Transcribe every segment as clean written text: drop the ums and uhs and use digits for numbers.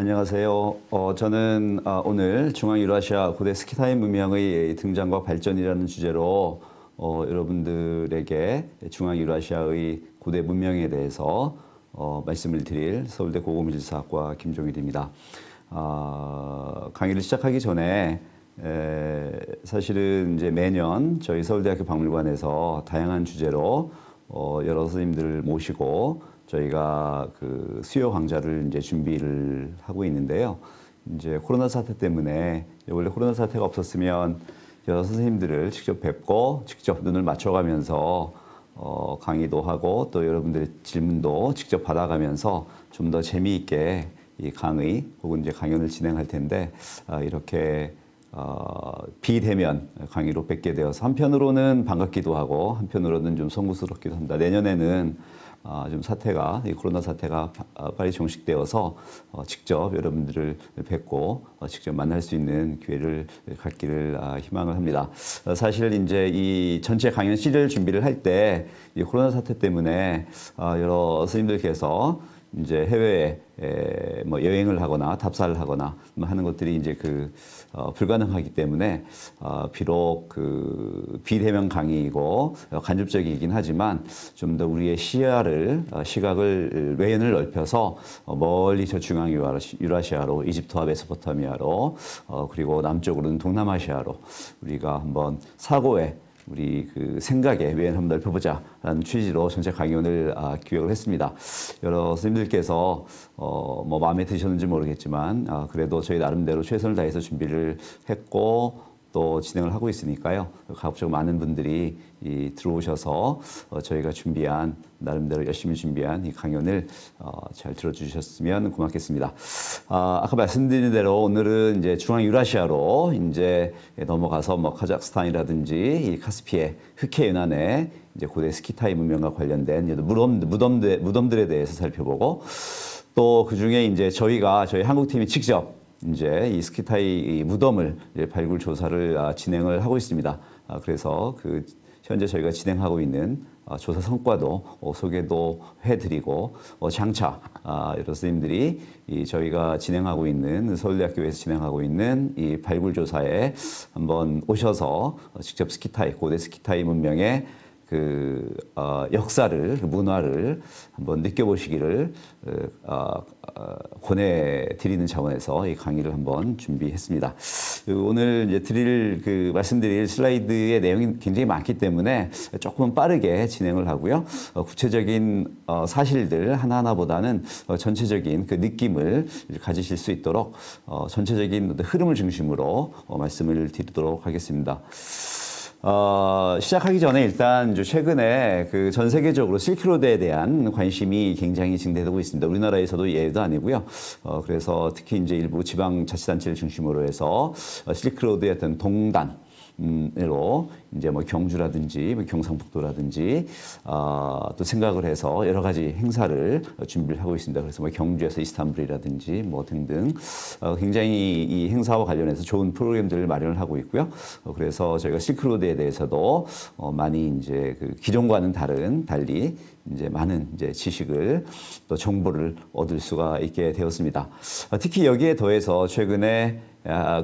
안녕하세요. 저는 오늘 중앙유라시아 고대 스키타이 문명의 등장과 발전이라는 주제로 여러분들에게 중앙유라시아의 고대 문명에 대해서 말씀을 드릴 서울대 고고미술사학과 김종일입니다. 강의를 시작하기 전에 사실은 이제 매년 저희 서울대학교 박물관에서 다양한 주제로 여러 선생님들을 모시고 저희가 그 수요 강좌를 이제 준비를 하고 있는데요. 이제 코로나 사태 때문에 원래 코로나 사태가 없었으면 여러 선생님들을 직접 뵙고 직접 눈을 맞춰가면서 강의도 하고 또 여러분들의 질문도 직접 받아가면서 좀 더 재미있게 이 강의 혹은 이제 강연을 진행할 텐데 이렇게 비대면 강의로 뵙게 되어서 한편으로는 반갑기도 하고 한편으로는 좀 송구스럽기도 합니다. 내년에는 좀 사태가, 이 코로나 사태가 빨리 종식되어서 직접 여러분들을 뵙고 직접 만날 수 있는 기회를 갖기를 희망을 합니다. 사실 이제 이 전체 강연 시리즈를 준비를 할 때 이 코로나 사태 때문에 여러 스님들께서 이제 해외에 뭐 여행을 하거나 답사를 하거나 하는 것들이 이제 그 불가능하기 때문에 비록 그 비대면 강의이고 간접적이긴 하지만 좀 더 우리의 시야를 시각을 외연을 넓혀서 멀리 저 중앙 유라시아로 이집트와 메소포타미아로 그리고 남쪽으로는 동남아시아로 우리가 한번 사고에 우리 그 생각에 외연 한번 넓혀보자라는 취지로 전체 강연을 기획을 했습니다. 여러 선생님들께서 뭐 마음에 드셨는지 모르겠지만 그래도 저희 나름대로 최선을 다해서 준비를 했고 또 진행을 하고 있으니까요. 가급적 많은 분들이 들어오셔서 저희가 준비한 나름대로 열심히 준비한 이 강연을 잘 들어주셨으면 고맙겠습니다. 아까 말씀드린 대로 오늘은 이제 중앙 유라시아로 이제 넘어가서 뭐 카자흐스탄이라든지 이 카스피해, 흑해 연안의 이제 고대 스키타이 문명과 관련된 무덤들에 대해서 살펴보고 또 그 중에 이제 저희 한국팀이 직접 이제 이 스키타이 무덤을 이제 발굴 조사를 진행을 하고 있습니다. 그래서 그 현재 저희가 진행하고 있는 조사 성과도 소개도 해드리고 장차 여러 선생님들이 저희가 진행하고 있는 서울대학교에서 진행하고 있는 이 발굴 조사에 한번 오셔서 직접 스키타이 고대 스키타이 문명의 그 역사를 그 문화를 한번 느껴보시기를 권해드리는 차원에서 이 강의를 한번 준비했습니다. 오늘 이제 말씀드릴 슬라이드의 내용이 굉장히 많기 때문에 조금 빠르게 진행을 하고요. 구체적인 사실들 하나하나보다는 전체적인 그 느낌을 가지실 수 있도록 전체적인 흐름을 중심으로 말씀을 드리도록 하겠습니다. 시작하기 전에 일단 최근에 그 전 세계적으로 실크로드에 대한 관심이 굉장히 증대되고 있습니다. 우리나라에서도 예외도 아니고요. 그래서 특히 이제 일부 지방자치단체를 중심으로 해서 실크로드의 어떤 동단 으로 이제 뭐 경주라든지 경상북도라든지 또 생각을 해서 여러 가지 행사를 준비를 하고 있습니다. 그래서 뭐 경주에서 이스탄불이라든지 뭐 등등 굉장히 이 행사와 관련해서 좋은 프로그램들을 마련을 하고 있고요. 그래서 저희가 실크로드에 대해서도 많이 이제 그 기존과는 달리 이제 많은 이제 지식을 또 정보를 얻을 수가 있게 되었습니다. 특히 여기에 더해서 최근에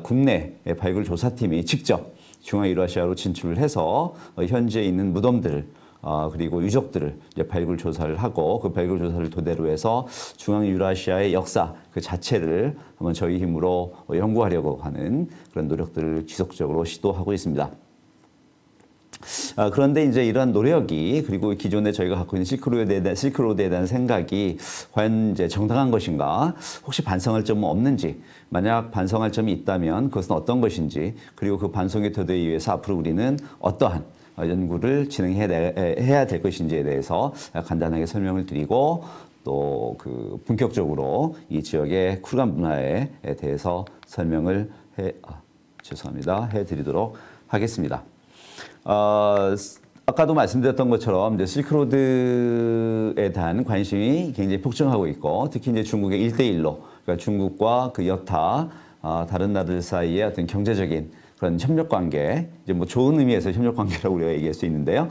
국내 발굴 조사팀이 직접 중앙유라시아로 진출을 해서 현지에 있는 무덤들을 그리고 유적들을 이제 발굴 조사를 하고 그 발굴 조사를 토대로 해서 중앙유라시아의 역사 그 자체를 한번 저희 힘으로 연구하려고 하는 그런 노력들을 지속적으로 시도하고 있습니다. 그런데 이제 이러한 노력이 그리고 기존에 저희가 갖고 있는 실크로드에 대한 생각이 과연 이제 정당한 것인가, 혹시 반성할 점은 없는지, 만약 반성할 점이 있다면 그것은 어떤 것인지, 그리고 그 반성의 토대에 의해서 앞으로 우리는 어떠한 연구를 진행해야 될 것인지에 대해서 간단하게 설명을 드리고 또 그 본격적으로 이 지역의 쿨감 문화에 대해서 설명을 해드리도록 하겠습니다. 아까도 말씀드렸던 것처럼 이제 실크로드에 대한 관심이 굉장히 폭증하고 있고 특히 이제 중국의 1대1로 그러니까 중국과 그 여타 다른 나라들 사이의 어떤 경제적인 그런 협력관계, 이제 뭐 좋은 의미에서 협력관계라고 우리가 얘기할 수 있는데요.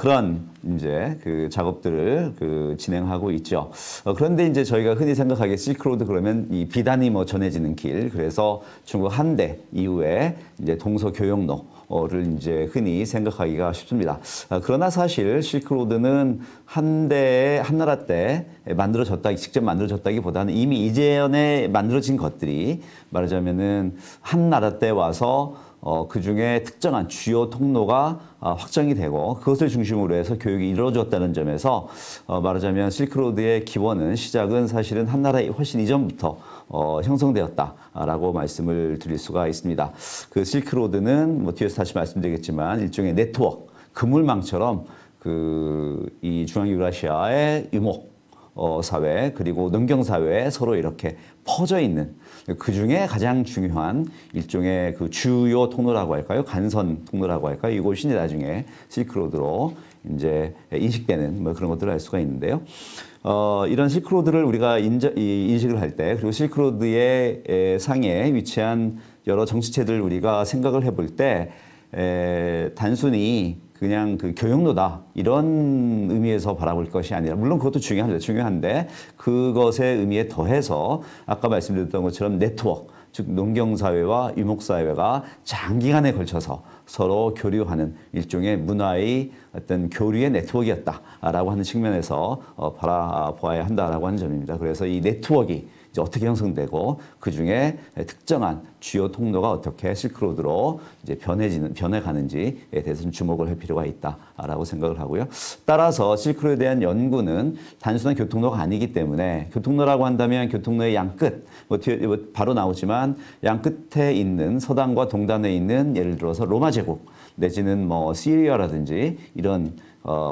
그런 이제 그 작업들을 그 진행하고 있죠. 그런데 이제 저희가 흔히 생각하기에 실크로드 그러면 이 비단이 뭐 전해지는 길, 그래서 중국 한대 이후에 이제 동서 교역로를 이제 흔히 생각하기가 쉽습니다. 그러나 사실 실크로드는 한대 한나라 때 만들어졌다, 직접 만들어졌다기보다는 이미 이전에 만들어진 것들이 말하자면은 한나라 때 와서 그 중에 특정한 주요 통로가 확정이 되고 그것을 중심으로 해서 교육이 이루어졌다는 점에서 말하자면 실크로드의 기원은 시작은 사실은 한나라의 훨씬 이전부터 형성되었다라고 말씀을 드릴 수가 있습니다. 그 실크로드는 뭐 뒤에서 다시 말씀드리겠지만 일종의 네트워크, 그물망처럼 그 이 중앙유라시아의 유목 사회 그리고 농경사회에 서로 이렇게 퍼져 있는, 그중에 가장 중요한 일종의 그 주요 통로라고 할까요? 간선 통로라고 할까요? 이곳이 나중에 실크로드로 이제 인식되는 뭐 그런 것들을 알 수가 있는데요. 이런 실크로드를 우리가 인식을 할 때, 그리고 실크로드의 상에 위치한 여러 정치체들을 우리가 생각을 해볼 때 단순히 그냥 그 교역로다 이런 의미에서 바라볼 것이 아니라, 물론 그것도 중요한데 그것의 의미에 더해서 아까 말씀드렸던 것처럼 네트워크, 즉 농경사회와 유목사회가 장기간에 걸쳐서 서로 교류하는 일종의 문화의 어떤 교류의 네트워크였다라고 하는 측면에서 바라보아야 한다라고 하는 점입니다. 그래서 이 네트워크가 이제 어떻게 형성되고 그 중에 특정한 주요 통로가 어떻게 실크로드로 이제 변해가는지에 대해서는 주목을 할 필요가 있다라고 생각을 하고요. 따라서 실크로드에 대한 연구는 단순한 교통로가 아니기 때문에, 교통로라고 한다면 교통로의 양끝, 뭐 뒤에 바로 나오지만 양끝에 있는 서단과 동단에 있는 예를 들어서 로마 제국 내지는 뭐 시리아라든지 이런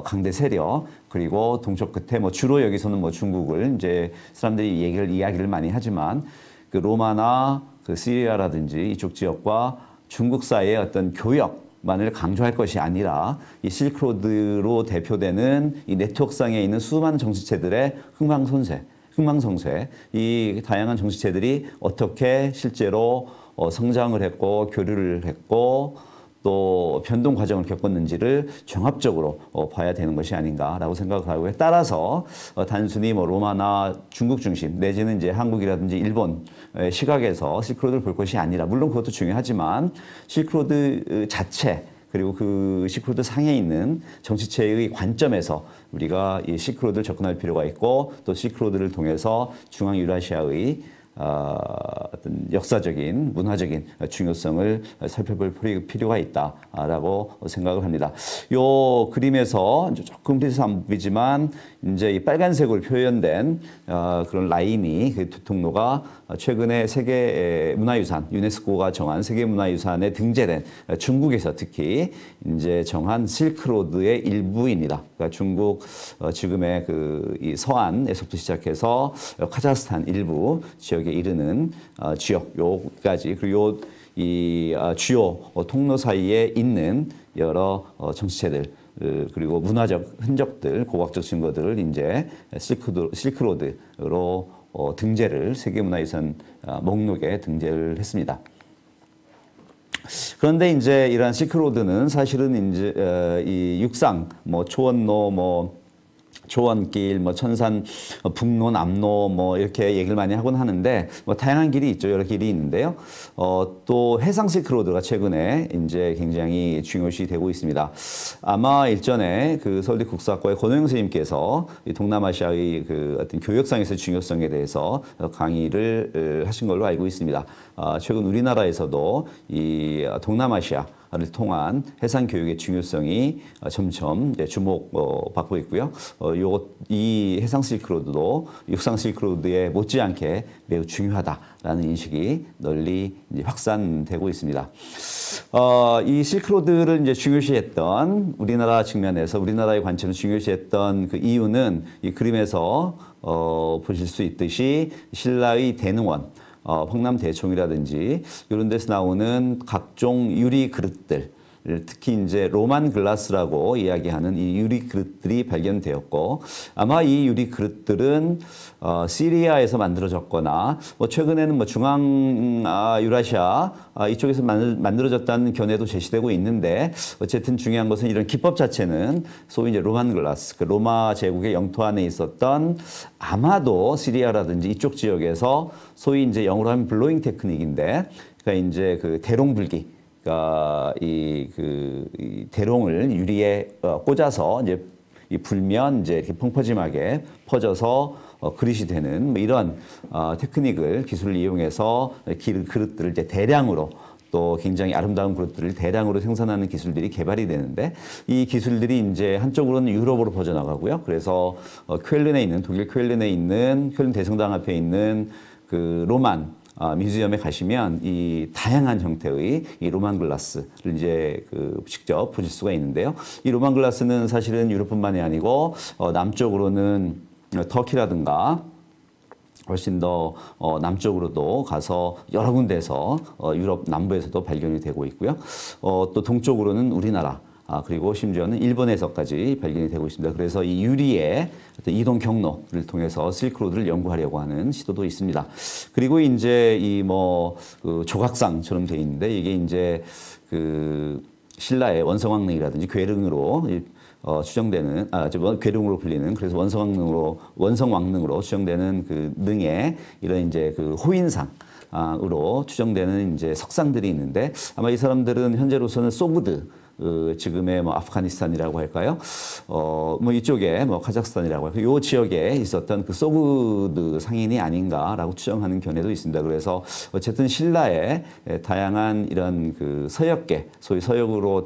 강대 세력, 그리고 동쪽 끝에 뭐 주로 여기서는 뭐 중국을 이제 사람들이 이야기를 많이 하지만 그 로마나 그 시리아라든지 이쪽 지역과 중국 사이의 어떤 교역만을 강조할 것이 아니라 이 실크로드로 대표되는 이 네트워크상에 있는 수많은 정치체들의 흥망성쇠, 이 다양한 정치체들이 어떻게 실제로 성장을 했고 교류를 했고 또 변동 과정을 겪었는지를 종합적으로 봐야 되는 것이 아닌가라고 생각하고요. 따라서 단순히 뭐 로마나 중국 중심 내지는 이제 한국이라든지 일본 시각에서 실크로드를 볼 것이 아니라, 물론 그것도 중요하지만 실크로드 자체, 그리고 그 실크로드 상에 있는 정치체의 관점에서 우리가 이 실크로드를 접근할 필요가 있고, 또 실크로드를 통해서 중앙 유라시아의 어떤 역사적인, 문화적인 중요성을 살펴볼 필요가 있다라고 생각을 합니다. 요 그림에서 조금 비슷한 안 보이지만 이제 이 빨간색으로 표현된 그런 라인이, 그 통로가 최근에 세계 문화유산, 유네스코가 정한 세계 문화유산에 등재된, 중국에서 특히 이제 정한 실크로드의 일부입니다. 그러니까 중국 지금의 그 이 서안에서부터 시작해서 카자흐스탄 일부 지역 이르는 지역 요까지, 그리고 이 주요 통로 사이에 있는 여러 정치체들, 그리고 문화적 흔적들, 고고학적 증거들을 이제 실크로드로 등재를, 세계문화유산 목록에 등재를 했습니다. 그런데 이제 이러한 실크로드는 사실은 이제 이 육상, 뭐 초원로, 뭐 초원길, 뭐 천산, 북로, 남로, 뭐 이렇게 얘기를 많이 하곤 하는데, 뭐 다양한 길이 있죠. 여러 길이 있는데요. 또 해상 실크로드가 최근에 이제 굉장히 중요시 되고 있습니다. 아마 일전에 그 서울대 국사학과의 권호영 선생님께서 이 동남아시아의 그 어떤 교역상에서 중요성에 대해서 강의를 하신 걸로 알고 있습니다. 최근 우리나라에서도 이 동남아시아 를 통한 해상 교육의 중요성이 점점 주목받고 있고요. 이 해상 실크로드도 육상 실크로드에 못지않게 매우 중요하다라는 인식이 널리 이제 확산되고 있습니다. 이 실크로드를 이제 중요시했던, 우리나라 측면에서 우리나라의 관점을 중요시했던 그 이유는 이 그림에서 보실 수 있듯이 신라의 대릉원, 황남 대총이라든지 이런 데서 나오는 각종 유리 그릇들, 특히 이제 로만 글라스라고 이야기하는 이 유리 그릇들이 발견되었고, 아마 이 유리 그릇들은 시리아에서 만들어졌거나 뭐 최근에는 뭐 중앙유라시아 이쪽에서 만들어졌다는 견해도 제시되고 있는데, 어쨌든 중요한 것은 이런 기법 자체는 소위 이제 로만 글라스, 그 로마 제국의 영토 안에 있었던 아마도 시리아라든지 이쪽 지역에서 소위 이제 영어로 하면 블로잉 테크닉인데, 그러니까 이제 그 대롱 불기, 그러니까 이 대롱을 유리에 꽂아서 이제 이 불면 이제 이렇게 펑퍼짐하게 퍼져서 그릇이 되는 뭐 이런 테크닉을 기술을 이용해서 그릇들을 이제 대량으로, 또 굉장히 아름다운 그릇들을 대량으로 생산하는 기술들이 개발이 되는데, 이 기술들이 이제 한쪽으로는 유럽으로 퍼져나가고요. 그래서 쾰른에 있는, 독일 쾰른에 있는 쾰른 대성당 앞에 있는 그 로만 뮤지엄에 가시면 이 다양한 형태의 이 로만 글라스를 이제 그 직접 보실 수가 있는데요. 이 로만 글라스는 사실은 유럽뿐만이 아니고 남쪽으로는 터키라든가 훨씬 더 남쪽으로도 가서 여러 군데에서 유럽 남부에서도 발견이 되고 있고요. 또 동쪽으로는 우리나라, 그리고 심지어는 일본에서까지 발견이 되고 있습니다. 그래서 이 유리의 이동 경로를 통해서 실크로드를 연구하려고 하는 시도도 있습니다. 그리고 이제 이 뭐 그 조각상처럼 돼 있는데, 이게 이제 그 신라의 원성왕릉이라든지 괴릉으로 추정되는, 괴릉으로 불리는, 그래서 원성왕릉으로 추정되는 그 능의 이런 이제 그 호인상 으로 추정되는 이제 석상들이 있는데, 아마 이 사람들은 현재로서는 소그드, 지금의 뭐 아프가니스탄이라고 할까요? 뭐 이쪽에 뭐 카자흐스탄이라고 할까요? 요 지역에 있었던 그 소그드 상인이 아닌가라고 추정하는 견해도 있습니다. 그래서 어쨌든 신라의 다양한 이런 그 서역계, 소위 서역으로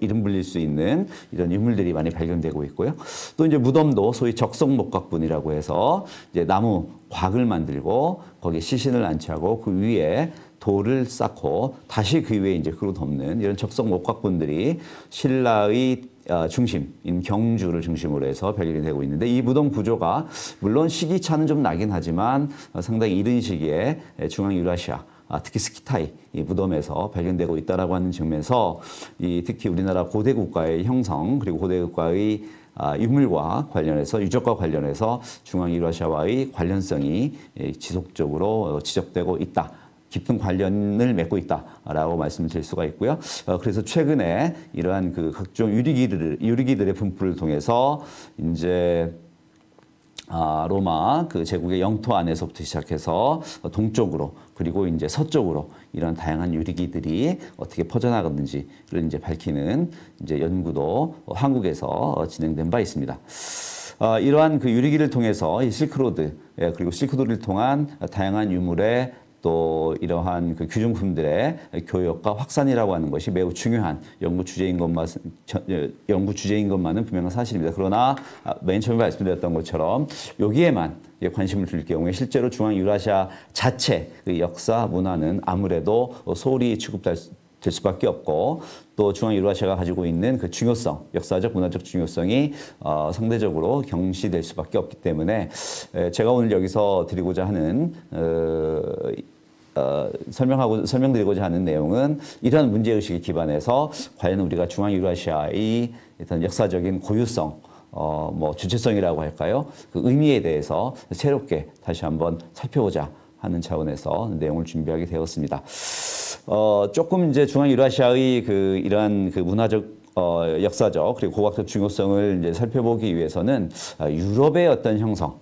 이름 불릴 수 있는 이런 유물들이 많이 발견되고 있고요. 또 이제 무덤도 소위 적석목각분이라고 해서 이제 나무 곽을 만들고 거기에 시신을 안치하고 그 위에 돌을 쌓고 다시 그 위에 이제 그로 덮는 이런 적석 목각분들이 신라의 중심인 경주를 중심으로 해서 발견이 되고 있는데, 이 무덤 구조가 물론 시기차는 좀 나긴 하지만 상당히 이른 시기에 중앙유라시아, 특히 스키타이 이 무덤에서 발견되고 있다라고 하는 측면에서 특히 우리나라 고대 국가의 형성, 그리고 고대 국가의 유물과 관련해서, 유적과 관련해서 중앙유라시아와의 관련성이 지속적으로 지적되고 있다, 깊은 관련을 맺고 있다라고 말씀드릴 수가 있고요. 그래서 최근에 이러한 그 각종 유리기들의 분포를 통해서 이제 로마 그 제국의 영토 안에서부터 시작해서 동쪽으로, 그리고 이제 서쪽으로 이런 다양한 유리기들이 어떻게 퍼져나갔는지를 이제 밝히는 이제 연구도 한국에서 진행된 바 있습니다. 이러한 그 유리기를 통해서 이 실크로드, 그리고 실크로드를 통한 다양한 유물의 또 이러한 그 귀중품들의 교역과 확산이라고 하는 것이 매우 중요한 연구 주제인 것만은 분명한 사실입니다. 그러나 맨 처음에 말씀드렸던 것처럼 여기에만 관심을 둘 경우에 실제로 중앙유라시아 자체 그 역사 문화는 아무래도 소홀히 취급될 수밖에 없고, 또 중앙유라시아가 가지고 있는 그 중요성, 역사적, 문화적 중요성이 상대적으로 경시될 수밖에 없기 때문에, 제가 오늘 여기서 드리고자 하는 설명드리고자 하는 내용은 이러한 문제의식에 기반해서 과연 우리가 중앙유라시아의 일단 역사적인 고유성, 뭐 주체성이라고 할까요? 그 의미에 대해서 새롭게 다시 한번 살펴보자 하는 차원에서 내용을 준비하게 되었습니다. 조금 이제 중앙유라시아의 그 이러한 그 문화적, 역사적, 그리고 고각적 중요성을 이제 살펴보기 위해서는 유럽의 어떤 형성,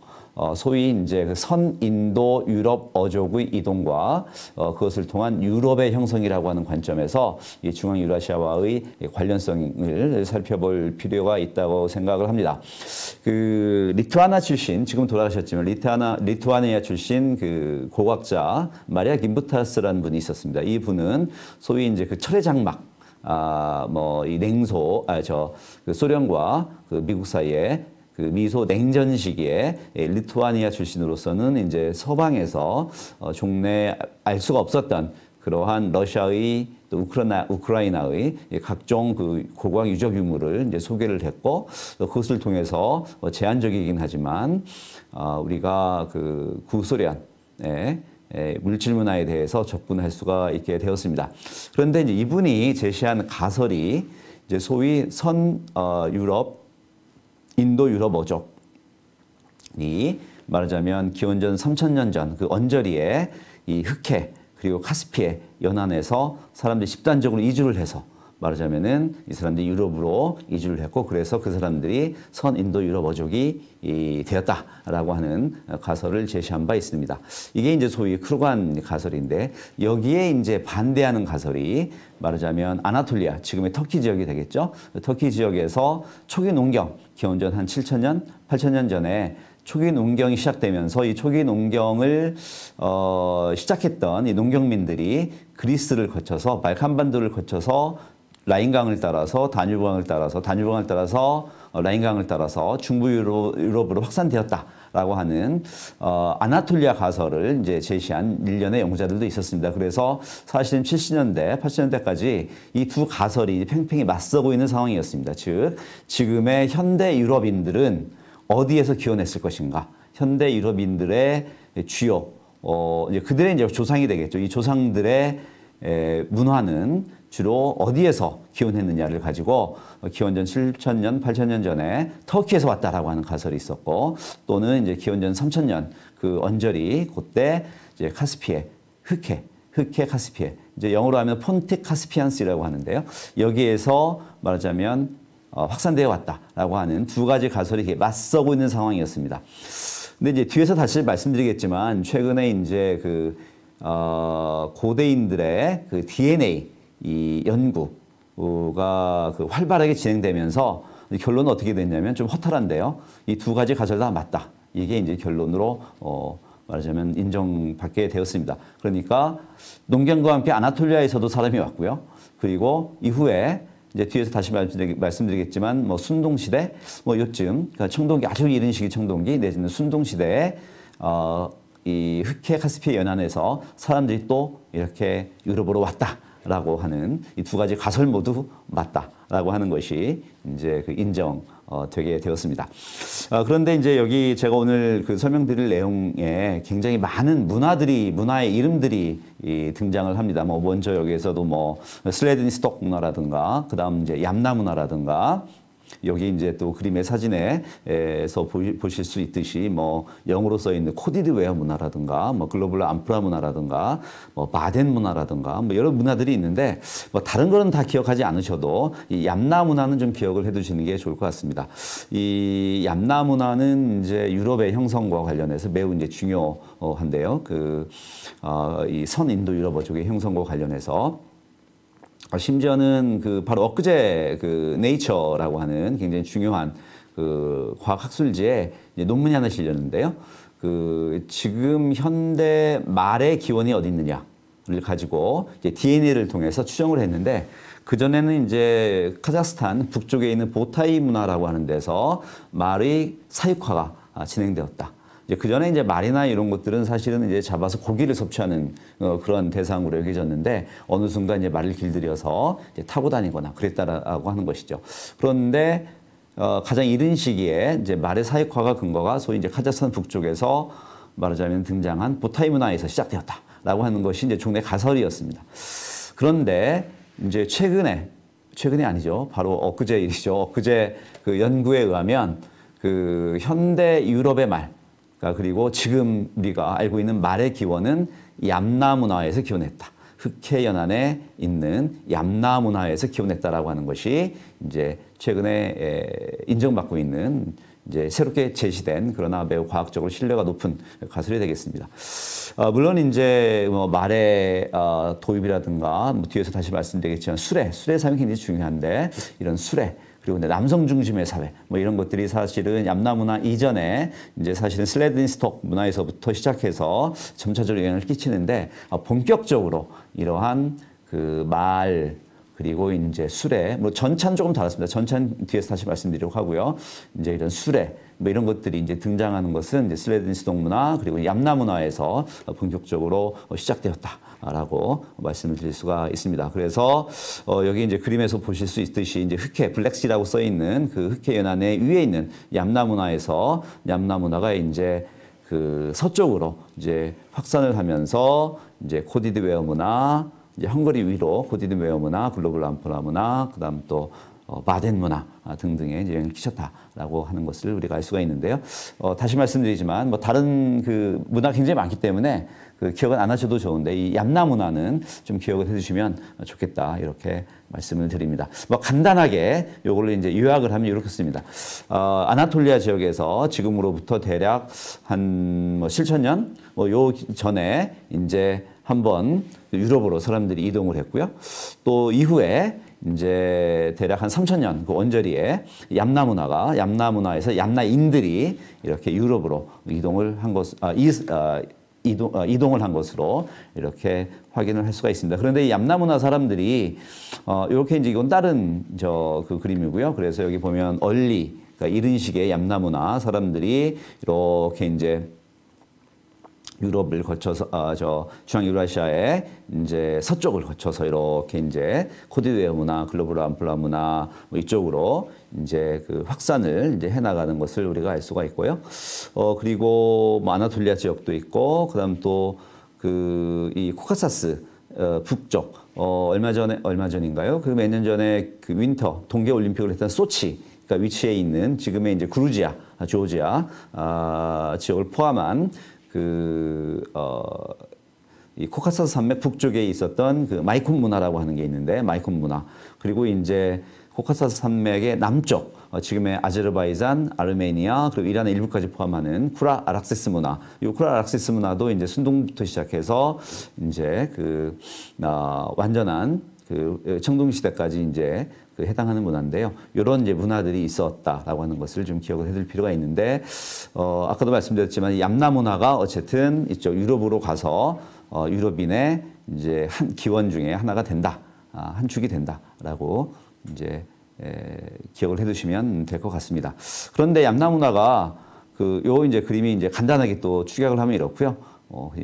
소위 이제 그 선인도 유럽 어족의 이동과 그것을 통한 유럽의 형성이라고 하는 관점에서 이 중앙유라시아와의 관련성을 살펴볼 필요가 있다고 생각을 합니다. 그 리투아나 출신, 지금 돌아가셨지만 리투아니아 출신 그 고고학자 마리아 김부타스라는 분이 있었습니다. 이 분은 소위 이제 그 철의 장막, 뭐 이 냉소, 그 소련과 그 미국 사이에 그 미소 냉전 시기에 리투아니아 출신으로서는 이제 서방에서 종래 알 수가 없었던 그러한 러시아의, 또 우크라이나의 각종 그 고고학 유적 유물을 이제 소개를 했고, 그것을 통해서 제한적이긴 하지만 우리가 그 구소련의 물질 문화에 대해서 접근할 수가 있게 되었습니다. 그런데 이제 이분이 제시한 가설이 이제 소위 유럽, 인도 유럽 어족이 말하자면 기원전 3000년 전 그 언저리에 이 흑해 그리고 카스피해 연안에서 사람들이 집단적으로 이주를 해서 말하자면은 이 사람들이 유럽으로 이주를 했고 그래서 그 사람들이 선인도 유럽 어족이 되었다라고 하는 가설을 제시한 바 있습니다. 이게 이제 소위 크루간 가설인데 여기에 이제 반대하는 가설이 말하자면 아나톨리아, 지금의 터키 지역이 되겠죠. 터키 지역에서 초기 농경, 기원전 한 7000년, 8000년 전에 초기 농경이 시작되면서 이 초기 농경을 시작했던 이 농경민들이 그리스를 거쳐서 발칸반도를 거쳐서 라인강을 따라서 다뉴브강을 따라서 라인강을 따라서 중부 유럽으로 확산되었다라고 하는 아나톨리아 가설을 이제 제시한 일련의 연구자들도 있었습니다. 그래서 사실은 70년대, 80년대까지 이 두 가설이 팽팽히 맞서고 있는 상황이었습니다. 즉 지금의 현대 유럽인들은 어디에서 기원했을 것인가? 현대 유럽인들의 주요 이제 그들의 이제 조상이 되겠죠. 이 조상들의 문화는 주로 어디에서 기원했느냐를 가지고 기원전 7000년, 8000년 전에 터키에서 왔다라고 하는 가설이 있었고 또는 이제 기원전 3000년 그 언저리 그때 이제 카스피해, 흑해 카스피해 이제 영어로 하면 폰틱 카스피안스라고 하는데요. 여기에서 말하자면 확산되어 왔다라고 하는 두 가지 가설이 맞서고 있는 상황이었습니다. 근데 이제 뒤에서 다시 말씀드리겠지만 최근에 이제 그 고대인들의 그 DNA 이 연구가 그 활발하게 진행되면서 결론은 어떻게 됐냐면 좀 허탈한데요. 이 두 가지 가설 다 맞다. 이게 이제 결론으로 말하자면 인정받게 되었습니다. 그러니까 농경과 함께 아나톨리아에서도 사람이 왔고요. 그리고 이후에 이제 뒤에서 다시 말씀드리겠지만 뭐 순동시대 뭐 요쯤 그러니까 청동기 아주 이른 시기 청동기 내지는 순동시대에 이 흑해 카스피해 연안에서 사람들이 또 이렇게 유럽으로 왔다라고 하는 이 두 가지 가설 모두 맞다라고 하는 것이 이제 그 인정되게 되었습니다. 그런데 이제 여기 제가 오늘 그 설명드릴 내용에 굉장히 많은 문화의 이름들이 등장을 합니다. 뭐 먼저 여기에서도 뭐 슬레드니스톡 문화라든가 그다음 이제 얌나 문화라든가 여기 이제 또 그림의 사진에서 보실 수 있듯이 뭐 영어로 써 있는 코디드웨어 문화라든가 뭐 글로벌 암포라 문화라든가 뭐 바덴 문화라든가 뭐 여러 문화들이 있는데 뭐 다른 거는 다 기억하지 않으셔도 이 얌나 문화는 좀 기억을 해두시는 게 좋을 것 같습니다. 이 얌나 문화는 이제 유럽의 형성과 관련해서 매우 이제 중요한데요. 그 이 선인도 유럽 어족의 형성과 관련해서 심지어는 그 바로 엊그제 그 네이처라고 하는 굉장히 중요한 그 과학학술지에 이제 논문이 하나 실렸는데요. 그 지금 현대 말의 기원이 어디 있느냐를 가지고 이제 DNA를 통해서 추정을 했는데 그전에는 이제 카자흐스탄 북쪽에 있는 보타이 문화라고 하는 데서 말의 사육화가 진행되었다. 이제 그 전에 이제 말이나 이런 것들은 사실은 이제 잡아서 고기를 섭취하는 그런 대상으로 여겨졌는데 어느 순간 이제 말을 길들여서 이제 타고 다니거나 그랬다라고 하는 것이죠. 그런데 가장 이른 시기에 이제 말의 사육화가 근거가 소위 이제 카자흐스탄 북쪽에서 말하자면 등장한 보타이 문화에서 시작되었다라고 하는 것이 이제 종래 가설이었습니다. 그런데 이제 최근이 아니죠. 바로 엊그제 일이죠. 엊그제 그 연구에 의하면 그 현대 유럽의 말 그리고 지금 우리가 알고 있는 말의 기원은 얌나 문화에서 기원했다. 흑해 연안에 있는 얌나 문화에서 기원했다라고 하는 것이 이제 최근에 인정받고 있는 이제 새롭게 제시된 그러나 매우 과학적으로 신뢰가 높은 가설이 되겠습니다. 물론 이제 뭐 말의 도입이라든가 뭐 뒤에서 다시 말씀드리겠지만 수레 삶이 굉장히 중요한데 이런 수레 그리고 남성 중심의 사회, 뭐 이런 것들이 사실은 얌나 문화 이전에 이제 사실은 슬레드니스톡 문화에서부터 시작해서 점차적으로 영향을 끼치는데 본격적으로 이러한 그 말 그리고 이제 수레, 뭐 전차는 조금 달랐습니다. 전차는 뒤에서 다시 말씀드리려고 하고요. 이제 이런 수레, 뭐 이런 것들이 이제 등장하는 것은 이제 슬레드니스톡 문화 그리고 얌나 문화에서 본격적으로 시작되었다라고 말씀을 드릴 수가 있습니다. 그래서 여기 이제 그림에서 보실 수 있듯이 이제 흑해 블랙시라고 써 있는 그 흑해 연안의 위에 있는 얌나 문화에서 얌나 문화가 이제 그 서쪽으로 이제 확산을 하면서 이제 코디드웨어 문화, 이제 헝가리 위로 코디드웨어 문화, 글로벌 암포라 문화, 그다음 또 바덴 문화 등등에 이제 영향을 끼쳤다라고 하는 것을 우리가 알 수가 있는데요. 다시 말씀드리지만 뭐 다른 그 문화 굉장히 많기 때문에 그 기억은 안 하셔도 좋은데 이 얌나 문화는 좀 기억을 해주시면 좋겠다 이렇게 말씀을 드립니다. 뭐 간단하게 요걸로 이제 요약을 하면 이렇게 씁니다. 아나톨리아 지역에서 지금으로부터 대략 한 뭐 7,000년 뭐 요 전에 이제 한번 유럽으로 사람들이 이동을 했고요. 또 이후에 이제 대략 한 3,000년 그 언저리에 얌나 문화가 얌나 문화에서 얌나인들이 이렇게 유럽으로 이동을 한 것, 이동을 한 것으로 이렇게 확인을 할 수가 있습니다. 그런데 이 얌나 문화 사람들이 이렇게 이제 이건 다른 저 그 그림이고요. 그래서 여기 보면 얼리 그러니까 이런 식의 얌나 문화 사람들이 이렇게 이제 유럽을 거쳐서 중앙유라시아의 이제 서쪽을 거쳐서 이렇게 이제 코디드웨어 문화, 글로벌 암포라 문화 뭐 이쪽으로 이제 그 확산을 이제 해 나가는 것을 우리가 알 수가 있고요. 그리고 뭐 아나톨리아 지역도 있고 그다음 또 그 이 코카사스 북쪽 얼마 전인가요? 그 몇 년 전에 그 윈터 동계 올림픽을 했던 소치 그러니까 위치에 있는 지금의 이제 그루지아, 조지아 지역을 포함한 그 이 코카사스 산맥 북쪽에 있었던 그 마이콥 문화라고 하는 게 있는데 마이콥 문화 그리고 이제 코카사스 산맥의 남쪽 지금의 아제르바이잔, 아르메니아 그리고 이란의 일부까지 포함하는 쿠라 아락세스 문화 이 쿠라 아락세스 문화도 이제 순동부터 시작해서 이제 그 완전한 그 청동 시대까지 이제 그 해당하는 문화인데요. 이런 이제 문화들이 있었다라고 하는 것을 좀 기억을 해둘 필요가 있는데, 아까도 말씀드렸지만 얌나 문화가 어쨌든 이쪽 유럽으로 가서 유럽인의 이제 한 기원 중에 하나가 된다, 한 축이 된다라고 이제 기억을 해두시면 될 것 같습니다. 그런데 얌나 문화가 그 요 이제 그림이 이제 간단하게 또 축약을 하면 이렇고요.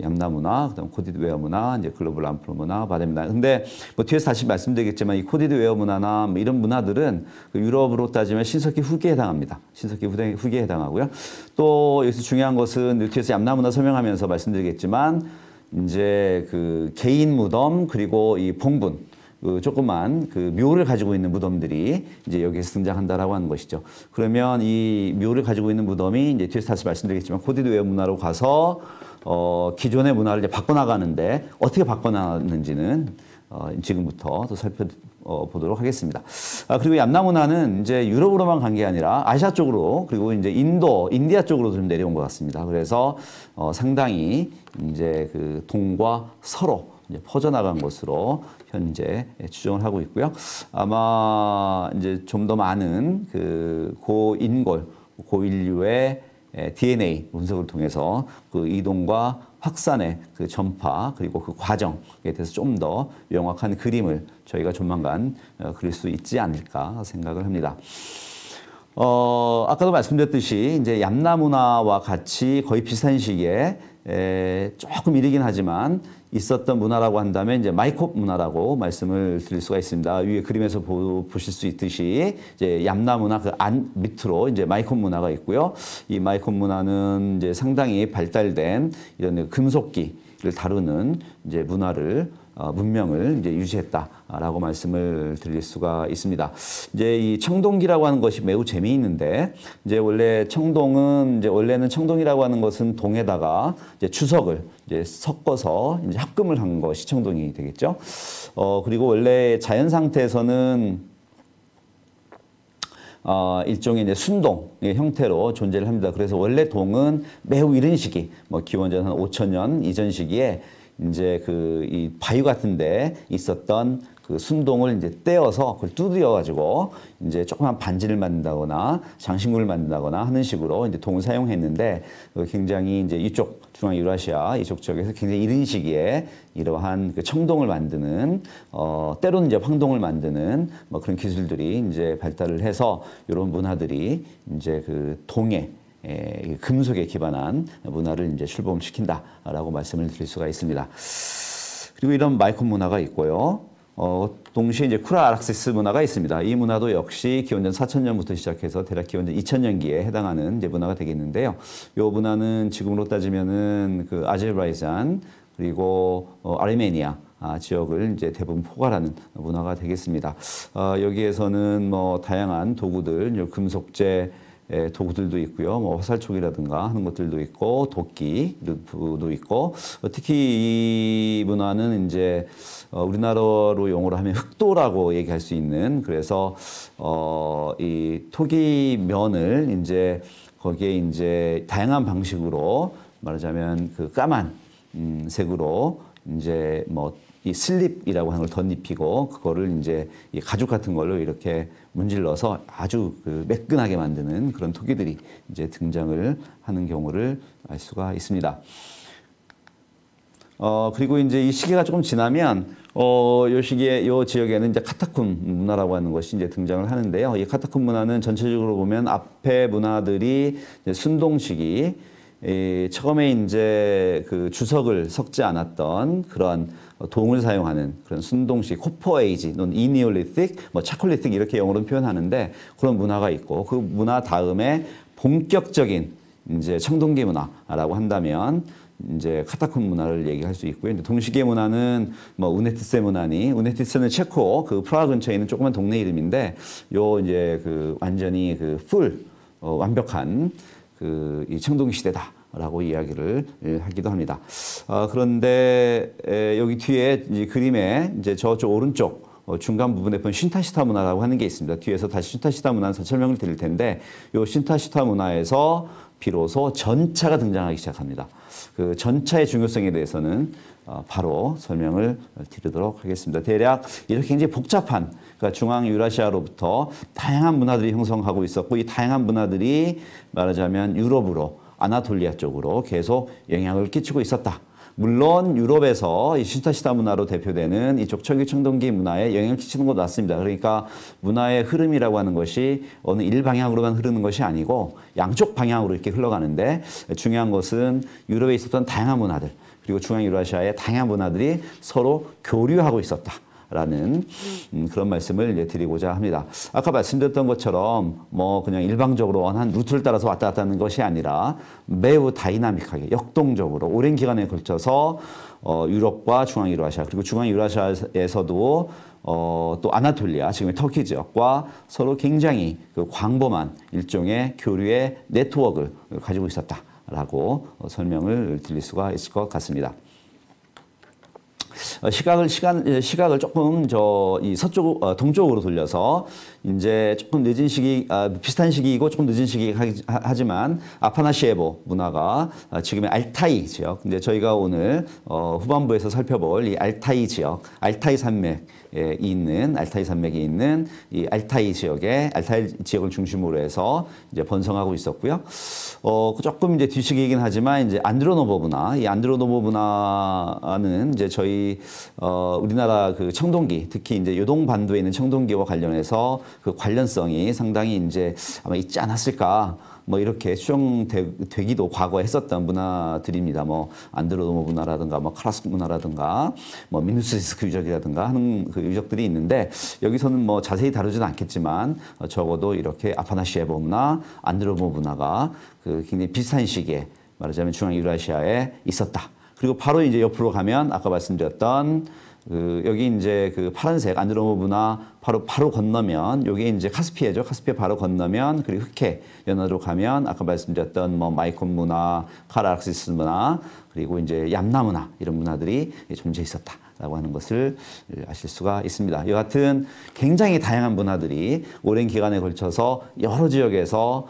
얌나 문화, 그다음 코디드웨어 문화, 이제 글로벌 암포라 문화, 바덴 문화. 근데 뭐 뒤에서 다시 말씀드리겠지만 이 코디드웨어 문화나 뭐 이런 문화들은 그 유럽으로 따지면 신석기 후기에 해당합니다. 신석기 후기에 해당하고요. 또 여기서 중요한 것은 뒤에서 얌나 문화 설명하면서 말씀드리겠지만 이제 그 개인 무덤 그리고 이 봉분 그 조그만 그 묘를 가지고 있는 무덤들이 이제 여기에서 등장한다라고 하는 것이죠. 그러면 이 묘를 가지고 있는 무덤이 이제 뒤에서 다시 말씀드리겠지만 코디드웨어 문화로 가서 기존의 문화를 이제 바꿔나가는데 어떻게 바꿔나가는지는 지금부터 또 살펴보도록 하겠습니다. 그리고 얌나 문화는 이제 유럽으로만 간 게 아니라 아시아 쪽으로 그리고 이제 인디아 쪽으로 좀 내려온 것 같습니다. 그래서 상당히 이제 그 동과 서로 이제 퍼져나간 것으로 현재 추정을 하고 있고요. 아마 이제 좀 더 많은 그 고인골, 고인류의 DNA 분석을 통해서 그 이동과 확산의 그 전파 그리고 그 과정에 대해서 좀 더 명확한 그림을 저희가 조만간 그릴 수 있지 않을까 생각을 합니다. 아까도 말씀드렸듯이 이제 얌나 문화와 같이 거의 비슷한 시기에 조금 이르긴 하지만 있었던 문화라고 한다면 이제 마이콥 문화라고 말씀을 드릴 수가 있습니다. 위에 그림에서 보실 수 있듯이 이제 얌나 문화 그 안 밑으로 이제 마이콥 문화가 있고요. 이 마이콥 문화는 이제 상당히 발달된 이런 금속기를 다루는 이제 문화를 문명을 이제 유지했다라고 말씀을 드릴 수가 있습니다. 이제 이 청동기라고 하는 것이 매우 재미있는데, 이제 원래는 청동이라고 하는 것은 동에다가 이제 추석을 이제 섞어서 이제 합금을 한 것이 청동이 되겠죠. 그리고 원래 자연 상태에서는 일종의 이제 순동의 형태로 존재를 합니다. 그래서 원래 동은 매우 이른 시기, 뭐 기원전 한 5,000년 이전 시기에 이제 그 이 바위 같은데 있었던 그 순동을 이제 떼어서 그걸 두드려 가지고 이제 조그만 반지를 만든다거나 장신구를 만든다거나 하는 식으로 이제 동을 사용했는데 굉장히 이제 이쪽 중앙 유라시아 이쪽 지역에서 굉장히 이른 시기에 이러한 그 청동을 만드는 때로는 이제 황동을 만드는 뭐 그런 기술들이 이제 발달을 해서 이런 문화들이 이제 그 동에 금속에 기반한 문화를 이제 출범시킨다라고 말씀을 드릴 수가 있습니다. 그리고 이런 마이콘 문화가 있고요. 동시에 이제 쿠라 아락세스 문화가 있습니다. 이 문화도 역시 기원전 4000년부터 시작해서 대략 기원전 2000년기에 해당하는 이제 문화가 되겠는데요. 이 문화는 지금으로 따지면은 그 아제르바이잔 그리고 아르메니아 지역을 이제 대부분 포괄하는 문화가 되겠습니다. 여기에서는 뭐 다양한 도구들, 금속재 도구들도 있고요, 뭐 화살촉이라든가 하는 것들도 있고, 도끼도 있고, 특히 이 문화는 이제 우리나라로 용어로 하면 흑도라고 얘기할 수 있는, 그래서 이 토기 면을 이제 거기에 이제 다양한 방식으로 말하자면 그 까만 색으로 이제 뭐 이 슬립이라고 하는 걸 덧입히고 그거를 이제 이 가죽 같은 걸로 이렇게 문질러서 아주 그 매끈하게 만드는 그런 토기들이 이제 등장을 하는 경우를 알 수가 있습니다. 그리고 이제 이 시기가 조금 지나면 요 시기에 요 지역에는 이제 카타콤 문화라고 하는 것이 이제 등장을 하는데요. 이 카타콤 문화는 전체적으로 보면 앞에 문화들이 이제 순동 시기 처음에 이제 그 주석을 섞지 않았던 그런 동을 사용하는 그런 순동식, 코퍼에이지, 또는 이니올리틱, 뭐 차콜리틱 이렇게 영어로 표현하는데 그런 문화가 있고, 그 문화 다음에 본격적인 이제 청동기 문화라고 한다면 이제 카타콤 문화를 얘기할 수 있고요. 이제 동시기의 문화는 뭐 우네티세 문화니, 우네티세는 체코 그 프라하 근처에 있는 조그만 동네 이름인데, 요 이제 그 완전히 그 풀 완벽한 이 청동기 시대다라고 이야기를 하기도 합니다. 그런데 여기 뒤에 이 그림에 이제 저쪽 오른쪽 중간 부분에 보면 신타시타 문화라고 하는 게 있습니다. 뒤에서 다시 신타시타 문화는 설명을 드릴 텐데, 이 신타시타 문화에서 비로소 전차가 등장하기 시작합니다. 그 전차의 중요성에 대해서는 바로 설명을 드리도록 하겠습니다. 대략 이렇게 굉장히 복잡한, 그러니까 중앙유라시아로부터 다양한 문화들이 형성하고 있었고, 이 다양한 문화들이 말하자면 유럽으로, 아나톨리아 쪽으로 계속 영향을 끼치고 있었다. 물론 유럽에서 이 신타시타 문화로 대표되는 이쪽 철기 청동기 문화에 영향을 끼치는 것도 맞습니다. 그러니까 문화의 흐름이라고 하는 것이 어느 일방향으로만 흐르는 것이 아니고 양쪽 방향으로 이렇게 흘러가는데, 중요한 것은 유럽에 있었던 다양한 문화들, 그리고 중앙유라시아의 다양한 문화들이 서로 교류하고 있었다. 라는 그런 말씀을 드리고자 합니다. 아까 말씀드렸던 것처럼 뭐 그냥 일방적으로 한 루트를 따라서 왔다 갔다 하는 것이 아니라 매우 다이나믹하게 역동적으로 오랜 기간에 걸쳐서 유럽과 중앙유라시아, 그리고 중앙유라시아에서도 또 아나톨리아, 지금의 터키 지역과 서로 굉장히 그 광범한 일종의 교류의 네트워크를 가지고 있었다라고 설명을 드릴 수가 있을 것 같습니다. 시각을 조금 이 서쪽, 동쪽으로 돌려서 이제 조금 늦은 시기, 비슷한 시기이고 조금 늦은 시기 하지만 아파나시예보 문화가 지금의 알타이 지역, 이제 저희가 오늘 후반부에서 살펴볼 이 알타이 지역, 알타이 산맥. 알타이 산맥에 있는 이 알타이 지역에, 알타이 지역을 중심으로 해서 이제 번성하고 있었고요. 조금 이제 뒤시기이긴 하지만 이제 안드로노보 문화, 이 안드로노보 문화는 이제 저희 우리나라 그 청동기, 특히 이제 요동반도에 있는 청동기와 관련해서 그 관련성이 상당히 이제 아마 있지 않았을까. 뭐 이렇게 수정되기도 과거에 했었던 문화들입니다. 뭐 안드로노보 문화라든가, 뭐 카라스 문화라든가, 뭐 미누스스크 유적이라든가 하는 그 유적들이 있는데, 여기서는 뭐 자세히 다루지는 않겠지만 적어도 이렇게 아파나시예보 문화, 안드로노보 문화가 그 굉장히 비슷한 시기에 말하자면 중앙유라시아에 있었다. 그리고 바로 이제 옆으로 가면 아까 말씀드렸던 여기 이제 그 파란색 안드로노보 문화 바로 건너면, 여기 이제 카스피해죠. 카스피해 바로 건너면, 그리고 흑해 연하로 가면 아까 말씀드렸던 뭐 마이콥 문화, 카라 아락세스 문화, 그리고 이제 얌나 문화, 이런 문화들이 존재해 있었다라고 하는 것을 아실 수가 있습니다. 여하튼 굉장히 다양한 문화들이 오랜 기간에 걸쳐서 여러 지역에서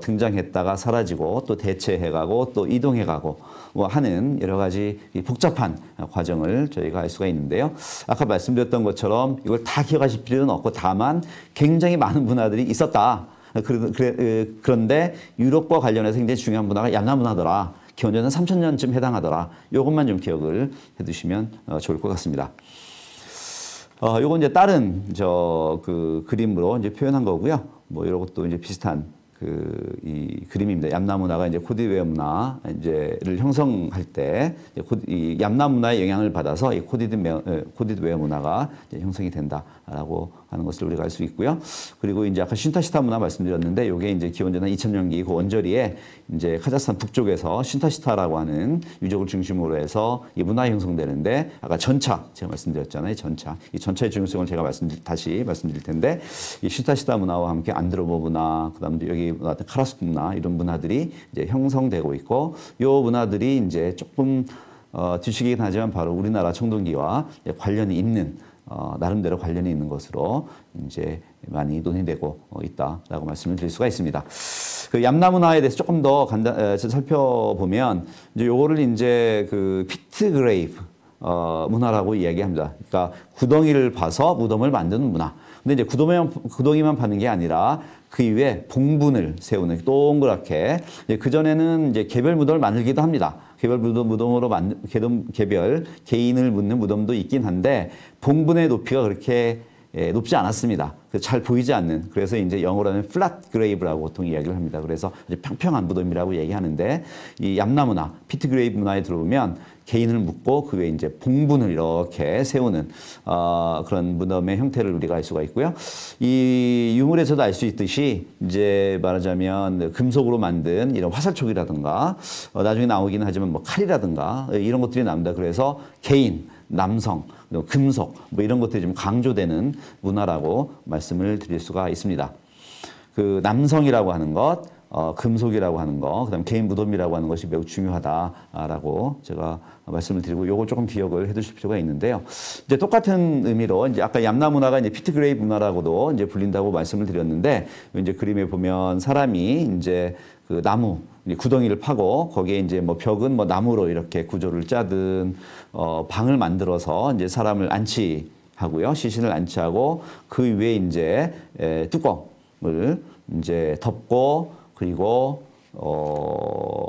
등장했다가 사라지고 또 대체해가고 또 이동해가고 뭐 하는 여러 가지 복잡한 과정을 저희가 알 수가 있는데요. 아까 말씀드렸던 것처럼 이걸 다 기억하실 필요는 없고, 다만 굉장히 많은 문화들이 있었다. 그런데 유럽과 관련해서 굉장히 중요한 문화가 얌나 문화더라. 기원전 3000년쯤 해당하더라. 이것만 좀 기억을 해두시면 좋을 것 같습니다. 요건 이제 다른 그림으로 이제 표현한 거고요. 뭐 이런 것도 이제 비슷한 이 그림입니다. 얌나 문화가 이제 코디드웨어 문화 이제를 형성할 때 이 얌나 문화의 영향을 받아서 이 코디드웨어 문화가 이제 형성이 된다라고 하는 것을 우리가 알 수 있고요. 그리고 이제 아까 신타시타 문화 말씀드렸는데 이게 이제 기원전 한 2000년기 그 원저리에 이제 카자흐스탄 북쪽에서 신타시타라고 하는 유적을 중심으로 해서 이 문화 형성되는데 아까 전차 제가 말씀드렸잖아요. 전차. 이 전차의 중요성을 제가 다시 말씀드릴 텐데 이 신타시타 문화와 함께 안드로노보 문화 그다음 여기 카라스 문화 이런 문화들이 이제 형성되고 있고 이 문화들이 이제 조금 뒤치기긴 하지만 바로 우리나라 청동기와 관련이 있는 나름대로 관련이 있는 것으로 이제 많이 논의되고 있다라고 말씀을 드릴 수가 있습니다. 그 얌나 문화에 대해서 조금 더 살펴보면 이제 요거를 이제 그 피트 그레이브 문화라고 이야기합니다. 그러니까 구덩이를 파서 무덤을 만드는 문화. 근데 이제 구덩이만 파는 게 아니라 그 이외에 봉분을 세우는 동그랗게 그전에는 이제 개별 무덤을 만들기도 합니다. 개별 무덤으로 개별 개인을 묻는 무덤도 있긴 한데 봉분의 높이가 그렇게 높지 않았습니다. 잘 보이지 않는 그래서 이제 영어로 하면 플랫 그레이브라고 보통 이야기를 합니다. 그래서 아주 평평한 무덤이라고 얘기하는데 이 얌나 문화, 피트 그레이브 문화에 들어보면 개인을 묻고 그 외에 이제 봉분을 이렇게 세우는 그런 무덤의 형태를 우리가 알 수가 있고요. 이 유물에서도 알 수 있듯이 이제 말하자면 금속으로 만든 이런 화살촉이라든가 나중에 나오긴 하지만 뭐 칼이라든가 이런 것들이 나옵니다. 그래서 개인 남성, 금속 뭐 이런 것들이 좀 강조되는 문화라고 말씀을 드릴 수가 있습니다. 그 남성이라고 하는 것, 금속이라고 하는 것, 그다음 개인 무덤이라고 하는 것이 매우 중요하다라고 제가 말씀을 드리고 요걸 조금 기억을 해두실 필요가 있는데요. 이제 똑같은 의미로 이제 아까 얌나 문화가 이제 피트 그레이브 문화라고도 이제 불린다고 말씀을 드렸는데 이제 그림에 보면 사람이 이제 그 나무 구덩이를 파고 거기에 이제 뭐 벽은 뭐 나무로 이렇게 구조를 짜든 방을 만들어서 이제 사람을 안치하고요. 시신을 안치하고 그 위에 이제 뚜껑을 이제 덮고 그리고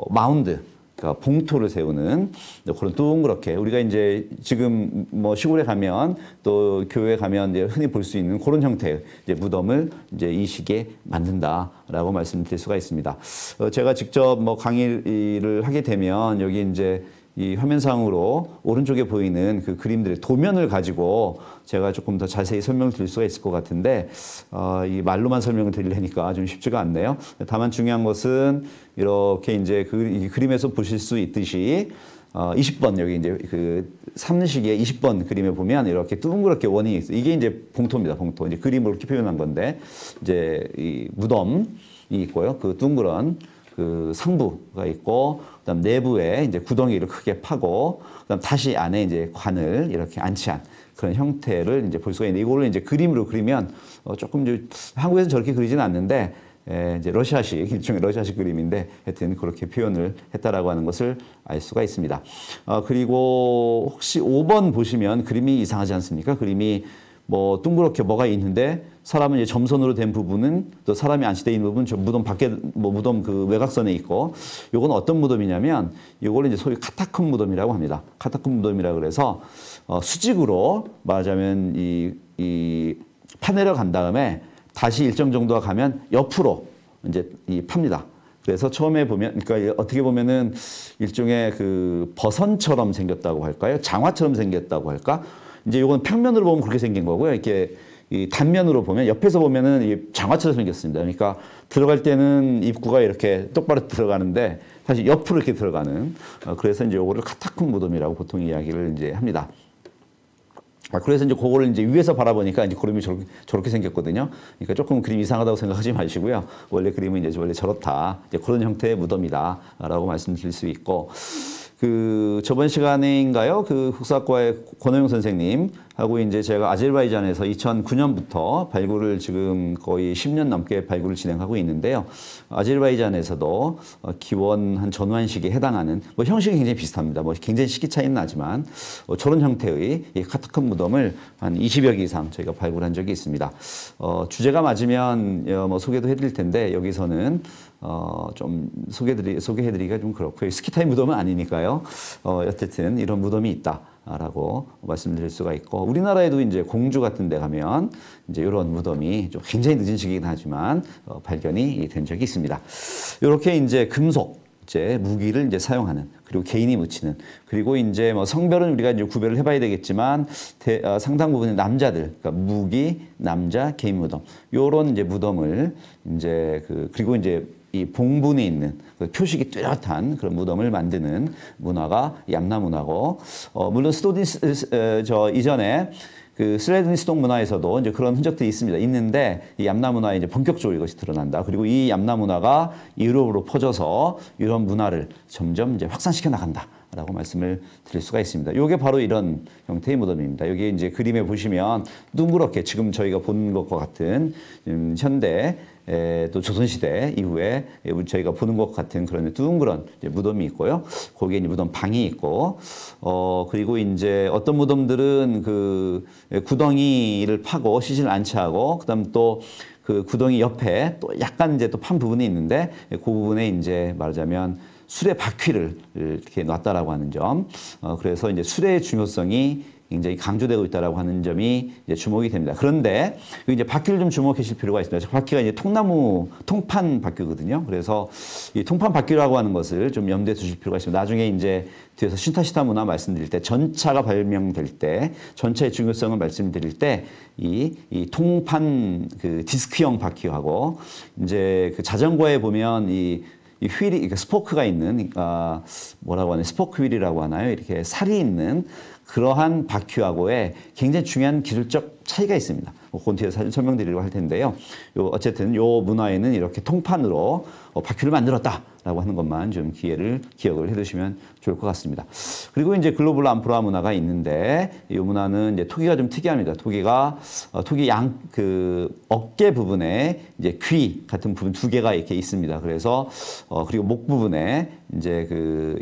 마운드 그러니까 봉토를 세우는 그런 동그랗게 우리가 이제 지금 뭐 시골에 가면 또 교회에 가면 이제 흔히 볼 수 있는 그런 형태의 이제 무덤을 이제 이 시기에 만든다라고 말씀드릴 수가 있습니다. 제가 직접 뭐 강의를 하게 되면 여기 이제 이 화면상으로 오른쪽에 보이는 그 그림들의 도면을 가지고 제가 조금 더 자세히 설명을 드릴 수가 있을 것 같은데 이 말로만 설명을 드리려니까 좀 쉽지가 않네요. 다만 중요한 것은 이렇게 이제 이 그림에서 보실 수 있듯이 20번 여기 이제 그 3시기의 20번 그림에 보면 이렇게 둥그렇게 원이 있어요. 이게 이제 봉토입니다. 봉토. 이제 그림으로 이렇게 표현한 건데 이제 이 무덤이 있고요. 그 둥그런 그 상부가 있고 그다음 내부에 이제 구덩이를 크게 파고 그다음 다시 안에 이제 관을 이렇게 안치한 그런 형태를 이제 볼 수가 있는데 이거를 이제 그림으로 그리면 조금 이제 한국에서는 저렇게 그리진 않는데 이제 러시아식 일종의 러시아식 그림인데 하여튼 그렇게 표현을 했다라고 하는 것을 알 수가 있습니다. 그리고 혹시 5번 보시면 그림이 이상하지 않습니까? 그림이 뭐 둥그렇게 뭐가 있는데 사람은 이제 점선으로 된 부분은 또 사람이 안치되어 있는 부분 저 무덤 밖에 뭐 무덤 그 외곽선에 있고 요건 어떤 무덤이냐면 요걸 이제 소위 카타콤 무덤이라고 합니다. 카타콤 무덤이라 그래서 수직으로 말하자면 이 파내려 간 다음에 다시 일정 정도가 가면 옆으로 이제 이 팝니다. 그래서 처음에 보면 그러니까 어떻게 보면은 일종의 그 버선처럼 생겼다고 할까요? 장화처럼 생겼다고 할까? 이제 요건 평면으로 보면 그렇게 생긴 거고요. 이렇게 이 단면으로 보면 옆에서 보면은 이 장화처럼 생겼습니다. 그러니까 들어갈 때는 입구가 이렇게 똑바로 들어가는데 사실 옆으로 이렇게 들어가는 그래서 이제 요거를 카타콤 무덤이라고 보통 이야기를 이제 합니다. 그래서 이제 그거를 이제 위에서 바라보니까 이제 그림이 저렇게 생겼거든요. 그러니까 조금 그림 이상하다고 생각하지 마시고요. 원래 그림은 이제 원래 저렇다. 이제 그런 형태의 무덤이다라고 말씀드릴 수 있고. 그 저번 시간인가요? 그 국사과의 권호용 선생님하고 이제 제가 아제르바이잔에서 2009년부터 발굴을 지금 거의 10년 넘게 발굴을 진행하고 있는데요. 아제르바이잔에서도 기원 한 전환 시기에 해당하는 뭐 형식이 굉장히 비슷합니다. 뭐 굉장히 시기 차이는 나지만 저런 형태의 이 카타콤 무덤을 한 20여 개 이상 저희가 발굴한 적이 있습니다. 주제가 맞으면 뭐 소개도 해드릴 텐데 여기서는 좀 소개해드리기가 좀 그렇고요. 스키타이 무덤은 아니니까요. 어쨌든 이런 무덤이 있다. 라고 말씀드릴 수가 있고, 우리나라에도 이제 공주 같은 데 가면 이제 이런 무덤이 좀 굉장히 늦은 시기긴 하지만 발견이 된 적이 있습니다. 이렇게 이제 금속 이제 무기를 이제 사용하는, 그리고 개인이 묻히는, 그리고 이제 뭐 성별은 우리가 이제 구별을 해봐야 되겠지만 상당 부분의 남자들, 그러니까 무기, 남자, 개인 무덤, 요런 이제 무덤을 이제 그리고 이제 이 봉분에 있는 그 표식이 뚜렷한 그런 무덤을 만드는 문화가 얌나 문화고, 물론 이전에 그 슬레드니스톡 문화에서도 이제 그런 흔적들이 있습니다. 있는데 이 얌나 문화에 이제 본격적으로 이것이 드러난다. 그리고 이 얌나 문화가 유럽으로 퍼져서 이런 문화를 점점 이제 확산시켜 나간다라고 말씀을 드릴 수가 있습니다. 요게 바로 이런 형태의 무덤입니다. 여기 이제 그림에 보시면 둥그렇게 지금 저희가 본 것과 같은 현대 또 조선시대 이후에 저희가 보는 것 같은 그런 둥그런 무덤이 있고요. 거기에 이제 무덤 방이 있고, 그리고 이제 어떤 무덤들은 그 구덩이를 파고 시신을 안치하고, 그다음 또 그 구덩이 옆에 또 약간 이제 또 판 부분이 있는데 그 부분에 이제 말하자면 수레 바퀴를 이렇게 놨다라고 하는 점, 그래서 이제 수레의 중요성이 굉장히 강조되고 있다라고 하는 점이 이제 주목이 됩니다. 그런데 이제 바퀴를 좀 주목하실 필요가 있습니다. 바퀴가 이제 통판 바퀴거든요. 그래서 이 통판 바퀴라고 하는 것을 좀 염두에 두실 필요가 있습니다. 나중에 이제 뒤에서 신타시타 문화 말씀드릴 때, 전차가 발명될 때, 전차의 중요성을 말씀드릴 때 이 통판 그 디스크형 바퀴하고 이제 그 자전거에 보면 이 휠이, 그러니까 스포크가 있는, 뭐라고 하나요? 스포크 휠이라고 하나요? 이렇게 살이 있는 그러한 바퀴하고의 굉장히 중요한 기술적 차이가 있습니다. 그건 뒤에 설명드리려고 할 텐데요. 어쨌든 요 문화에는 이렇게 통판으로 바퀴를 만들었다라고 하는 것만 좀 기억을 해두시면 좋을 것 같습니다. 그리고 이제 글로벌 암포라 문화가 있는데, 이 문화는 이제 토기가 좀 특이합니다. 토기 양 어깨 부분에 이제 귀 같은 부분 두 개가 이렇게 있습니다. 그래서 그리고 목 부분에 이제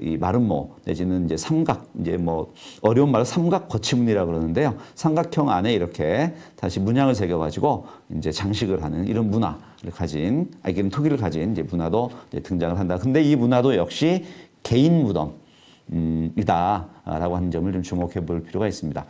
이 마름모 내지는 이제 삼각, 이제 뭐 어려운 말로 삼각 거치문이라 그러는데요. 삼각형 안에 이렇게 다시 문양을 새겨가지고 이제 장식을 하는 이런 문화를 가진, 이게 토기를 가진 이제 문화도 이제 등장을 한다. 근데 이 문화도 역시 개인 무덤이다라고 하는 점을 좀 주목해 볼 필요가 있습니다.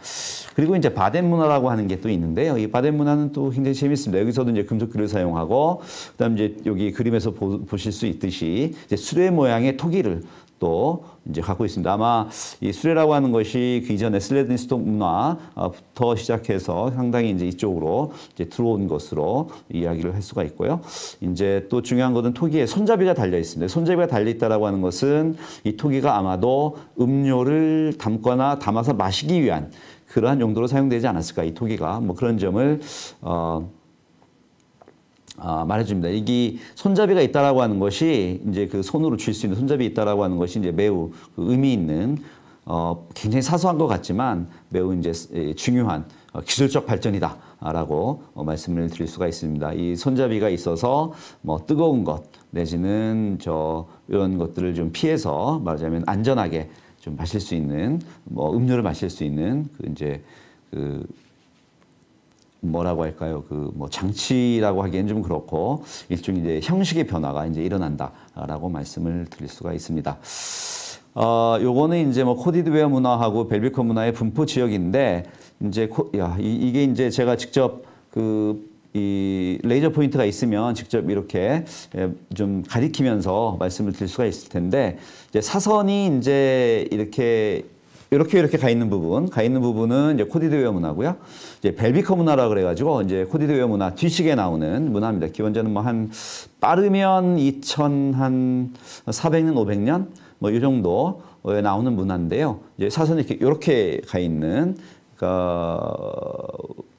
그리고 이제 바덴 문화라고 하는 게 또 있는데요. 이 바덴 문화는 또 굉장히 재미있습니다. 여기서도 이제 금속기를 사용하고, 그다음 이제 여기 그림에서 보실 수 있듯이 이제 수레 모양의 토기를 또 이제 갖고 있습니다. 아마 이 수레라고 하는 것이 그 이전에 슬레드니스톡 문화부터 시작해서 상당히 이제 이쪽으로 이제 들어온 것으로 이야기를 할 수가 있고요. 이제 또 중요한 것은 토기에 손잡이가 달려 있습니다. 손잡이가 달려 있다라고 하는 것은 이 토기가 아마도 음료를 담거나 담아서 마시기 위한 그러한 용도로 사용되지 않았을까. 이 토기가 뭐 그런 점을 말해줍니다. 이게 손잡이가 있다라고 하는 것이 이제 그 손으로 쥘 수 있는 손잡이 있다라고 하는 것이 이제 매우 의미 있는, 굉장히 사소한 것 같지만 매우 이제 중요한 기술적 발전이다라고 말씀을 드릴 수가 있습니다. 이 손잡이가 있어서 뭐 뜨거운 것 내지는 이런 것들을 좀 피해서 말하자면 안전하게 좀 마실 수 있는, 뭐 음료를 마실 수 있는 뭐라고 할까요? 장치라고 하기엔 좀 그렇고, 일종의 이제 형식의 변화가 이제 일어난다라고 말씀을 드릴 수가 있습니다. 요거는 이제 뭐 코디드웨어 문화하고 벨비컨 문화의 분포 지역인데, 이제 이게 이제 제가 직접 이 레이저 포인트가 있으면 직접 이렇게 좀 가리키면서 말씀을 드릴 수가 있을 텐데, 이제 사선이 이제 이렇게 가 있는 부분은 이제 코디드웨어 문화고요. 이제 벨비커 문화라 그래가지고 이제 코디드웨어 문화 뒤식에 나오는 문화입니다. 기원전은 뭐 한 빠르면 2400년, 500년 뭐 이 정도에 나오는 문화인데요. 이제 사선이 이렇게 가 있는,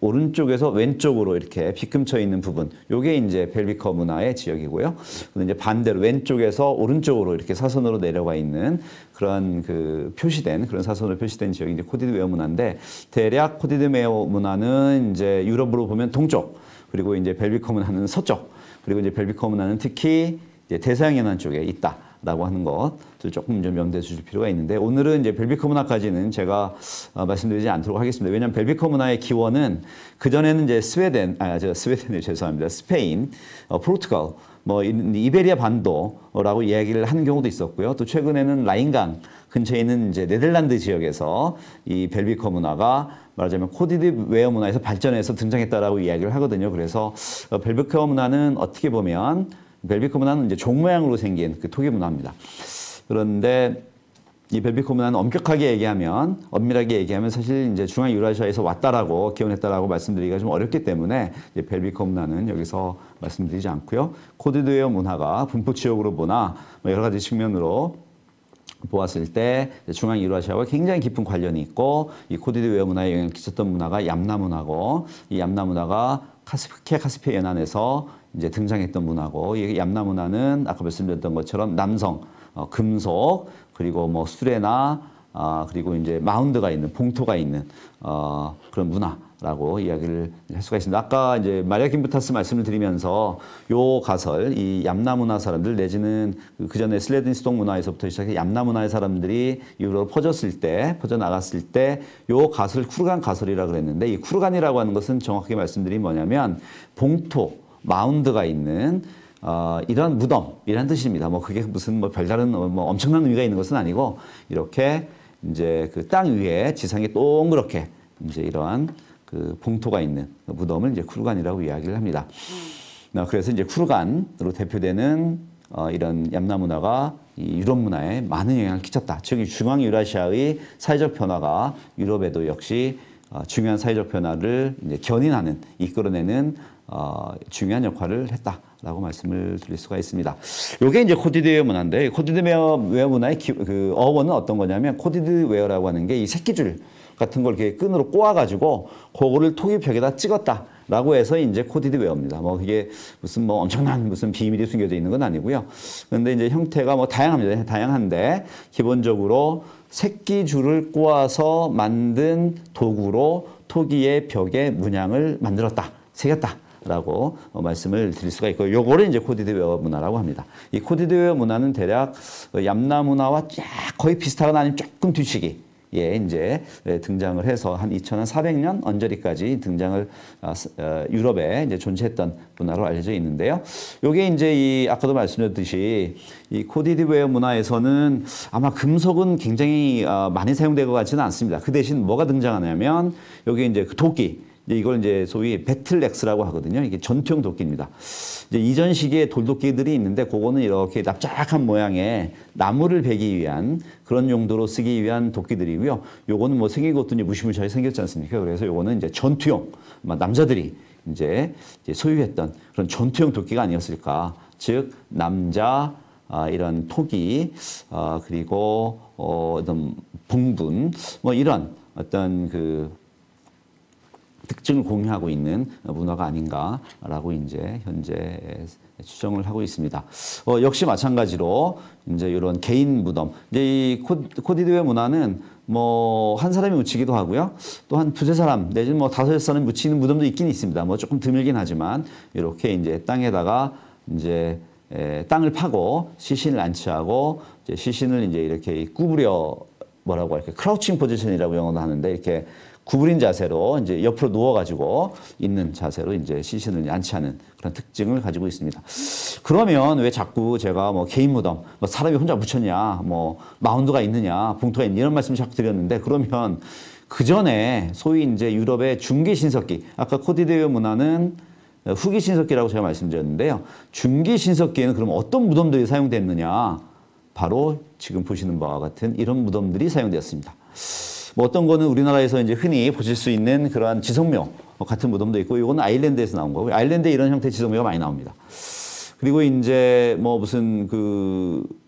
오른쪽에서 왼쪽으로 이렇게 뒤꿈쳐 있는 부분, 요게 이제 벨비커 문화의 지역이고요. 근데 이제 반대로 왼쪽에서 오른쪽으로 이렇게 사선으로 내려와 있는 그런 그런 사선으로 표시된 지역이 이제 코디드웨어 문화인데, 대략 코디드웨어 문화는 이제 유럽으로 보면 동쪽, 그리고 이제 벨비커 문화는 서쪽, 그리고 이제 벨비커 문화는 특히 이제 대서양 연안 쪽에 있다. 라고 하는 것을 조금 좀 염두에 두실 필요가 있는데, 오늘은 이제 벨비커 문화까지는 제가 말씀드리지 않도록 하겠습니다. 왜냐하면 벨비커 문화의 기원은 그전에는 이제 스페인, 포르투갈, 뭐 이베리아 반도라고 이야기를 한 경우도 있었고요. 또 최근에는 라인강 근처에 있는 이제 네덜란드 지역에서 이 벨비커 문화가 말하자면 코디드웨어 문화에서 발전해서 등장했다라고 이야기를 하거든요. 그래서 벨비커 문화는 어떻게 보면 벨비커 문화는 이제 종 모양으로 생긴 그 토기 문화입니다. 그런데 이 벨비커 문화는 엄밀하게 얘기하면 사실 이제 중앙유라시아에서 왔다라고 기원했다라고 말씀드리기가 좀 어렵기 때문에 이제 벨비커 문화는 여기서 말씀드리지 않고요. 코디드웨어 문화가 분포 지역으로 보나 여러 가지 측면으로 보았을 때 중앙유라시아와 굉장히 깊은 관련이 있고, 이 코디드웨어 문화에 영향을 끼쳤던 문화가 얌나 문화고, 이 얌나 문화가 흑해 카스피해 연안에서 이제 등장했던 문화고, 이 얌나 문화는 아까 말씀드렸던 것처럼 남성, 금속, 그리고 뭐 수레나 그리고 이제 마운드가 있는, 봉토가 있는 그런 문화라고 이야기를 할 수가 있습니다. 아까 이제 마리아 김부타스 말씀을 드리면서 요 가설, 이 얌나 문화 사람들 내지는 그 전에 슬레드니스톡 문화에서부터 시작해 얌나 문화의 사람들이 유럽으로 퍼져나갔을 때 요 가설 쿠르간 가설이라 그랬는데, 이 쿠르간이라고 하는 것은 정확히 말씀드리면 뭐냐면 봉토, 마운드가 있는 이런 무덤이란 뜻입니다. 뭐 그게 무슨 뭐 별다른 뭐 엄청난 의미가 있는 것은 아니고, 이렇게 이제 그 땅 위에 지상에 동그랗게 이제 이러한 그 봉토가 있는 무덤을 이제 쿠르간이라고 이야기를 합니다. 그래서 이제 쿠르간으로 대표되는 이런 얌나 문화가 이 유럽 문화에 많은 영향을 끼쳤다. 즉, 중앙 유라시아의 사회적 변화가 유럽에도 역시 중요한 사회적 변화를 이제 견인하는, 이끌어내는 중요한 역할을 했다라고 말씀을 드릴 수가 있습니다. 요게 이제 코디드웨어 문화인데, 코디드웨어 문화의 그 어원은 어떤 거냐면, 코디드웨어라고 하는 게 이 새끼줄 같은 걸 이렇게 끈으로 꼬아가지고 그거를 토기벽에다 찍었다라고 해서 이제 코디드웨어입니다. 뭐 그게 무슨 뭐 엄청난 무슨 비밀이 숨겨져 있는 건 아니고요. 근데 이제 형태가 뭐 다양합니다. 다양한데 기본적으로 새끼줄을 꼬아서 만든 도구로 토기의 벽에 문양을 만들었다, 새겼다라고 말씀을 드릴 수가 있고, 요거를 이제 코디드웨어 문화라고 합니다. 이 코디드웨어 문화는 대략 얌나 문화와 쫙 거의 비슷하거나 아니면 조금 뒤치기. 예, 이제 등장을 해서 한 2400년 언저리까지 등장을 유럽에 이제 존재했던 문화로 알려져 있는데요. 요게 이제 이 아까도 말씀드렸듯이 이 코디드웨어 문화에서는 아마 금속은 굉장히 많이 사용될 것 같지는 않습니다. 그 대신 뭐가 등장하냐면 요게 이제 그 도끼, 이걸 이제 소위 배틀렉스라고 하거든요. 이게 전투용 도끼입니다. 이제 이전 시기에 돌도끼들이 있는데, 그거는 이렇게 납작한 모양의 나무를 베기 위한 그런 용도로 쓰기 위한 도끼들이고요. 요거는 뭐 생긴 것도 이제 무시무시하게 생겼지 않습니까? 그래서 요거는 이제 전투용, 남자들이 이제 소유했던 그런 전투용 도끼가 아니었을까. 즉, 남자, 이런 토기, 그리고, 어떤 봉분, 뭐 이런 어떤 그, 특징을 공유하고 있는 문화가 아닌가라고 이제 현재 추정을 하고 있습니다. 역시 마찬가지로 이제 이런 개인 무덤, 이제 이 코디드웨어 문화는 뭐 한 사람이 묻히기도 하고요. 또 한 두세 사람 내지는 뭐 다섯 사람 묻히는 무덤도 있긴 있습니다. 뭐 조금 드물긴 하지만 이렇게 이제 땅에다가 이제 땅을 파고 시신을 안치하고 이제 시신을 이제 이렇게 구부려, 뭐라고 할까요? 크라우칭 포지션이라고 영어로 하는데, 이렇게 구부린 자세로 이제 옆으로 누워가지고 있는 자세로 이제 시신을 안치하는 그런 특징을 가지고 있습니다. 그러면 왜 자꾸 제가 뭐 개인 무덤, 뭐 사람이 혼자 묻혔냐, 뭐 마운드가 있느냐, 봉투가 있느냐 이런 말씀을 자꾸 드렸는데, 그러면 그 전에 소위 이제 유럽의 중기 신석기, 아까 코디드웨어 문화는 후기 신석기라고 제가 말씀드렸는데요. 중기 신석기에는 그럼 어떤 무덤들이 사용됐느냐? 바로 지금 보시는 바와 같은 이런 무덤들이 사용되었습니다. 뭐 어떤 거는 우리나라에서 이제 흔히 보실 수 있는 그러한 지성묘 같은 무덤도 있고, 이거는 아일랜드에서 나온 거고요. 아일랜드에 이런 형태의 지성묘가 많이 나옵니다. 그리고 이제 뭐 무슨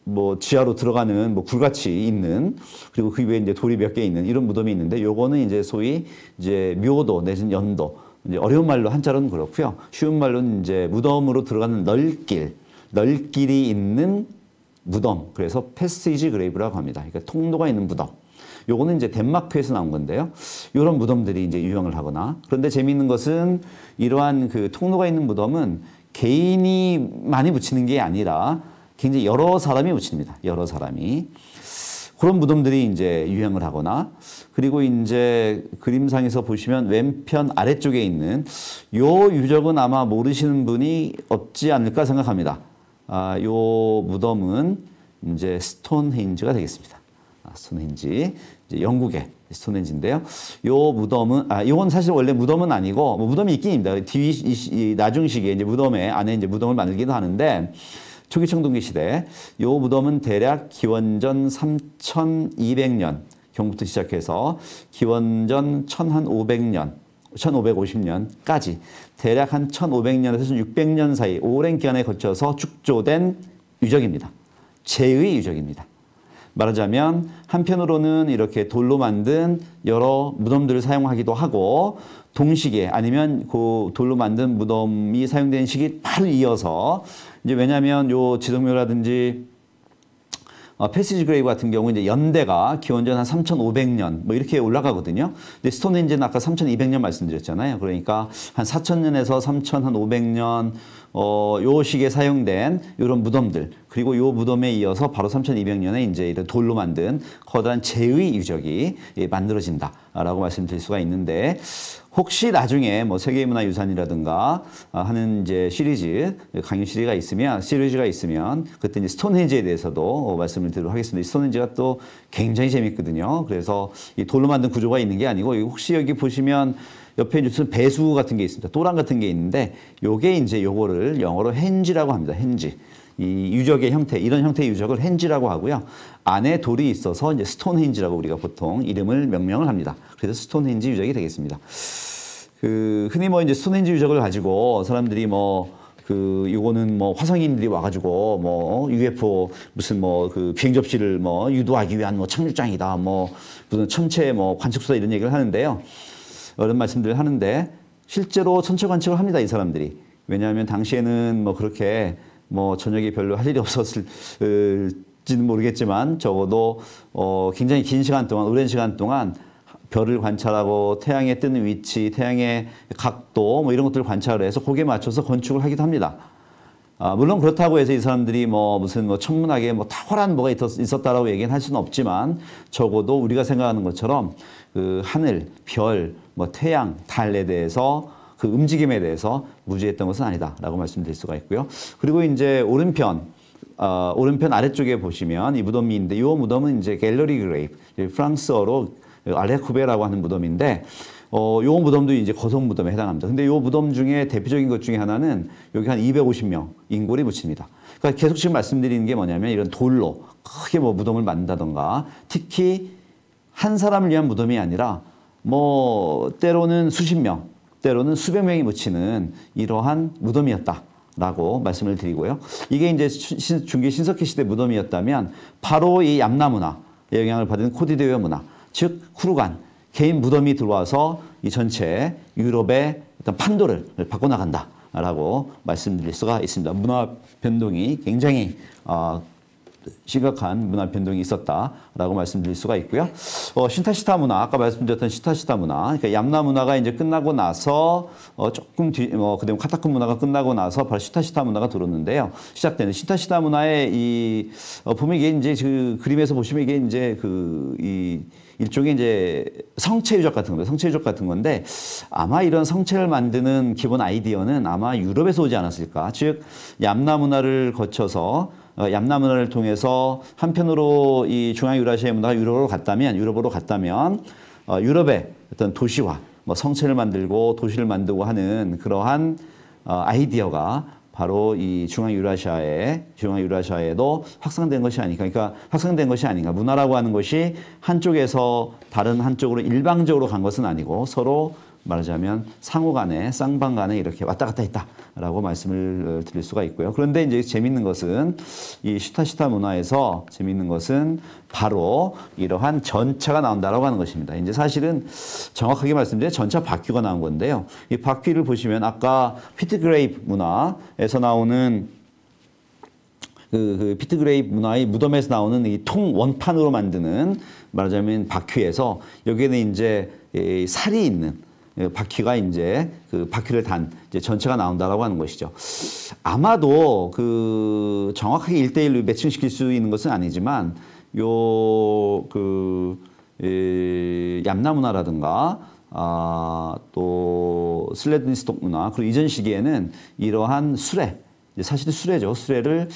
뭐 지하로 들어가는 뭐 굴같이 있는, 그리고 그 위에 이제 돌이 몇 개 있는 이런 무덤이 있는데, 요거는 이제 소위 이제 묘도 내지는 연도, 이제 어려운 말로 한자로는 그렇고요. 쉬운 말로는 이제 무덤으로 들어가는 널길이 있는 무덤. 그래서 패시지 그레이브라고 합니다. 그러니까 통로가 있는 무덤. 요거는 이제 덴마크에서 나온 건데요. 요런 무덤들이 이제 유형을 하거나. 그런데 재미있는 것은 이러한 그 통로가 있는 무덤은 개인이 많이 묻히는 게 아니라 굉장히 여러 사람이 묻힙니다. 여러 사람이. 그런 무덤들이 이제 유행을 하거나, 그리고 이제 그림상에서 보시면 왼편 아래쪽에 있는 요 유적은 아마 모르시는 분이 없지 않을까 생각합니다. 아, 요 무덤은 이제 스톤헨지가 되겠습니다. 아, 스톤헨지. 이제 영국의 스톤헨지인데요. 요 무덤은, 아, 요건 사실 원래 무덤은 아니고, 뭐 무덤이 있긴 있습니다. 뒤, 나중 시기에 이제 무덤에, 안에 이제 무덤을 만들기도 하는데, 초기 청동기 시대, 요 무덤은 대략 기원전 3200년 경부터 시작해서 기원전 1500년, 1550년까지 대략 한 1500년에서 1600년 사이 오랜 기간에 걸쳐서 축조된 유적입니다. 제의 유적입니다. 말하자면 한편으로는 이렇게 돌로 만든 여러 무덤들을 사용하기도 하고, 동시기에 아니면 그 돌로 만든 무덤이 사용된 시기 바로 이어서 이제, 왜냐하면 요 지동묘라든지 패시지 그레이브 같은 경우 이제 연대가 기원전 한 3500년 뭐 이렇게 올라가거든요. 근데 스톤헨지는 아까 3200년 말씀드렸잖아요. 그러니까 한 4000년에서 3500년 요 시기에 사용된 이런 무덤들, 그리고 요 무덤에 이어서 바로 3200년에 이제 이런 돌로 만든 커다란 제의 유적이 만들어진다라고 말씀드릴 수가 있는데, 혹시 나중에 뭐 세계문화유산이라든가 하는 이제 시리즈, 강연 시리즈가 있으면 그때 이제 스톤헨지에 대해서도 말씀을 드리도록 하겠습니다. 스톤헨지가 또 굉장히 재밌거든요. 그래서 이 돌로 만든 구조가 있는 게 아니고, 혹시 여기 보시면 옆에 무슨 배수 같은 게 있습니다. 또랑 같은 게 있는데, 요게 이제 요거를 영어로 헨지라고 합니다. 헨지. 이 유적의 형태, 이런 형태의 유적을 헨지라고 하고요. 안에 돌이 있어서 이제 스톤헨지라고 우리가 보통 이름을 명명을 합니다. 그래서 스톤헨지 유적이 되겠습니다. 그, 흔히 뭐 이제 스톤헨지 유적을 가지고 사람들이 요거는 화성인들이 와가지고 UFO 무슨 비행접시를 유도하기 위한 착륙장이다. 무슨 천체 관측소다 이런 얘기를 하는데요. 이런 말씀들을 하는데, 실제로 천체 관측을 합니다, 이 사람들이. 왜냐하면 당시에는 그렇게 저녁에 별로 할 일이 없었을지는 모르겠지만, 적어도 굉장히 긴 시간 동안, 오랜 시간 동안 별을 관찰하고 태양의 뜨는 위치, 태양의 각도 이런 것들을 관찰을 해서 거기에 맞춰서 건축을 하기도 합니다. 아, 물론 그렇다고 해서 이 사람들이 천문학에 탁월한 뭐가 있었다라고 얘기는 할 수는 없지만, 적어도 우리가 생각하는 것처럼 그 하늘, 별, 태양, 달에 대해서 그 움직임에 대해서 무지했던 것은 아니다라고 말씀드릴 수가 있고요. 그리고 이제 오른편 아래쪽에 보시면 이 무덤이 있는데, 이 무덤은 이제 갤러리 그레이브, 프랑스어로 알레쿠베라고 하는 무덤인데, 요 무덤도 이제 거성 무덤에 해당합니다. 근데 요 무덤 중에 대표적인 것 중에 하나는 여기 한 250명 인골이 묻힙니다. 그러니까 계속 지금 말씀드리는 게 뭐냐면, 이런 돌로 크게 무덤을 만든다던가, 특히 한 사람을 위한 무덤이 아니라 때로는 수십 명, 때로는 수백 명이 묻히는 이러한 무덤이었다라고 말씀을 드리고요. 이게 이제 중기 신석기 시대 무덤이었다면, 바로 이 얌나 문화의 영향을 받은 코디드웨어 문화, 즉 쿠르간 개인 무덤이 들어와서 이 전체 유럽의 일단 판도를 바꿔나간다라고 말씀드릴 수가 있습니다. 문화 변동이 굉장히 심각한 문화 변동이 있었다라고 말씀드릴 수가 있고요. 신타시타 문화, 아까 말씀드렸던 신타시타 문화, 그러니까 얌나 문화가 이제 끝나고 나서 조금 뒤, 그다음 카타콤 문화가 끝나고 나서 바로 신타시타 문화가 들어오는데요. 시작되는 신타시타 문화의 이 보면 이게 이제 그 그림에서 보시면 이게 이제 그 이 일종의 이제 성체 유적 같은 건데 아마 이런 성체를 만드는 기본 아이디어는 아마 유럽에서 오지 않았을까. 즉 얌나 문화를 거쳐서 얌나 문화를 통해서 한편으로 이 중앙유라시아 문화가 유럽으로 갔다면 유럽의 어떤 도시화, 성체를 만들고 도시를 만들고 하는 그러한 아이디어가 바로 이 중앙유라시아에도 확산된 것이 아닌가. 그러니까 문화라고 하는 것이 한쪽에서 다른 한쪽으로 일방적으로 간 것은 아니고, 서로 말하자면 상호간에 쌍방간에 이렇게 왔다 갔다 했다라고 말씀을 드릴 수가 있고요. 그런데 이제 재밌는 것은, 이 신타시타 문화에서 재밌는 것은 바로 이러한 전차가 나온다라고 하는 것입니다. 이제 사실은 정확하게 말씀드리면 전차 바퀴가 나온 건데요. 이 바퀴를 보시면 아까 피트그레이브 문화에서 나오는 그 피트그레이브 문화의 무덤에서 나오는 이 통 원판으로 만드는 말하자면 바퀴에서 여기에는 이제 살이 있는 바퀴가 이제 그 바퀴를 단 이제 전체가 나온다라고 하는 것이죠. 아마도 그 정확하게 1대1로 매칭시킬 수 있는 것은 아니지만 요 그 얌나 문화라든가 또 슬레드니스톡 문화 그리고 이전 시기에는 이러한 수레 사실은 수레죠. 수레를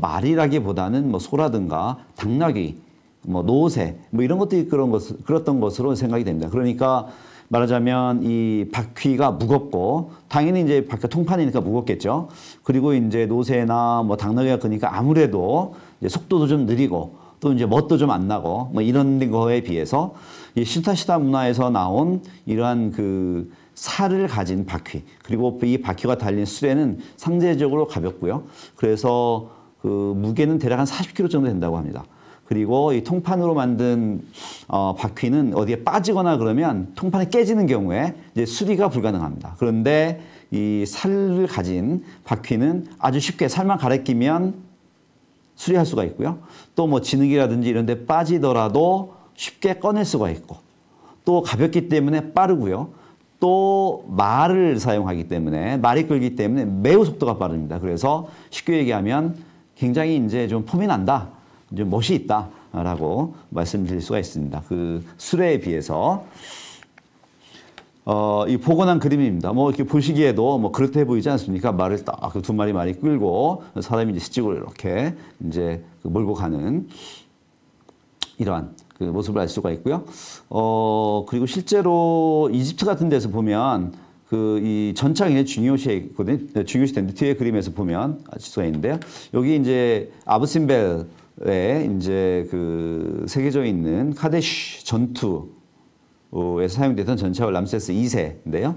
말이라기보다는 뭐 소라든가 당나귀 뭐 노새 뭐 이런 것들이 그랬던 것으로 생각이 됩니다. 그러니까 말하자면 이 바퀴가 무겁고 당연히 이제 바퀴가 통판이니까 무겁겠죠. 그리고 이제 노새나 뭐 당나귀가 크니까 아무래도 이제 속도도 좀 느리고 또 이제 멋도 좀 안 나고 뭐 이런 거에 비해서 이 신타시타 문화에서 나온 이러한 그 살을 가진 바퀴 그리고 이 바퀴가 달린 수레는 상대적으로 가볍고요. 그래서 그 무게는 대략 한 40kg 정도 된다고 합니다. 그리고 이 통판으로 만든 바퀴는 어디에 빠지거나 그러면 통판이 깨지는 경우에 이제 수리가 불가능합니다. 그런데 이 살을 가진 바퀴는 아주 쉽게 살만 갈아 끼면 수리할 수가 있고요. 또 뭐 진흙이라든지 이런 데 빠지더라도 쉽게 꺼낼 수가 있고 또 가볍기 때문에 빠르고요. 또 말을 사용하기 때문에 말이 끌기 때문에 매우 속도가 빠릅니다. 그래서 쉽게 얘기하면 굉장히 이제 좀 폼이 난다. 이제 멋이 있다라고 말씀드릴 수가 있습니다. 그 수레에 비해서 이 포근한 그림입니다. 뭐 이렇게 보시기에도 뭐 그렇게 보이지 않습니까? 말을 딱 두 마리 끌고 사람이 이제 시집으로 이렇게 이제 몰고 가는 이러한 그 모습을 알 수가 있고요. 그리고 실제로 이집트 같은 데서 보면 그 이 전차가 굉장히 중요시했거든요. 중요시했는데 뒤에 그림에서 보면 지수가 있는데요. 여기 이제 아브신벨 이제 그 새겨져 있는 카데쉬 전투에서 사용됐던 전차와 람세스 2세인데요.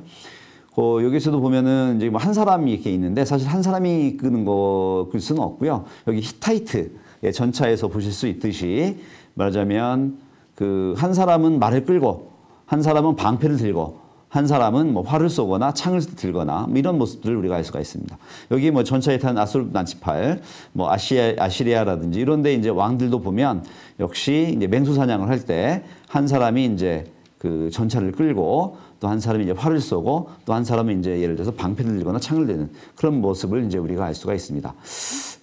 여기서도 보면은 이제 뭐 한 사람이 이렇게 있는데 사실 한 사람이 끄는 거 글 수는 없고요. 여기 히타이트의 전차에서 보실 수 있듯이 말하자면 그 한 사람은 말을 끌고 한 사람은 방패를 들고 한 사람은 뭐 활을 쏘거나 창을 들거나 뭐 이런 모습들을 우리가 알 수가 있습니다. 여기 뭐 전차에 탄 아수르난치팔, 뭐 아시리아라든지 이런데 이제 왕들도 보면 역시 이제 맹수 사냥을 할 때 한 사람이 이제 그 전차를 끌고 또 한 사람이 이제 활을 쏘고 또 한 사람은 이제 예를 들어서 방패를 들거나 창을 드는 그런 모습을 이제 우리가 알 수가 있습니다.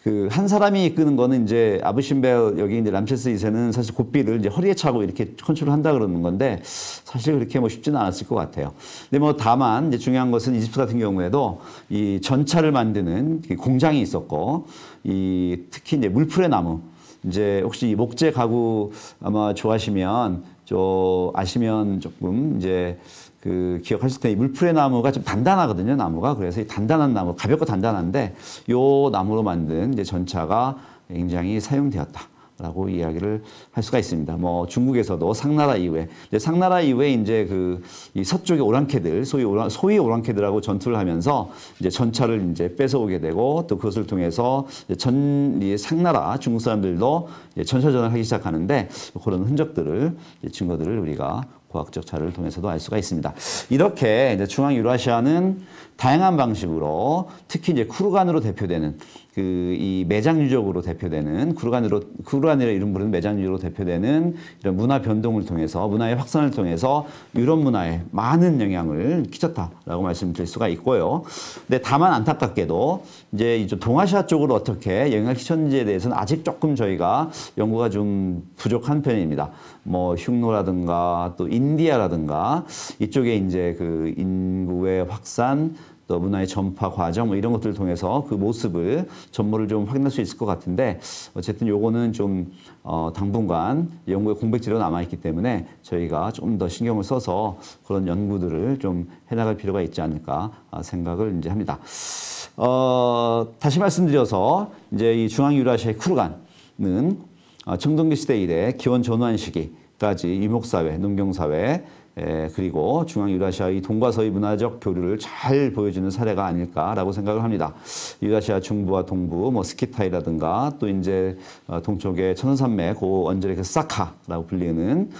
그 한 사람이 이끄는 거는 이제 아브신벨 여기 이제 람세스 2세는 사실 곱비를 이제 허리에 차고 이렇게 컨트롤 한다 그러는 건데 사실 그렇게 뭐 쉽지는 않았을 것 같아요. 근데 뭐 다만 이제 중요한 것은 이집트 같은 경우에도 이 전차를 만드는 공장이 있었고 이 특히 이제 물풀의 나무 이제 혹시 목재 가구 아마 좋아하시면 저 아시면 조금 이제 그 기억하실 때 이 물풀의 나무가 좀 단단하거든요, 나무가. 그래서 이 단단한 나무, 가볍고 단단한데 요 나무로 만든 이제 전차가 굉장히 사용되었다라고 이야기를 할 수가 있습니다. 뭐 중국에서도 상나라 이후에 이제 그 이 서쪽의 오랑캐들, 소위 오랑캐들하고 전투를 하면서 이제 전차를 이제 뺏어오게 되고 또 그것을 통해서 이 상나라 중국 사람들도 이제 전차전을 하기 시작하는데 그런 흔적들을 이제 증거들을 우리가 과학적 자료를 통해서도 알 수가 있습니다. 이렇게 이제 중앙유라시아는 다양한 방식으로 특히 이제 쿠르간으로 대표되는 그 이 매장 유적으로 대표되는 쿠르간이라 이름 부르는 매장 유적으로 대표되는 이런 문화 변동을 통해서 문화의 확산을 통해서 유럽 문화에 많은 영향을 끼쳤다라고 말씀드릴 수가 있고요. 근데 다만 안타깝게도 이제 이쪽 동아시아 쪽으로 어떻게 영향을 끼쳤는지에 대해서는 아직 조금 저희가 연구가 좀 부족한 편입니다. 뭐 흉노라든가 또 인디아라든가 이쪽에 이제 그 인구의 확산 또 문화의 전파 과정 뭐 이런 것들을 통해서 그 모습을 전모를 좀 확인할 수 있을 것 같은데 어쨌든 요거는 좀 당분간 연구의 공백지로 남아있기 때문에 저희가 좀 더 신경을 써서 그런 연구들을 좀 해나갈 필요가 있지 않을까 생각을 이제 합니다. 다시 말씀드려서 이제 이 중앙유라시아의 쿠르간은 청동기 시대 이래 기원 전환 시기까지 이목사회, 농경사회 그리고 중앙유라시아의 동과 서의 문화적 교류를 잘 보여주는 사례가 아닐까라고 생각을 합니다. 유라시아 중부와 동부, 뭐 스키타이라든가 또 이제 동쪽의 천연산맥, 그 언저리 그 사카라고 불리는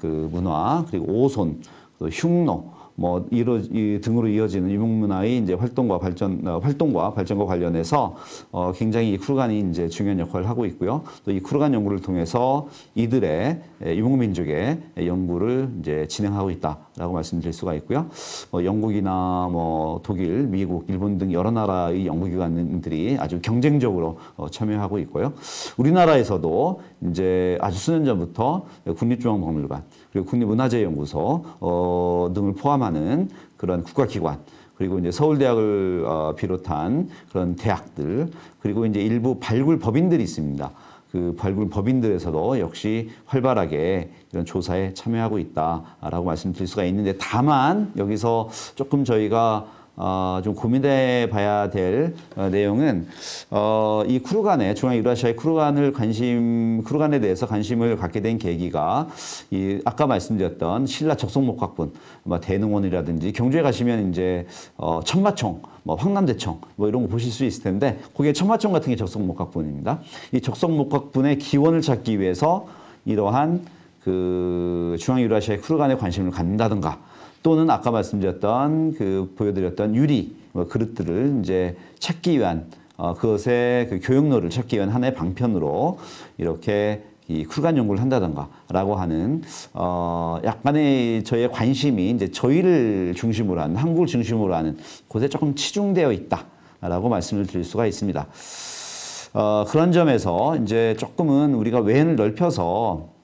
그 문화, 그리고 오손, 또 흉노, 뭐 등으로 이어지는 유목문화의 이제 활동과 발전과 관련해서 굉장히 이 쿠르간이 이제 중요한 역할을 하고 있고요. 또 이 쿠르간 연구를 통해서 이들의 유목민족의 연구를 이제 진행하고 있다라고 말씀드릴 수가 있고요. 영국이나 뭐 독일, 미국, 일본 등 여러 나라의 연구기관들이 아주 경쟁적으로 참여하고 있고요. 우리나라에서도 이제 아주 수년 전부터 국립중앙박물관 그리고 국립문화재연구소 등을 포함하는 그런 국가기관 그리고 이제 서울대학을 비롯한 그런 대학들 그리고 이제 일부 발굴 법인들이 있습니다. 그 발굴 법인들에서도 역시 활발하게 이런 조사에 참여하고 있다라고 말씀드릴 수가 있는데 다만 여기서 조금 저희가 좀 고민해 봐야 될 내용은 이 쿠르간의 중앙유라시아의 쿠르간에 대해서 관심을 갖게 된 계기가 이 아까 말씀드렸던 신라 적성목각분, 대능원이라든지 경주에 가시면 이제 천마총 황남대청 이런 거 보실 수 있을 텐데 거기에 천마총 같은 게 적성목각분입니다. 이 적성목각분의 기원을 찾기 위해서 이러한 그 중앙유라시아의 쿠르간에 관심을 갖는다든가 또는 아까 말씀드렸던 그 보여드렸던 유리 그릇들을 이제 찾기 위한 그것의 그 교역로를 찾기 위한 하나의 방편으로 이렇게 이 쿠르간 연구를 한다던가라고 하는 약간의 저희의 관심이 이제 저희를 중심으로 하는 한국을 중심으로 하는 곳에 조금 치중되어 있다라고 말씀을 드릴 수가 있습니다. 그런 점에서 이제 조금은 우리가 외연을 넓혀서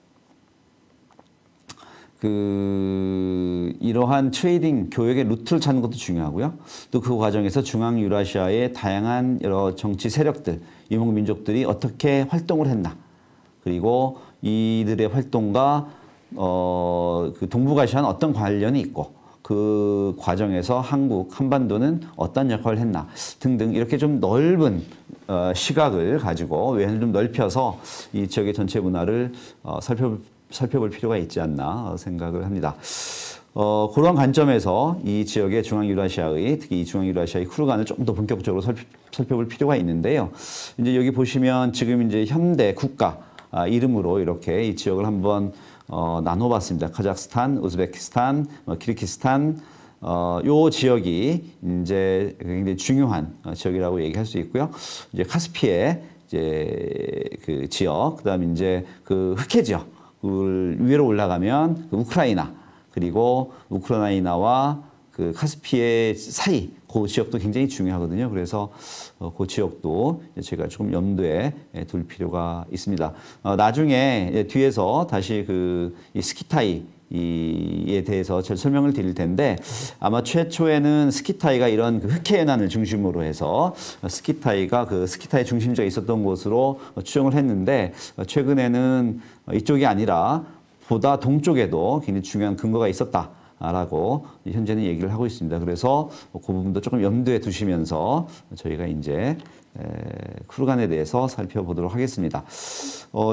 이러한 트레이딩, 교역의 루트를 찾는 것도 중요하고요. 또 그 과정에서 중앙유라시아의 다양한 여러 정치 세력들, 유목민족들이 어떻게 활동을 했나. 그리고 이들의 활동과, 그 동북아시아는 어떤 관련이 있고, 그 과정에서 한국, 한반도는 어떤 역할을 했나. 등등 이렇게 좀 넓은 시각을 가지고 외연을 좀 넓혀서 이 지역의 전체 문화를 살펴볼 필요가 있지 않나 생각을 합니다. 그런 관점에서 이 지역의 중앙유라시아의 특히 이 중앙유라시아의 쿠르간을 조금 더 본격적으로 살펴볼 필요가 있는데요. 이제 여기 보시면 지금 이제 현대 국가 이름으로 이렇게 이 지역을 한번 나눠봤습니다. 카자흐스탄, 우즈베키스탄, 키르기스탄 요 지역이 이제 굉장히 중요한 지역이라고 얘기할 수 있고요. 이제 카스피해 이제 그 지역, 그다음에 이제 그 흑해 지역. 위로 올라가면 우크라이나 그리고 우크라이나와 그 카스피해 사이 그 지역도 굉장히 중요하거든요. 그래서 그 지역도 제가 조금 염두에 둘 필요가 있습니다. 나중에 뒤에서 다시 그 스키타이에 대해서 제가 설명을 드릴 텐데 아마 최초에는 스키타이가 이런 그 흑해 해난을 중심으로 해서 스키타이가 그 스키타이 중심지가 있었던 곳으로 추정을 했는데 최근에는 이쪽이 아니라 보다 동쪽에도 굉장히 중요한 근거가 있었다라고 현재는 얘기를 하고 있습니다. 그래서 그 부분도 조금 염두에 두시면서 저희가 이제 쿠르간에 대해서 살펴보도록 하겠습니다.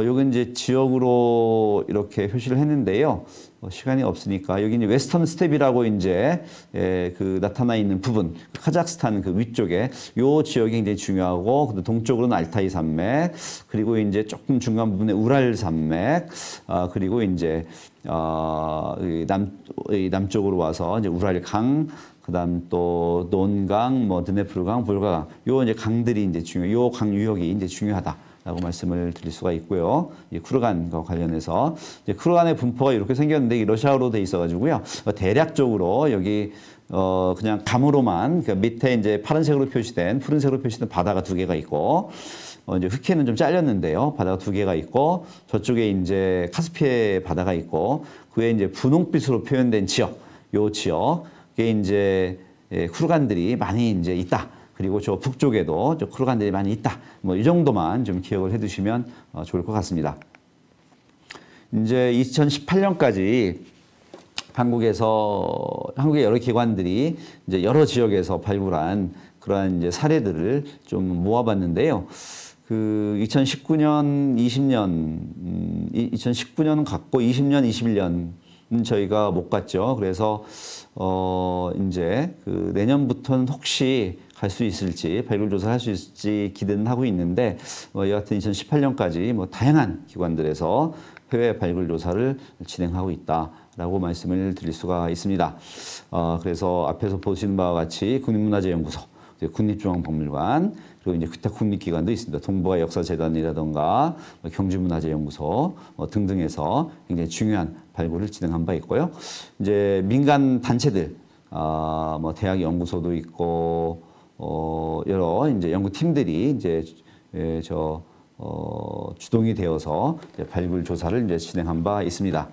요건 이제 지역으로 이렇게 표시를 했는데요. 시간이 없으니까 여기 이제 웨스턴 스텝이라고 이제 나타나 있는 부분, 카자흐스탄 그 위쪽에 요 지역이 굉장히 중요하고, 그리고 동쪽으로는 알타이 산맥, 그리고 이제 조금 중간 부분에 우랄 산맥, 그리고 이제 남쪽으로 와서 이제 우랄 강, 그다음 또 논강, 뭐 드네프르강, 볼가강, 요 이제 강들이 이제 요 강 유역이 이제 중요하다라고 말씀을 드릴 수가 있고요. 이 쿠르간과 관련해서 이제 쿠르간의 분포가 이렇게 생겼는데 이 러시아어로 돼 있어가지고요. 대략적으로 여기 그냥 감으로만 그 밑에 이제 파란색으로 표시된 푸른색으로 표시된 바다가 2개가 있고. 이제 흑해는 좀 잘렸는데요. 바다가 2개가 있고 저쪽에 이제 카스피해 바다가 있고 그 외에 이제 분홍빛으로 표현된 지역, 요 지역에 이제 쿠르간들이 많이 이제 있다. 그리고 저 북쪽에도 저 쿠르간들이 많이 있다. 뭐 이 정도만 좀 기억을 해두시면 좋을 것 같습니다. 이제 2018년까지 한국의 여러 기관들이 이제 여러 지역에서 발굴한 그러한 이제 사례들을 좀 모아봤는데요. 그 2019년 갔고 20년, 21년은 저희가 못 갔죠. 그래서 이제 그 내년부터는 혹시 갈 수 있을지 발굴 조사를 할 수 있을지 기대는 하고 있는데 여하튼 2018년까지 뭐 다양한 기관들에서 해외 발굴 조사를 진행하고 있다. 라고 말씀을 드릴 수가 있습니다. 그래서 앞에서 보시는 바와 같이 국립문화재연구소, 국립중앙박물관, 그리고 이제 기타 국립기관도 있습니다. 동북아 역사재단이라던가 경주문화재연구소 등등에서 굉장히 중요한 발굴을 진행한 바 있고요. 이제 민간 단체들, 대학 연구소도 있고, 여러 이제 연구팀들이 이제 주동이 되어서 이제 발굴 조사를 이제 진행한 바 있습니다.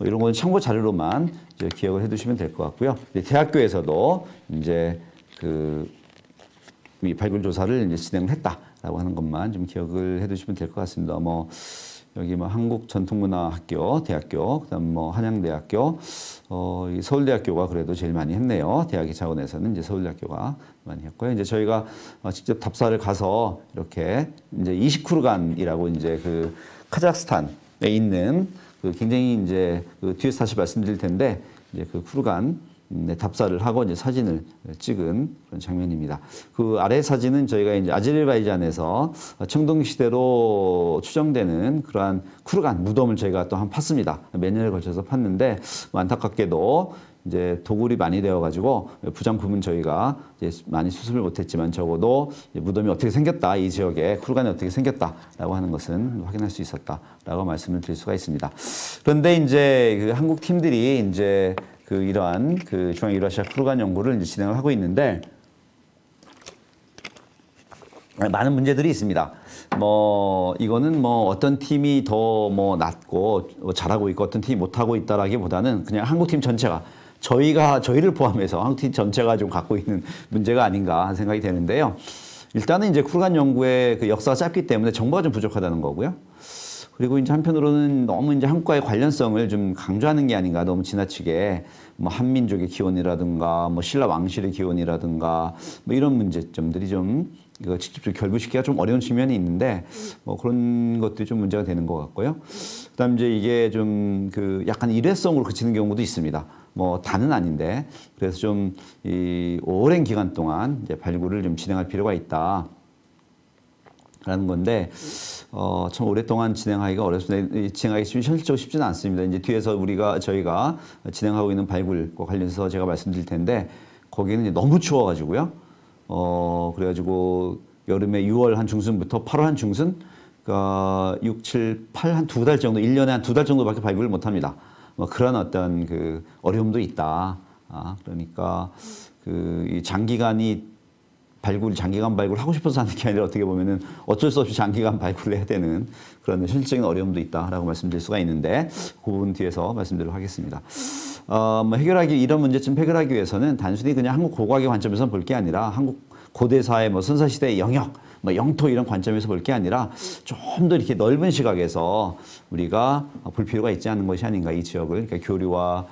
이런 건 참고 자료로만 이제 기억을 해두시면 될 것 같고요. 대학교에서도 이제 이 발굴 조사를 이제 진행을 했다라고 하는 것만 좀 기억을 해두시면 될 것 같습니다. 여기 한국전통문화학교, 대학교, 그다음 한양대학교, 서울대학교가 그래도 제일 많이 했네요. 대학의 차원에서는 이제 서울대학교가 많이 했고요. 이제 저희가 직접 답사를 가서 이렇게 이제 이시쿠르간이라고 이제 카자흐스탄에 있는 굉장히 이제 뒤에서 다시 말씀드릴 텐데 이제 쿠르간 답사를 하고 이제 사진을 찍은 그런 장면입니다. 그 아래 사진은 저희가 이제 아제르바이잔에서 청동 시대로 추정되는 그러한 쿠르간 무덤을 저희가 또 한 팠습니다. 몇 년에 걸쳐서 팠는데 안타깝게도 이제 도굴이 많이 되어가지고 부장품은 저희가 이제 많이 수습을 못했지만 적어도 무덤이 어떻게 생겼다, 이 지역에 쿠르간이 어떻게 생겼다라고 하는 것은 확인할 수 있었다라고 말씀을 드릴 수가 있습니다. 그런데 이제 한국 팀들이 이제 이러한 중앙유라시아 쿠르간 연구를 이제 진행을 하고 있는데 많은 문제들이 있습니다. 이거는 어떤 팀이 더 낫고 잘하고 있고 어떤 팀이 못하고 있다라기보다는 그냥 한국팀 전체가 저희를 포함해서 한국팀 전체가 좀 갖고 있는 문제가 아닌가 하는 생각이 되는데요. 일단은 이제 쿠르간 연구의 역사가 짧기 때문에 정보가 좀 부족하다는 거고요. 그리고 이제 한편으로는 너무 이제 한국과의 관련성을 좀 강조하는 게 아닌가, 너무 지나치게 한민족의 기원이라든가 신라 왕실의 기원이라든가 이런 문제점들이 좀 이거 직접적으로 결부시키기가 좀 어려운 측면이 있는데 그런 것들이 좀 문제가 되는 것 같고요. 그다음 이제 이게 좀 약간 일회성으로 그치는 경우도 있습니다. 다는 아닌데 그래서 좀 이 오랜 기간 동안 이제 발굴을 좀 진행할 필요가 있다. 라는 건데 참 오랫동안 진행하기가 어렵습니다. 진행하기 실질적으로 쉽지는 않습니다. 이제 뒤에서 저희가 진행하고 있는 발굴과 관련해서 제가 말씀드릴 텐데 거기는 이제 너무 추워가지고요. 그래가지고 여름에 6월 한 중순부터 8월 한 중순, 그러니까 6, 7, 8 한 두 달 정도, 1년에 한 두 달 정도밖에 발굴을 못합니다. 그런 어떤 어려움도 있다. 그러니까 이 장기간이 장기간 발굴을 하고 싶어서 하는 게 아니라 어떻게 보면은 어쩔 수 없이 장기간 발굴을 해야 되는 그런 실질적인 어려움도 있다라고 말씀드릴 수가 있는데 그 부분 뒤에서 말씀드리도록 하겠습니다. 이런 문제쯤 해결하기 위해서는 단순히 그냥 한국 고고학의 관점에서 볼 게 아니라 한국 고대사의 선사시대의 영역, 영토 이런 관점에서 볼 게 아니라 좀 더 이렇게 넓은 시각에서 우리가 볼 필요가 있지 않은 것이 아닌가, 이 지역을. 그러니까 교류와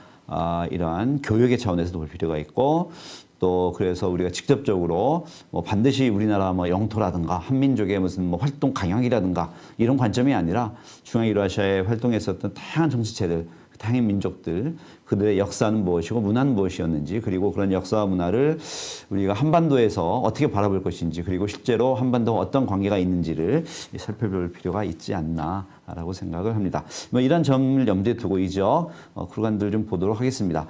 이러한 교육의 차원에서도 볼 필요가 있고 또 그래서 우리가 직접적으로 반드시 우리나라 영토라든가 한민족의 무슨 활동 강역이라든가 이런 관점이 아니라 중앙유라시아에 활동했었던 다양한 정치체들, 다양한 민족들, 그들의 역사는 무엇이고 문화는 무엇이었는지, 그리고 그런 역사와 문화를 우리가 한반도에서 어떻게 바라볼 것인지, 그리고 실제로 한반도와 어떤 관계가 있는지를 살펴볼 필요가 있지 않나라고 생각을 합니다. 이런 점을 염두에 두고 이 지역 구간들 좀 보도록 하겠습니다.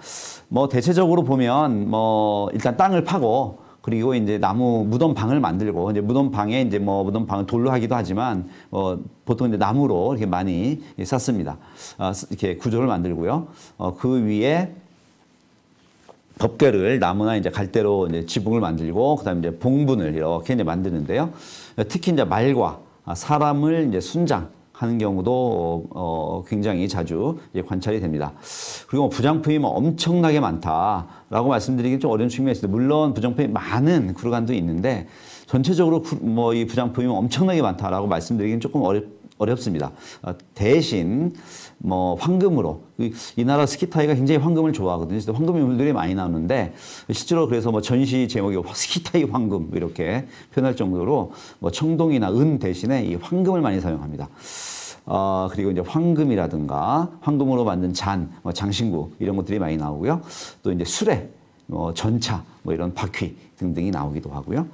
대체적으로 보면 일단 땅을 파고, 그리고 이제 나무 무덤방을 만들고, 이제 무덤방에 이제 무덤방을 돌로 하기도 하지만 보통 이제 나무로 이렇게 많이 쌌습니다. 이렇게 구조를 만들고요. 그 위에 덮개를 나무나 이제 갈대로 이제 지붕을 만들고, 그다음 이제 봉분을 이렇게 이제 만드는데요. 특히 이제 말과 사람을 이제 순장 하는 경우도 굉장히 자주 이제 관찰이 됩니다. 그리고 부장품이 엄청나게 많다라고 말씀드리긴 좀 어려운 측면이 있습니다. 물론 부장품이 많은 쿠르간도 있는데 전체적으로 이 부장품이 엄청나게 많다라고 말씀드리긴 조금 어렵습니다. 대신 황금으로, 이 나라 스키타이가 굉장히 황금을 좋아하거든요. 황금 유물들이 많이 나오는데 실제로 그래서 전시 제목이 스키타이 황금 이렇게 표현할 정도로 청동이나 은 대신에 이 황금을 많이 사용합니다. 그리고 이제 황금이라든가 황금으로 만든 잔, 장신구 이런 것들이 많이 나오고요. 또 이제 수레, 전차, 이런 바퀴 등등이 나오기도 하고요.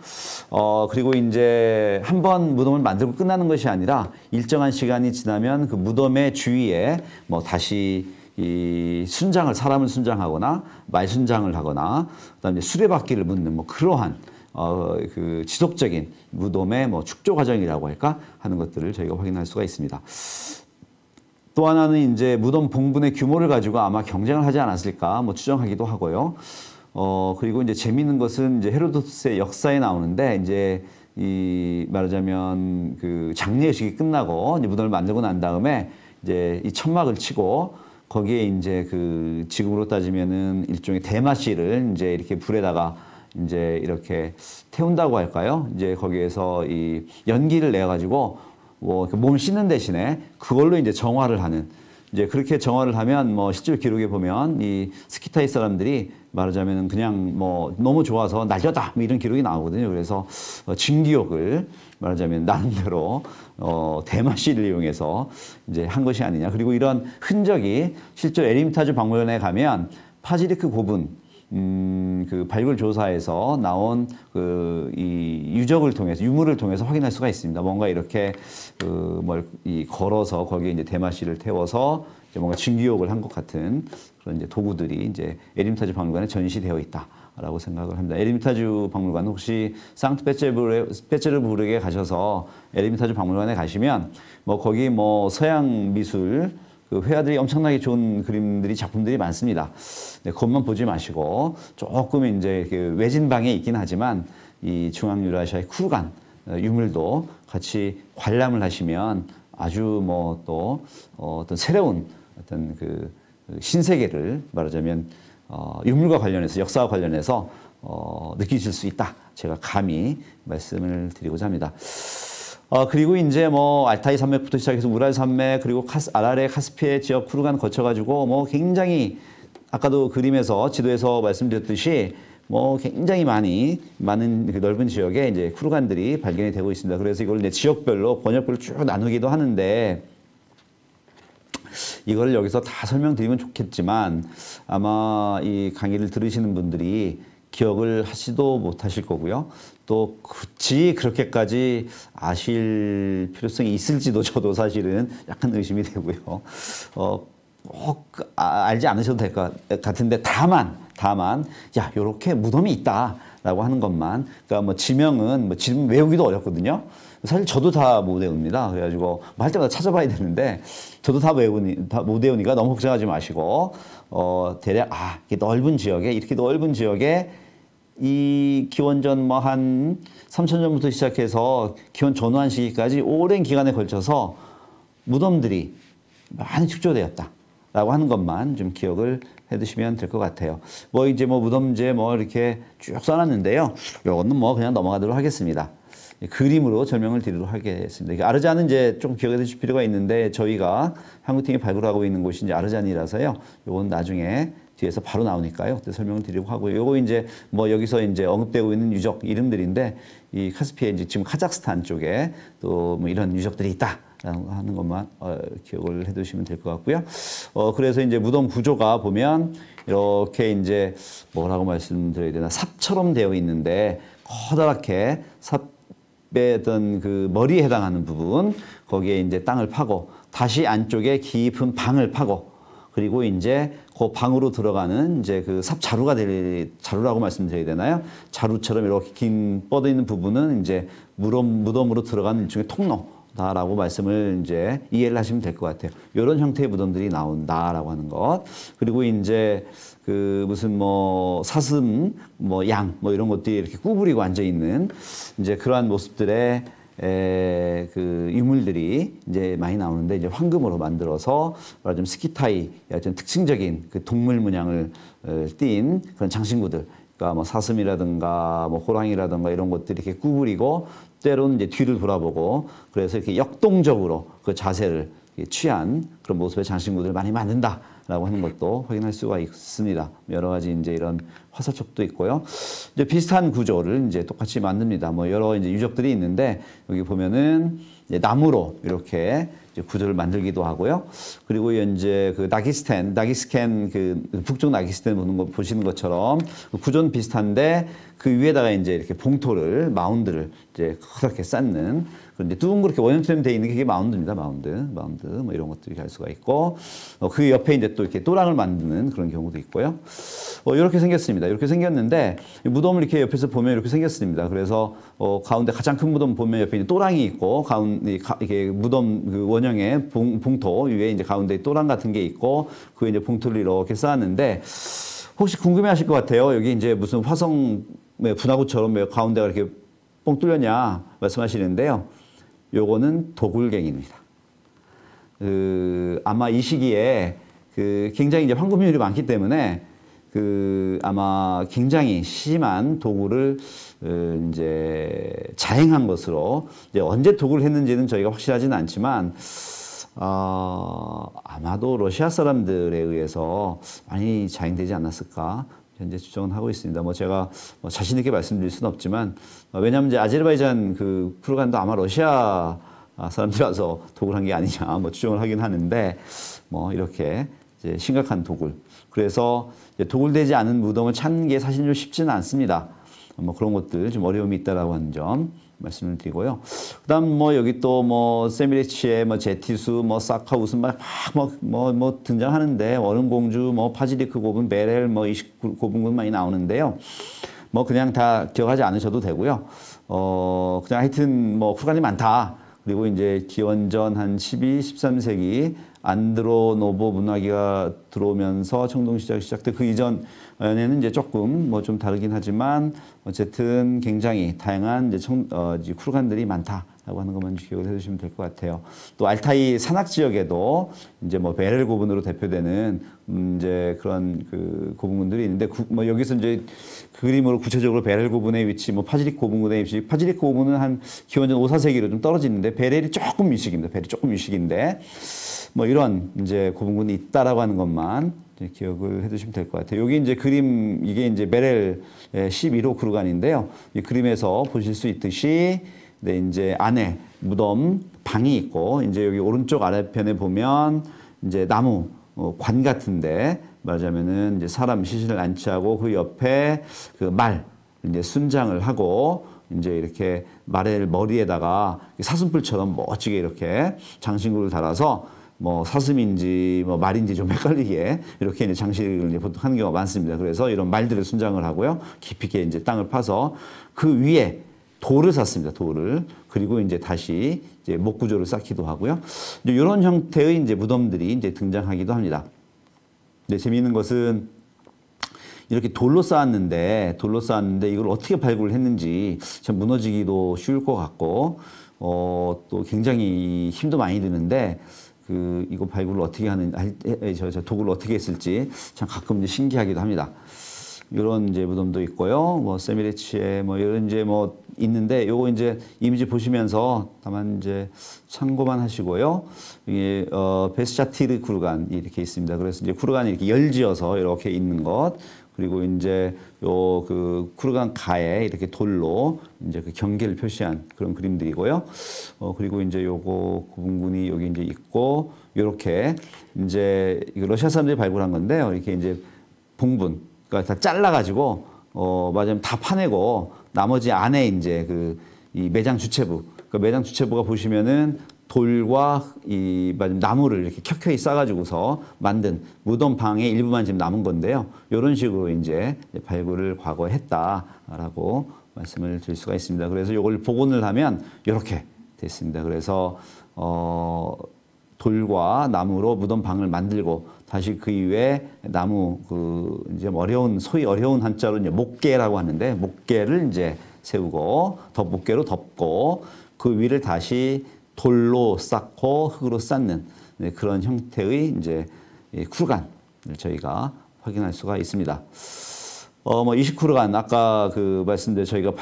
그리고 이제 한 번 무덤을 만들고 끝나는 것이 아니라 일정한 시간이 지나면 그 무덤의 주위에 다시 이 순장을 사람을 순장하거나 말 순장을 하거나 그다음에 수레바퀴를 묻는 뭐 그러한 그 지속적인 무덤의 뭐 축조 과정이라고 할까 하는 것들을 저희가 확인할 수가 있습니다. 또 하나는 이제 무덤 봉분의 규모를 가지고 아마 경쟁을 하지 않았을까 뭐 추정하기도 하고요. 그리고 이제 재미있는 것은 이제 헤로도트스의 역사에 나오는데 이제 이 말하자면 그 장례식이 끝나고 이제 무덤을 만들고 난 다음에 이제 이 천막을 치고 거기에 이제 그 지금으로 따지면은 일종의 대마씨를 이제 이렇게 불에다가 이제 이렇게 태운다고 할까요? 이제 거기에서 이 연기를 내가지고 뭐 몸 씻는 대신에 그걸로 이제 정화를 하는 이제 그렇게 정화를 하면 뭐 실제 기록에 보면 이 스키타이 사람들이 말하자면 그냥 뭐 너무 좋아서 날렸다 뭐 이런 기록이 나오거든요. 그래서 증기욕을 말하자면 나름대로 대마씨를 이용해서 이제 한 것이 아니냐. 그리고 이런 흔적이 실제 에르미타주 박물관에 가면 파지리크 고분 그 발굴 조사에서 나온 그 이 유적을 통해서 유물을 통해서 확인할 수가 있습니다. 뭔가 이렇게 그 뭘 이 걸어서 거기에 이제 대마씨를 태워서 이제 뭔가 증기욕을 한 것 같은 그런 이제 도구들이 이제 에르미타주 박물관에 전시되어 있다라고 생각을 합니다. 에르미타주 박물관 혹시 상트페테르부르크에 가셔서 에르미타주 박물관에 가시면 뭐 거기 뭐 서양 미술 그 회화들이 엄청나게 좋은 그림들이 작품들이 많습니다. 네, 그것만 보지 마시고 조금 이제 그 외진방에 있긴 하지만 이 중앙유라시아의 쿠르간 유물도 같이 관람을 하시면 아주 뭐 또 어떤 새로운 어떤 그 신세계를 말하자면 유물과 관련해서 역사와 관련해서 느끼실 수 있다. 제가 감히 말씀을 드리고자 합니다. 그리고 이제 뭐 알타이 산맥부터 시작해서 우랄 산맥 그리고 아라레 카스피해 지역 쿠르간 거쳐가지고 뭐 굉장히 아까도 그림에서 지도에서 말씀드렸듯이 뭐 굉장히 많은 그 넓은 지역에 이제 쿠르간들이 발견이 되고 있습니다. 그래서 이걸 이제 지역별로 번역별로 쭉 나누기도 하는데 이걸 여기서 다 설명드리면 좋겠지만 아마 이 강의를 들으시는 분들이 기억을 하시도 못하실 거고요. 또 굳이 그렇게까지 아실 필요성이 있을지도 저도 사실은 약간 의심이 되고요. 꼭 알지 않으셔도 될 것 같은데 다만 야 요렇게 무덤이 있다라고 하는 것만 그러니까 뭐 지명은 뭐 지금 외우기도 어렵거든요. 사실 저도 다 못 외웁니다. 그래가지고 뭐 할 때마다 찾아봐야 되는데 저도 다 못 외우니까 너무 걱정하지 마시고 대략 이게 이렇게 넓은 지역에 이 기원전 뭐 한 3000년부터 시작해서 기원 전후한 시기까지 오랜 기간에 걸쳐서 무덤들이 많이 축조되었다라고 하는 것만 좀 기억을 해두시면 될 것 같아요. 뭐 이제 뭐 무덤제 뭐 이렇게 쭉 써놨는데요. 요거는 뭐 그냥 넘어가도록 하겠습니다. 그림으로 설명을 드리도록 하겠습니다. 아르잔은 이제 좀 기억해 두실 필요가 있는데 저희가 한국팀이 발굴하고 있는 곳이 이제 아르잔이라서요. 요건 나중에 뒤에서 바로 나오니까요. 그때 설명을 드리고 하고요. 요거 이제 뭐 여기서 이제 언급되고 있는 유적 이름들인데 이 카스피해 이제 지금 카자흐스탄 쪽에 또 뭐 이런 유적들이 있다라고 하는 것만 기억을 해 두시면 될 것 같고요. 그래서 이제 무덤 구조가 보면 이렇게 이제 뭐라고 말씀드려야 되나 삽처럼 되어 있는데 커다랗게 삽의 그 머리에 해당하는 부분 거기에 이제 땅을 파고 다시 안쪽에 깊은 방을 파고 그리고 이제 그 방으로 들어가는 이제 그 삽자루가 될 자루라고 말씀드려야 되나요? 자루처럼 이렇게 긴 뻗어 있는 부분은 이제 무덤으로 들어가는 일종의 통로다라고 말씀을 이제 이해를 하시면 될 것 같아요. 이런 형태의 무덤들이 나온다라고 하는 것. 그리고 이제 그 무슨 뭐 사슴, 뭐 양, 뭐 이런 것들이 이렇게 구부리고 앉아 있는 이제 그러한 모습들의 그 유물들이 이제 많이 나오는데 이제 황금으로 만들어서 말하자면 스키타이 어떤 특징적인 그 동물 문양을 띈 그런 장신구들, 그러니까 뭐 사슴이라든가 뭐 호랑이라든가 이런 것들이 이렇게 구부리고 때로는 이제 뒤를 돌아보고 그래서 이렇게 역동적으로 그 자세를 취한 그런 모습의 장신구들을 많이 만든다라고 하는 것도 확인할 수가 있습니다. 여러 가지 이제 이런 화살촉도 있고요. 이제 비슷한 구조를 이제 똑같이 만듭니다. 뭐 여러 이제 유적들이 있는데 여기 보면은 이제 나무로 이렇게 이제 구조를 만들기도 하고요. 그리고 이제 그 나기스캔 그 북쪽 나기스캔 보는 거 보시는 것처럼 구조는 비슷한데 그 위에다가 이제 이렇게 봉토를 마운드를 이제 그렇게 쌓는 그런 이제 둥그렇게 원형처럼 돼 있는 게 마운드입니다. 마운드 뭐 이런 것들이 갈 수가 있고 그 옆에 이제 또 이렇게 또랑을 만드는 그런 경우도 있고요. 이렇게 생겼습니다. 이렇게 생겼는데 무덤을 이렇게 옆에서 보면 이렇게 생겼습니다. 그래서 가운데 가장 큰 무덤 보면 옆에 이제 또랑이 있고 가운데 이렇게 무덤 그 원형의 봉토 위에 이제 가운데 또랑 같은 게 있고 그 이제 봉토를 이렇게 쌓았는데 혹시 궁금해하실 것 같아요. 여기 이제 무슨 화성 분화구처럼 왜 가운데가 이렇게 뻥 뚫렸냐 말씀하시는데요. 요거는 도굴갱입니다. 아마 이 시기에 그 굉장히 이제 황금률이 많기 때문에 그 아마 굉장히 심한 도굴을 이제 자행한 것으로 이제 언제 도굴을 했는지는 저희가 확실하지는 않지만 아마도 러시아 사람들에 의해서 많이 자행되지 않았을까. 현재 추정은 하고 있습니다. 뭐 제가 자신 있게 말씀드릴 수는 없지만 왜냐하면 이제 아제르바이잔 그 프로간도 아마 러시아 사람들이 와서 도굴 한 게 아니냐 뭐 추정을 하긴 하는데 뭐 이렇게 이제 심각한 도굴 그래서 이제 도굴되지 않은 무덤을 찾는 게 사실 좀 쉽지는 않습니다. 뭐 그런 것들 좀 어려움이 있다라고 하는 점 말씀을 드리고요. 그다음 뭐 여기 또 뭐 세미레치에 뭐 제티수 뭐 사카우스 막 등장하는데 얼음 공주 뭐 파지리크 고분 베렐 뭐 29고분군 많이 나오는데요. 뭐 그냥 다 기억하지 않으셔도 되고요. 그냥 하여튼 뭐 후간이 많다. 그리고 이제 기원전 한 12, 13세기 안드로노보 문화기가 들어오면서 청동시대가 시작돼 그 이전에는 이제 조금 뭐 좀 다르긴 하지만 어쨌든 굉장히 다양한 이제 쿠르간들이 많다라고 하는 것만 기억을 해주시면 될 것 같아요. 또 알타이 산악 지역에도 이제 뭐 베렐 고분으로 대표되는 이제 그런 그 고분군들이 있는데 뭐 여기서 이제 그림으로 구체적으로 베렐 고분의 위치, 뭐 파지리크 고분군의 위치, 파지리크 고분은 한 기원전 5, 4세기로 좀 떨어지는데 베렐이 조금 위식입니다. 베렐이 조금 위식인데. 뭐 이런 이제 고분군이 있다라고 하는 것만 이제 기억을 해두시면 될 것 같아요. 여기 이제 그림 이게 이제 베렐 11호 구르간인데요. 이 그림에서 보실 수 있듯이 네, 이제 안에 무덤 방이 있고 이제 여기 오른쪽 아래편에 보면 이제 나무 관 같은데 말하자면은 이제 사람 시신을 안치하고 그 옆에 그 말 이제 순장을 하고. 이제 이렇게 말의 머리에다가 사슴뿔처럼 멋지게 이렇게 장신구를 달아서 뭐 사슴인지 뭐 말인지 좀 헷갈리게 이렇게 이제 장식을 이제 보통 하는 경우가 많습니다. 그래서 이런 말들을 순장을 하고요. 깊이 있게 이제 땅을 파서 그 위에 돌을 샀습니다. 돌을. 그리고 이제 다시 이제 목구조를 쌓기도 하고요. 이런 형태의 이제 무덤들이 이제 등장하기도 합니다. 근데 재미있는 것은 이렇게 돌로 쌓았는데 이걸 어떻게 발굴했는지 참 무너지기도 쉬울 것 같고 또 굉장히 힘도 많이 드는데 그 이거 발굴을 어떻게 하는 저 도굴을 어떻게 했을지 참 가끔 이제 신기하기도 합니다. 이런 이제 무덤도 있고요. 뭐 세미레치에 뭐 이런 이제 뭐 있는데 요거 이제 이미지 보시면서 다만 이제 참고만 하시고요. 이게 베스차티르 구르간 이렇게 있습니다. 그래서 이제 구르간이 이렇게 열지어서 이렇게 있는 것. 그리고 이제 요 그 쿠르간 가에 이렇게 돌로 이제 그 경계를 표시한 그런 그림들이고요. 그리고 이제 요거 고분군이 여기 이제 있고 요렇게 이제 러시아 사람들이 발굴한 건데요. 이렇게 이제 봉분 그러니까 다 잘라가지고 맞으면 다 파내고 나머지 안에 이제 그 이 매장 주체부 그 매장 주체부가 보시면은. 돌과 이 나무를 이렇게 켜켜이 싸가지고서 만든 무덤 방의 일부만 지금 남은 건데요. 이런 식으로 이제 발굴을 과거에 했다라고 말씀을 드릴 수가 있습니다. 그래서 이걸 복원을 하면 이렇게 됐습니다. 그래서 돌과 나무로 무덤 방을 만들고 다시 그 이외에 나무 그 이제 어려운 한자로 이제 목계라고 하는데 목계를 이제 세우고 목계로 덮고 그 위를 다시 돌로 쌓고 흙으로 쌓는 그런 형태의 이제 쿠르간을 저희가 확인할 수가 있습니다. 뭐 20쿠르간 아까 그 말씀드린 저희가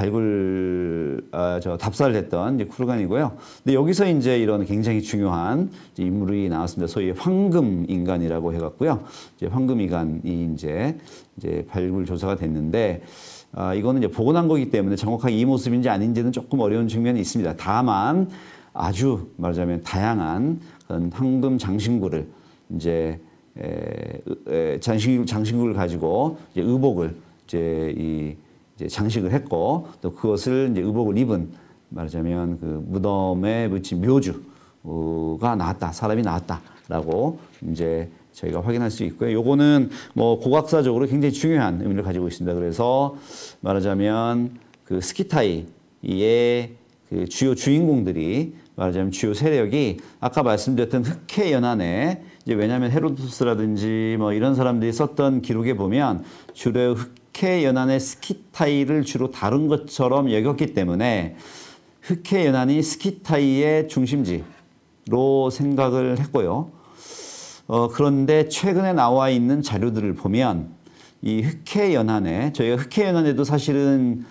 답사를 했던 이제 쿠르간이고요. 근데 여기서 이제 이런 굉장히 중요한 이제 인물이 나왔습니다. 소위 황금 인간이라고 해갖고요. 이제 황금 인간이 이제 발굴 조사가 됐는데. 이거는 이제 복원한 거기 때문에 정확하게 이 모습인지 아닌지는 조금 어려운 측면이 있습니다. 다만 아주 말하자면 다양한 황금 장신구를 이제 장신구를 가지고 이제 의복을 이제 장식을 했고, 또 그것을 이제 의복을 입은, 말하자면 그 무덤에 붙인 묘주가 나왔다, 사람이 나왔다라고 이제 저희가 확인할 수 있고요. 요거는 뭐 고각사적으로 굉장히 중요한 의미를 가지고 있습니다. 그래서 말하자면 그 스키타이의 그 주요 주인공들이, 말하자면 주요 세력이 아까 말씀드렸던 흑해 연안에, 이제 왜냐하면 헤로도토스라든지 뭐 이런 사람들이 썼던 기록에 보면 주로 흑해 연안의 스키타이를 주로 다룬 것처럼 여겼기 때문에 흑해 연안이 스키타이의 중심지로 생각을 했고요. 그런데 최근에 나와 있는 자료들을 보면 이 흑해 연안에, 저희가 흑해 연안에도 사실은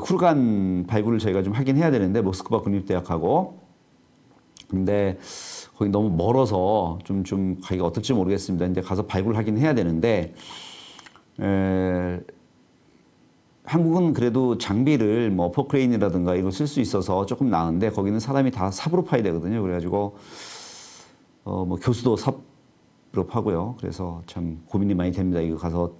쿨간 발굴을 저희가 좀 하긴 해야 되는데, 모스크바 국립대학하고, 근데 거기 너무 멀어서 좀 가기가 어떨지 모르겠습니다. 근데 가서 발굴을 하긴 해야 되는데, 한국은 그래도 장비를 뭐 포크레인이라든가 이걸 쓸 수 있어서 조금 나은데, 거기는 사람이 다 삽으로 파야 되거든요. 그래가지고 뭐 교수도 삽으로 파고요. 그래서 참 고민이 많이 됩니다. 이거 가서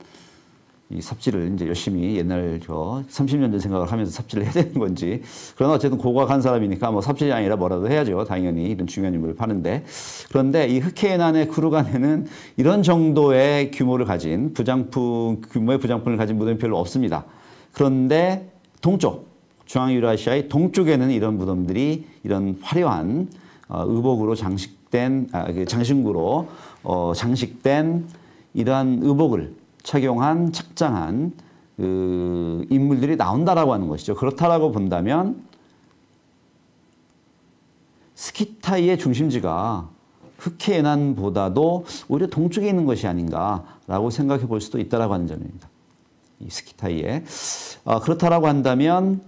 이 삽질을 이제 열심히, 옛날 저 30년 전 생각을 하면서 삽질을 해야 되는 건지. 그러나 어쨌든 고각한 사람이니까 뭐 삽질이 아니라 뭐라도 해야죠. 당연히 이런 중요한 인물을 파는데. 그런데 이 흑해연안의 쿠르간에는 이런 정도의 규모를 가진 부장품, 규모의 부장품을 가진 무덤이 별로 없습니다. 그런데 동쪽, 중앙유라시아의 동쪽에는 이런 무덤들이 이런 화려한 의복으로 장식된, 장신구로 장식된 이러한 의복을 착용한, 착장한 그 인물들이 나온다라고 하는 것이죠. 그렇다라고 본다면 스키타이의 중심지가 흑해 연안보다도 오히려 동쪽에 있는 것이 아닌가라고 생각해 볼 수도 있다라고 하는 점입니다. 이 스키타이에. 그렇다라고 한다면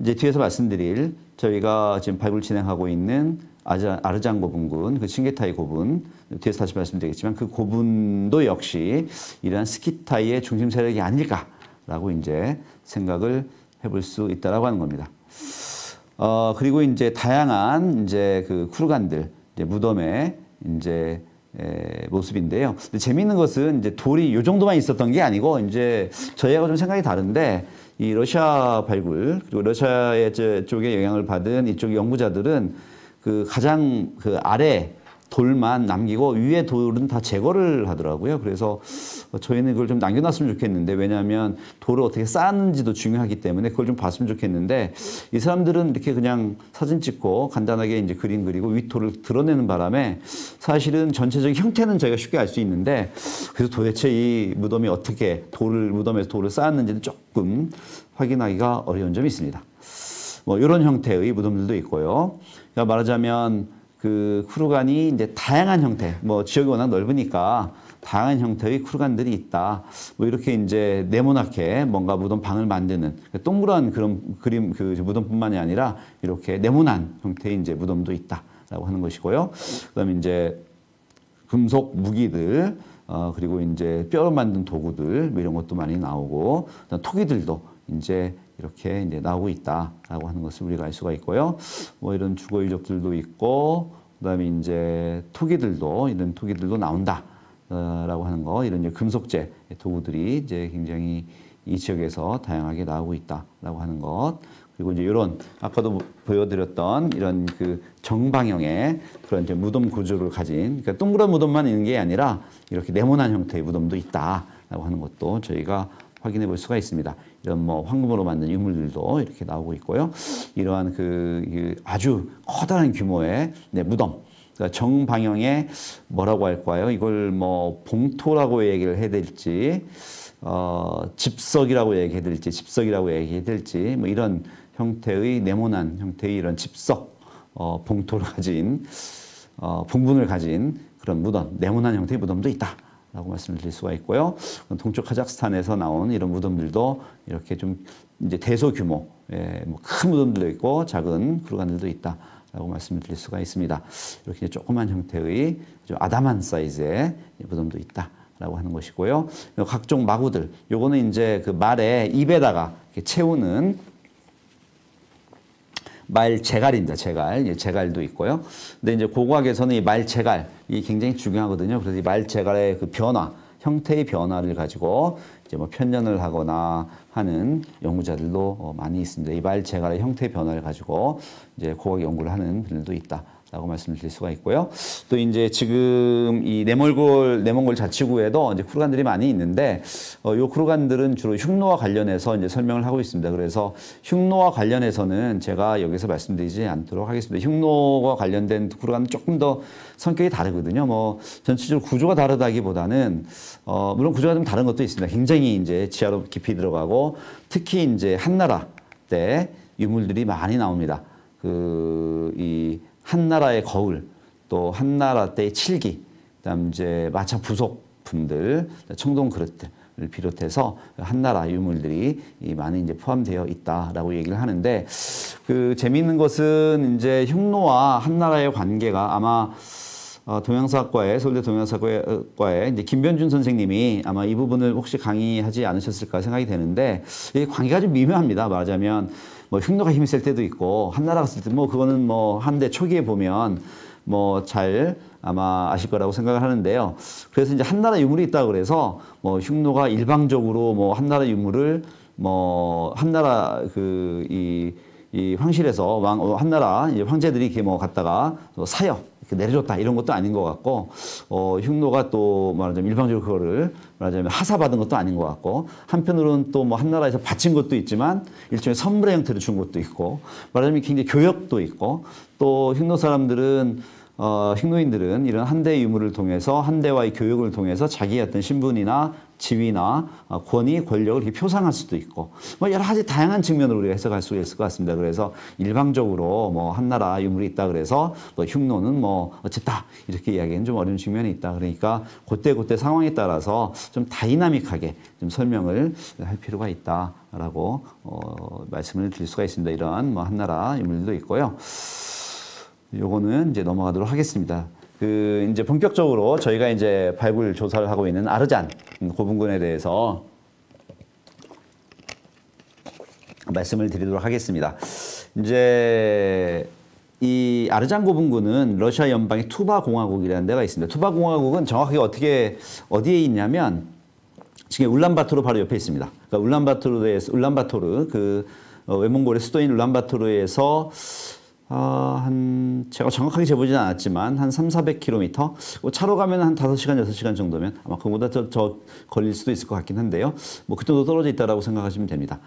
이제 뒤에서 말씀드릴, 저희가 지금 발굴 진행하고 있는 아르잔 고분군, 그 칭게타이 고분, 뒤에서 다시 말씀드리겠지만 그 고분도 역시 이러한 스키타이의 중심 세력이 아닐까라고 이제 생각을 해볼 수 있다라고 하는 겁니다. 그리고 이제 다양한 이제 그 쿠르간들, 이제 무덤의 이제 모습인데요. 근데 재미있는 것은 이제 돌이 요 정도만 있었던 게 아니고, 이제 저희하고 좀 생각이 다른데, 이 러시아 발굴, 그리고 러시아의 쪽에 영향을 받은 이쪽 연구자들은 그 가장 그 아래 돌만 남기고 위에 돌은 다 제거를 하더라고요. 그래서 저희는 그걸 좀 남겨놨으면 좋겠는데, 왜냐하면 돌을 어떻게 쌓는지도 중요하기 때문에 그걸 좀 봤으면 좋겠는데, 이 사람들은 이렇게 그냥 사진 찍고 간단하게 이제 그림 그리고 윗돌을 드러내는 바람에 사실은 전체적인 형태는 저희가 쉽게 알 수 있는데, 그래서 도대체 이 무덤이 어떻게 무덤에서 돌을 쌓았는지는 조금 확인하기가 어려운 점이 있습니다. 뭐 이런 형태의 무덤들도 있고요. 그러니까 말하자면 그 쿠르간이 이제 다양한 형태, 뭐 지역이 워낙 넓으니까 다양한 형태의 쿠르간들이 있다. 뭐 이렇게 이제 네모나게 뭔가 무덤 방을 만드는 동그란 그런 그림, 그 무덤뿐만이 아니라 이렇게 네모난 형태의 이제 무덤도 있다라고 하는 것이고요. 그다음에 이제 금속 무기들, 그리고 이제 뼈로 만든 도구들, 뭐 이런 것도 많이 나오고, 토기들도 이제 이렇게 이제 나오고 있다라고 하는 것을 우리가 알 수가 있고요. 뭐 이런 주거 유적들도 있고, 그다음에 이제 토기들도, 이런 토기들도 나온다라고 하는 거, 이런 이제 금속재 도구들이 이제 굉장히 이 지역에서 다양하게 나오고 있다라고 하는 것, 그리고 이제 이런 아까도 보여드렸던 이런 그 정방형의 그런 이제 무덤 구조를 가진, 그러니까 동그란 무덤만 있는 게 아니라 이렇게 네모난 형태의 무덤도 있다라고 하는 것도 저희가 확인해 볼 수가 있습니다. 이런 뭐 황금으로 만든 유물들도 이렇게 나오고 있고요. 이러한 그 아주 커다란 규모의 무덤, 그러니까 정방형의, 뭐라고 할까요? 이걸 뭐 봉토라고 얘기를 해야 될지, 집석이라고 얘기해야 될지, 뭐 이런 형태의 네모난 형태의 이런 집석, 봉토를 가진, 봉분을 가진 그런 무덤, 네모난 형태의 무덤도 있다 라고 말씀을 드릴 수가 있고요. 동쪽 카자흐스탄에서 나온 이런 무덤들도 이렇게 좀 이제 대소규모, 뭐 큰 무덤들도 있고 작은 쿠르간들도 있다라고 말씀을 드릴 수가 있습니다. 이렇게 조그만 형태의 아주 아담한 사이즈의 무덤도 있다라고 하는 것이고요. 각종 마구들, 요거는 이제 그 말의 입에다가 이렇게 채우는 말재갈입니다. 재갈. 예, 재갈도 있고요. 근데 이제 고고학에서는 이 말재갈, 이게 굉장히 중요하거든요. 그래서 이 말재갈의 그 변화, 형태의 변화를 가지고 이제 뭐 편년을 하거나 하는 연구자들도 많이 있습니다. 이 말재갈의 형태의 변화를 가지고 이제 고고학 연구를 하는 분들도 있다. 라고 말씀을 드릴 수가 있고요. 또 이제 지금 이 내몽골 자치구에도 이제 쿠르간들이 많이 있는데, 요 쿠르간들은 주로 흉노와 관련해서 이제 설명을 하고 있습니다. 그래서 흉노와 관련해서는 제가 여기서 말씀드리지 않도록 하겠습니다. 흉노와 관련된 쿠르간은 조금 더 성격이 다르거든요. 뭐 전체적으로 구조가 다르다기보다는 물론 구조가 좀 다른 것도 있습니다. 굉장히 이제 지하로 깊이 들어가고 특히 이제 한나라 때 유물들이 많이 나옵니다. 이 한나라의 거울, 또 한나라 때의 칠기, 그다음 이제 마차 부속품들, 청동 그릇들 비롯해서 한나라 유물들이 많이 이제 포함되어 있다라고 얘기를 하는데, 그 재미있는 것은 이제 흉노와 한나라의 관계가 아마 동양사학과에, 서울대 동양사학과에 이제 김변준 선생님이 아마 이 부분을 혹시 강의하지 않으셨을까 생각이 되는데, 이 관계가 좀 미묘합니다. 말하자면 뭐 흉노가 힘이 셀 때도 있고 한나라가 쓸 때 뭐 그거는 뭐 한데 초기에 보면 뭐 잘 아마 아실 거라고 생각을 하는데요. 그래서 이제 한나라 유물이 있다고 그래서 뭐 흉노가 일방적으로 뭐 한나라 유물을 뭐 한나라 그 이 황실에서 한나라 이제 황제들이 이렇게 뭐 갔다가 사여 이렇게 내려줬다 이런 것도 아닌 것 같고, 흉노가 또 말하자면 일방적으로 그거를 말하자면 하사받은 것도 아닌 것 같고, 한편으로는 또 뭐 한나라에서 바친 것도 있지만 일종의 선물의 형태로 준 것도 있고, 말하자면 굉장히 교역도 있고, 또 흉노 사람들은 흉노인들은 이런 한대의 유물을 통해서 한대와의 교역을 통해서 자기의 어떤 신분이나 지위나 권위, 권력을 이렇게 표상할 수도 있고, 뭐 여러 가지 다양한 측면으로 우리가 해석할 수 있을 것 같습니다. 그래서 일방적으로 뭐 한나라 유물이 있다 그래서 뭐 흉노는 뭐 어쨌다 이렇게 이야기는 좀 어려운 측면이 있다. 그러니까 그때 상황에 따라서 좀 다이나믹하게 좀 설명을 할 필요가 있다라고 말씀을 드릴 수가 있습니다. 이런 뭐 한나라 유물도 있고요. 요거는 이제 넘어가도록 하겠습니다. 이제 본격적으로 저희가 이제 발굴 조사를 하고 있는 아르잔 고분군에 대해서 말씀을 드리도록 하겠습니다. 이제 이 아르잔 고분군은 러시아 연방의 투바 공화국이라는 데가 있습니다. 투바 공화국은 정확하게 어디에 있냐면 지금 울란바토르 바로 옆에 있습니다. 그러니까 울란바토르 그 외몽골의 수도인 울란바토르에서 제가 정확하게 재보진 않았지만, 한 300~400km? 차로 가면 한 5시간, 6시간 정도면, 아마 그보다 더 걸릴 수도 있을 것 같긴 한데요. 뭐, 그 정도 떨어져 있다라고 생각하시면 됩니다.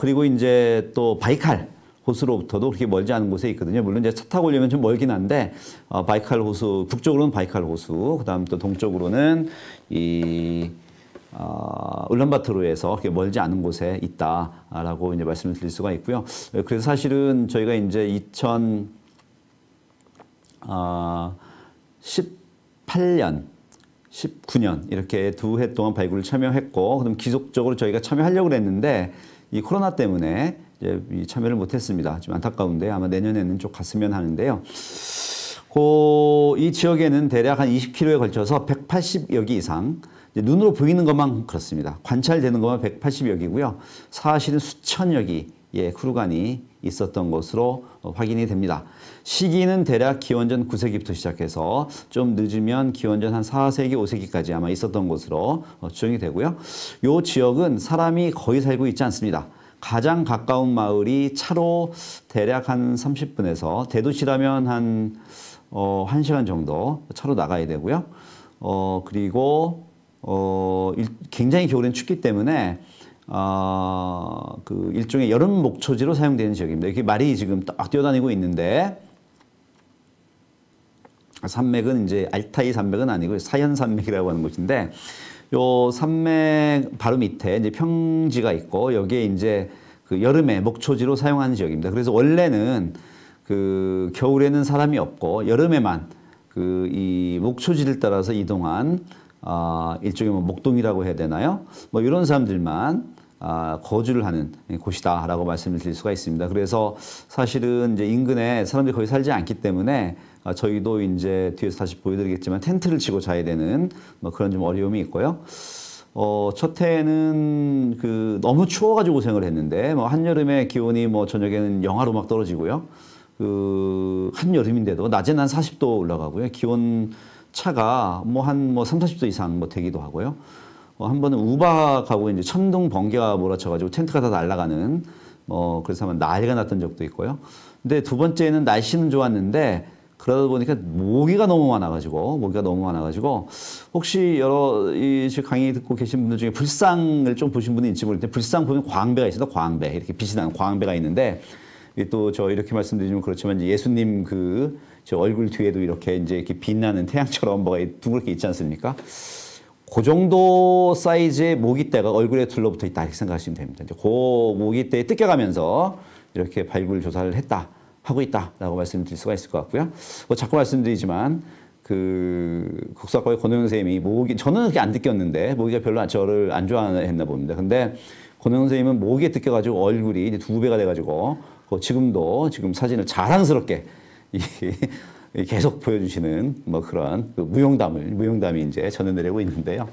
그리고 이제 또 바이칼 호수로부터도 그렇게 멀지 않은 곳에 있거든요. 물론 이제 차 타고 오려면 좀 멀긴 한데, 바이칼 호수, 북쪽으로는 바이칼 호수, 그 다음 또 동쪽으로는 울란바토르에서 그렇게 멀지 않은 곳에 있다라고 이제 말씀을 드릴 수가 있고요. 그래서 사실은 저희가 이제 2018년, 19년 이렇게 두 해 동안 발굴을 참여했고, 그럼 지속적으로 저희가 참여하려고 했는데 이 코로나 때문에 이제 참여를 못했습니다. 좀 안타까운데 아마 내년에는 좀 갔으면 하는데요. 이 지역에는 대략 한 20km에 걸쳐서 180여 개 이상, 눈으로 보이는 것만 그렇습니다. 관찰되는 것만 180여 개고요. 사실은 수천여 개의 쿠르간이 있었던 것으로 확인이 됩니다. 시기는 대략 기원전 9세기부터 시작해서 좀 늦으면 기원전 한 4세기, 5세기까지 아마 있었던 것으로 추정이 되고요. 이 지역은 사람이 거의 살고 있지 않습니다. 가장 가까운 마을이 차로 대략 한 30분에서 대도시라면 한 1시간 정도 차로 나가야 되고요. 그리고 굉장히 겨울엔 춥기 때문에 그 일종의 여름 목초지로 사용되는 지역입니다. 이렇게 말이 지금 딱 뛰어다니고 있는데, 산맥은 이제 알타이 산맥은 아니고 사현 산맥이라고 하는 곳인데, 요 산맥 바로 밑에 이제 평지가 있고, 여기에 이제 그 여름에 목초지로 사용하는 지역입니다. 그래서 원래는 그 겨울에는 사람이 없고 여름에만 그 이 목초지를 따라서 이동한 일종의 뭐 목동이라고 해야 되나요? 뭐 이런 사람들만 거주를 하는 곳이다라고 말씀을 드릴 수가 있습니다. 그래서 사실은 이제 인근에 사람들이 거의 살지 않기 때문에 저희도 이제 뒤에서 다시 보여드리겠지만 텐트를 치고 자야 되는 뭐 그런 좀 어려움이 있고요. 첫 해에는 너무 추워가지고 고생을 했는데, 한여름에 기온이 저녁에는 영하로 막 떨어지고요. 한여름인데도 낮에는 한 40도 올라가고요. 기온 차가 한 30, 40도 이상 되기도 하고요. 한 번은 우박하고 이제 천둥 번개가 몰아쳐가지고 텐트가 다 날아가는, 그래서 한번 난리가 났던 적도 있고요. 근데 두 번째는 날씨는 좋았는데, 그러다 보니까 모기가 너무 많아가지고, 혹시 여러, 지금 강의 듣고 계신 분들 중에 불상을 좀 보신 분이 있지 모르겠는데, 불상 보면 광배가 있어요. 광배. 이렇게 빛이 나는 광배가 있는데, 또 저 이렇게 말씀드리면 그렇지만, 예수님 저 얼굴 뒤에도 이렇게 빛나는 태양처럼 뭐가 둥그렇게 있지 않습니까? 그 정도 사이즈의 모기떼가 얼굴에 둘러붙어 있다, 이렇게 생각하시면 됩니다. 이제 그 모기떼에 뜯겨가면서 이렇게 발굴 조사를 하고 있다라고 말씀드릴 수가 있을 것 같고요. 자꾸 말씀드리지만 국수학과의 권호영 선생님이 저는 그렇게 안 느꼈는데 모기가 별로 저를 안 좋아했나 봅니다. 근데 권호영 선생님은 모기에 뜯겨가지고 얼굴이 이제 2배가 돼가지고 지금 사진을 자랑스럽게 계속 보여주시는 그런 무용담이 이제 전해내려고 있는데요.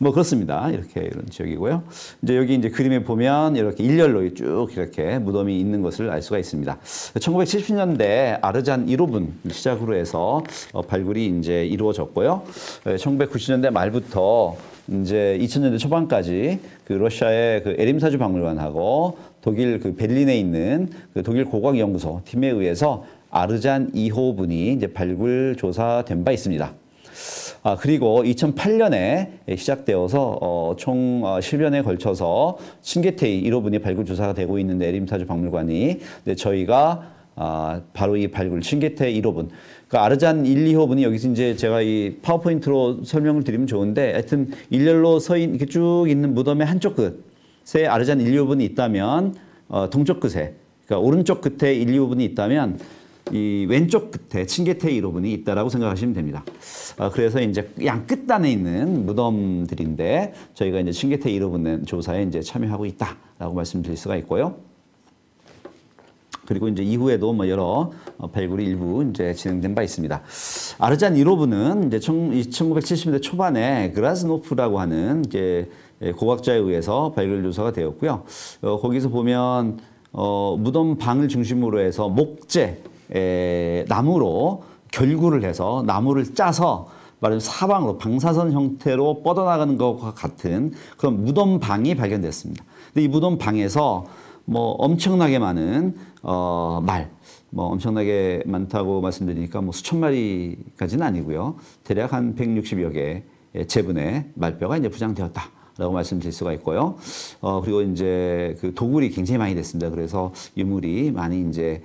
그렇습니다. 이런 지역이고요. 이제 여기 이제 그림에 보면 이렇게 일렬로 쭉 이렇게 무덤이 있는 것을 알 수가 있습니다. 1970년대 아르잔 1호분 시작으로 해서 발굴이 이제 이루어졌고요. 1990년대 말부터 이제 2000년대 초반까지 러시아의 에르미타주 박물관하고 독일 베를린에 있는 독일 고광연구소 팀에 의해서 아르잔 2호분이 이제 발굴 조사된 바 있습니다. 그리고 2008년에 시작되어서 총 10년에 걸쳐서 칭게태 1호분이 발굴 조사가 되고 있는데, 에르미타주 박물관이 저희가 바로 이 발굴 칭게태 1호분, 아르잔 1, 2호분이 여기서 이제 제가 이 파워포인트로 설명을 드리면 좋은데, 하여튼 일렬로 이렇게 쭉 있는 무덤의 한쪽 끝에 아르잔 1, 2호분이 있다면 동쪽 끝에, 그러니까 오른쪽 끝에 1, 2호분이 있다면 이 왼쪽 끝에 칭게태 1호분이 있다라고 생각하시면 됩니다. 그래서 이제 양 끝단에 있는 무덤들인데 저희가 이제 칭게태 1호분 조사에 이제 참여하고 있다라고 말씀드릴 수가 있고요. 그리고 이제 이후에도 여러 발굴이 일부 이제 진행된 바 있습니다. 아르잔 1호분은 이제 1970년대 초반에 그라스노프라고 하는 이제 고학자에 의해서 발굴 조사가 되었고요. 거기서 보면 무덤 방을 중심으로 해서 목재 나무로 결구를 해서 나무를 짜서 말하자면 사방으로 방사선 형태로 뻗어나가는 것과 같은 그런 무덤 방이 발견됐습니다. 근데 이 무덤 방에서 엄청나게 많은 말, 엄청나게 많다고 말씀드리니까 수천 마리까지는 아니고요. 대략 한 160여 개의 재분의 말뼈가 이제 부장되었다라고 말씀드릴 수가 있고요. 그리고 이제 도굴이 굉장히 많이 됐습니다. 그래서 유물이 많이 이제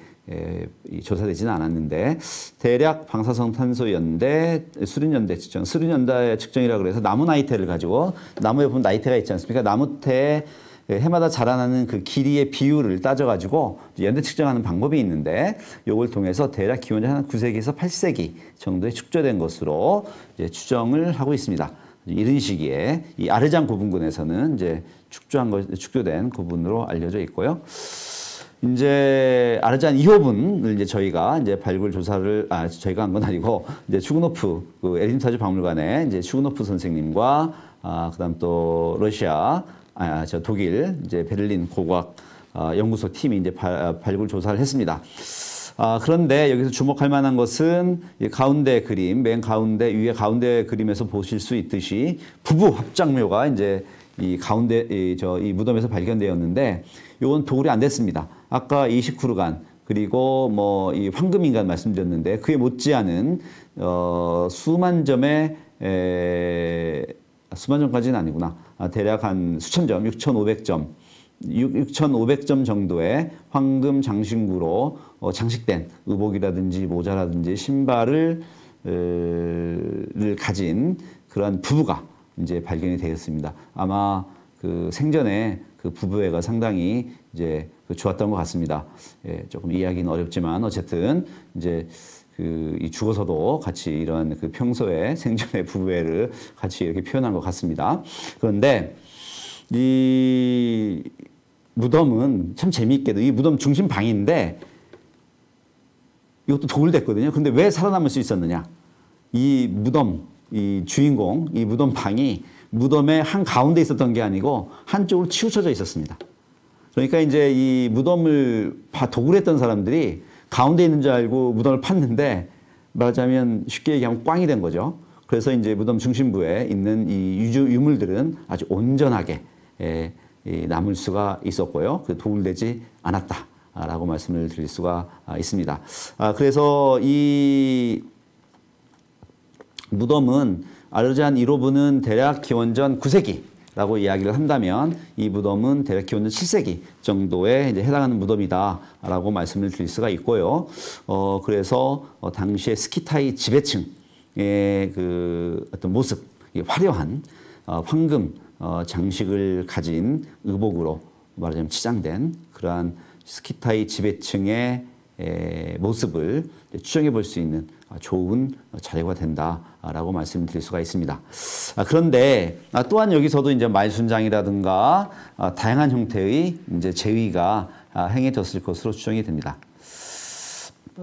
조사되지는 않았는데, 대략 방사성 탄소 연대, 수륜연대 측정이라 그래서 나무 나이테를 가지고, 나무에 보면 나이테가 있지 않습니까? 나무테 해마다 자라나는 길이의 비율을 따져가지고 연대 측정하는 방법이 있는데, 요걸 통해서 대략 기원이 한 9세기에서 8세기 정도에 축적된 것으로 이제 추정을 하고 있습니다. 이런 시기에 이 아르잔 고분군에서는 이제 축조된 고분으로 알려져 있고요. 이제 아르잔 2호분을 이제 저희가 이제 발굴 조사를 저희가 한 건 아니고, 이제 추그노프 에르미타주 박물관에 이제 추그노프 선생님과 그다음 또 러시아 독일 이제 베를린 고고학 연구소 팀이 이제 발굴 조사를 했습니다. 그런데 여기서 주목할 만한 것은 가운데 그림, 맨 가운데 위에 가운데 그림에서 보실 수 있듯이 부부 합장묘가 이제 이 가운데 이 무덤에서 발견되었는데, 요건 도굴이 안 됐습니다. 아까 29루간 그리고 이 황금인간 말씀드렸는데, 그에 못지않은 수만 점까지는 아니구나. 대략 한 수천 점, 6,500점 정도의 황금 장신구로 장식된 의복이라든지 모자라든지 신발을 가진 그런 부부가 이제 발견이 되었습니다. 아마 생전에 부부애가 상당히 이제 좋았던 것 같습니다. 조금 이해하기는 어렵지만 어쨌든 이제 죽어서도 같이 이런 평소에 생전의 부부애를 같이 이렇게 표현한 것 같습니다. 그런데 이 무덤은 참 재미있게도 이 무덤 중심 방인데 이것도 도굴됐거든요. 근데 왜 살아남을 수 있었느냐? 이 무덤 방이 무덤의 한 가운데 있었던 게 아니고 한쪽으로 치우쳐져 있었습니다. 그러니까 이제 이 무덤을 도굴 했던 사람들이 가운데 있는 줄 알고 무덤을 팠는데, 말하자면 쉽게 얘기하면 꽝이 된 거죠. 그래서 이제 무덤 중심부에 있는 이 유물들은 아주 온전하게 남을 수가 있었고요. 도굴되지 않았다라고 말씀을 드릴 수가 있습니다. 그래서 이 무덤은 아르잔 1호부는 대략 기원전 9세기라고 이야기를 한다면, 이 무덤은 대략 기원전 7세기 정도에 이제 해당하는 무덤이다라고 말씀을 드릴 수가 있고요. 그래서 당시의 스키타이 지배층 그 어떤 모습, 화려한 황금 장식을 가진 의복으로 말하자면 치장된 그러한 스키타이 지배층의 모습을 추정해 볼 수 있는 좋은 자료가 된다라고 말씀드릴 수가 있습니다. 그런데 또한 여기서도 이제 말순장이라든가 다양한 형태의 이제 제위가 행해졌을 것으로 추정이 됩니다.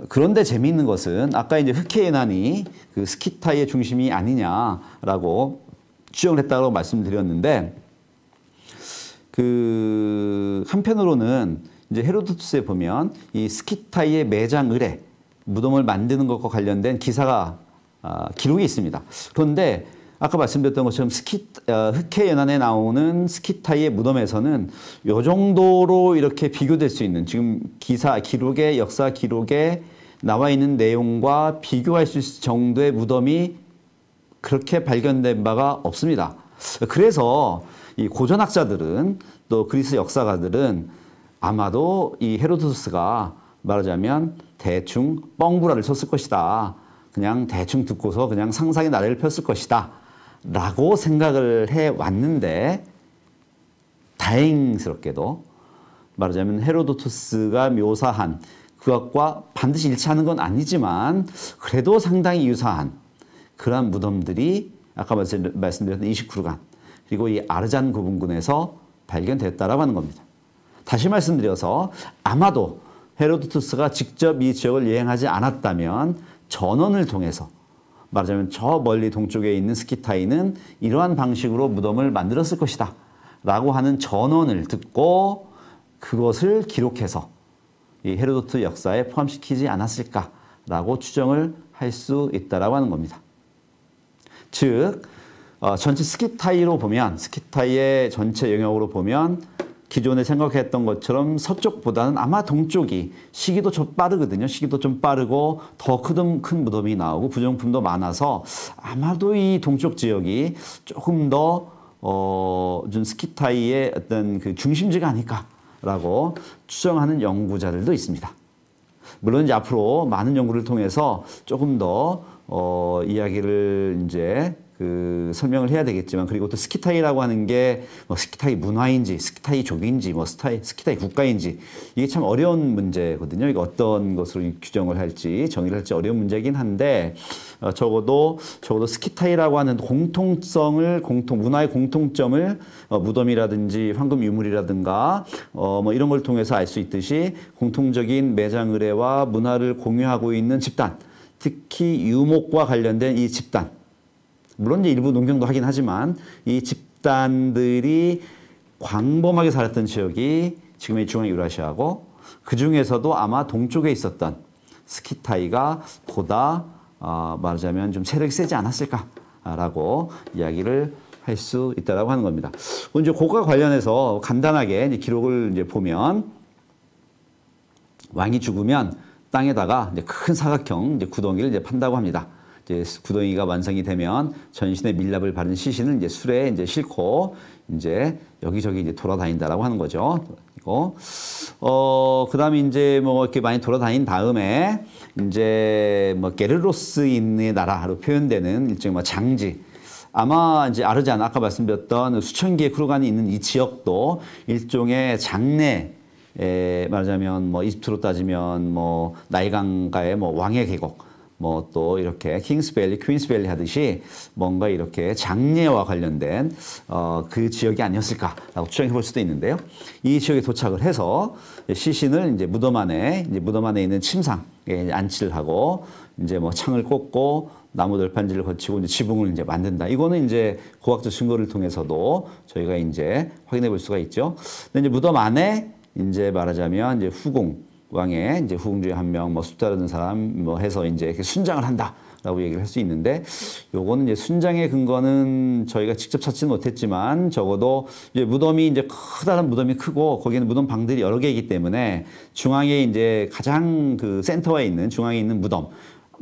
그런데 재미있는 것은 아까 이제 흑해의 난이 그 스키타이의 중심이 아니냐라고 추정을 했다고 말씀드렸는데, 그 한편으로는 이제 헤로도토스에 보면 이 스키타이의 매장 의뢰, 무덤을 만드는 것과 관련된 기사가 기록이 있습니다. 그런데 아까 말씀드렸던 것처럼 흑해 연안에 나오는 스키타이의 무덤에서는 이 정도로 이렇게 비교될 수 있는, 지금 기사 기록의 역사 기록에 나와 있는 내용과 비교할 수 있을 정도의 무덤이 그렇게 발견된 바가 없습니다. 그래서 이 고전학자들은, 또 그리스 역사가들은 아마도 이 헤로도토스가 말하자면 대충 뻥구라를 쳤을 것이다, 그냥 대충 듣고서 그냥 상상의 나래를 폈을 것이다 라고 생각을 해왔는데, 다행스럽게도 말하자면 헤로도토스가 묘사한 그것과 반드시 일치하는 건 아니지만 그래도 상당히 유사한 그러한 무덤들이 아까 말씀드렸던 29루간 그리고 이 아르잔 고분군에서 발견됐다라고 하는 겁니다. 다시 말씀드려서 아마도 헤로도토스가 직접 이 지역을 여행하지 않았다면 전원을 통해서, 말하자면 저 멀리 동쪽에 있는 스키타이는 이러한 방식으로 무덤을 만들었을 것이다 라고 하는 전언을 듣고 그것을 기록해서 이 헤로도토 역사에 포함시키지 않았을까라고 추정을 할 수 있다라고 하는 겁니다. 즉 전체 스키타이로 보면, 스키타이의 전체 영역으로 보면 기존에 생각했던 것처럼 서쪽보다는 아마 동쪽이 시기도 좀 빠르거든요. 시기도 좀 빠르고 더 큰 무덤이 나오고 부정품도 많아서 아마도 이 동쪽 지역이 조금 더 좀 스키타이의 어떤 그 중심지가 아닐까라고 추정하는 연구자들도 있습니다. 물론 이제 앞으로 많은 연구를 통해서 조금 더 이야기를 이제 설명을 해야 되겠지만, 그리고 또 스키타이라고 하는 게 뭐 스키타이 문화인지 스키타이 족인지 뭐 스키타이 국가인지, 이게 참 어려운 문제거든요. 이게 어떤 것으로 규정을 할지 정의를 할지 어려운 문제긴 한데, 적어도 스키타이라고 하는 문화의 공통점을 무덤이라든지 황금 유물이라든가 뭐 이런 걸 통해서 알 수 있듯이, 공통적인 매장 의례와 문화를 공유하고 있는 집단, 특히 유목과 관련된 이 집단, 물론 이제 일부 농경도 하긴 하지만 이 집단들이 광범하게 살았던 지역이 지금의 중앙유라시아고, 그 중에서도 아마 동쪽에 있었던 스키타이가 보다 말하자면 좀 세력이 세지 않았을까라고 이야기를 할 수 있다라고 하는 겁니다. 이제 그것과 관련해서 간단하게 이제 기록을 이제 보면, 왕이 죽으면 땅에다가 이제 큰 사각형 이제 구덩이를 이제 판다고 합니다. 이제 구덩이가 완성이 되면 전신에 밀랍을 바른 시신을 이제 술에 이제 싣고 이제 여기저기 이제 돌아다닌다라고 하는 거죠. 그리고 그다음에 이제 뭐 이렇게 많이 돌아다닌 다음에 이제 뭐 게르로스인의 나라로 표현되는 일종의 뭐 장지, 아마 이제 아르잔 아까 말씀드렸던 수천 개의 쿠르간이 있는 이 지역도 일종의 장례, 말하자면 뭐 이집트로 따지면 뭐 나일강가의 뭐 왕의 계곡, 뭐 또 이렇게 킹스밸리, 퀸스밸리 하듯이 뭔가 이렇게 장례와 관련된 그 지역이 아니었을까라고 추정해 볼 수도 있는데요. 이 지역에 도착을 해서 시신을 이제 무덤 안에 있는 침상에 안치를 하고 이제 뭐 창을 꽂고 나무 돌판지를 거치고 이제 지붕을 이제 만든다. 이거는 이제 고학적 증거를 통해서도 저희가 이제 확인해 볼 수가 있죠. 근데 이제 무덤 안에 이제 말하자면 이제 후궁 왕의 이제 후궁 중에 한 명, 뭐 숫자라는 사람 뭐 해서 이제 이렇게 순장을 한다라고 얘기를 할 수 있는데, 요거는 이제 순장의 근거는 저희가 직접 찾지는 못했지만 적어도 이제 무덤이 이제 커다란 무덤이 크고 거기는 무덤 방들이 여러 개이기 때문에 중앙에 이제 가장 그 센터에 있는 중앙에 있는 무덤,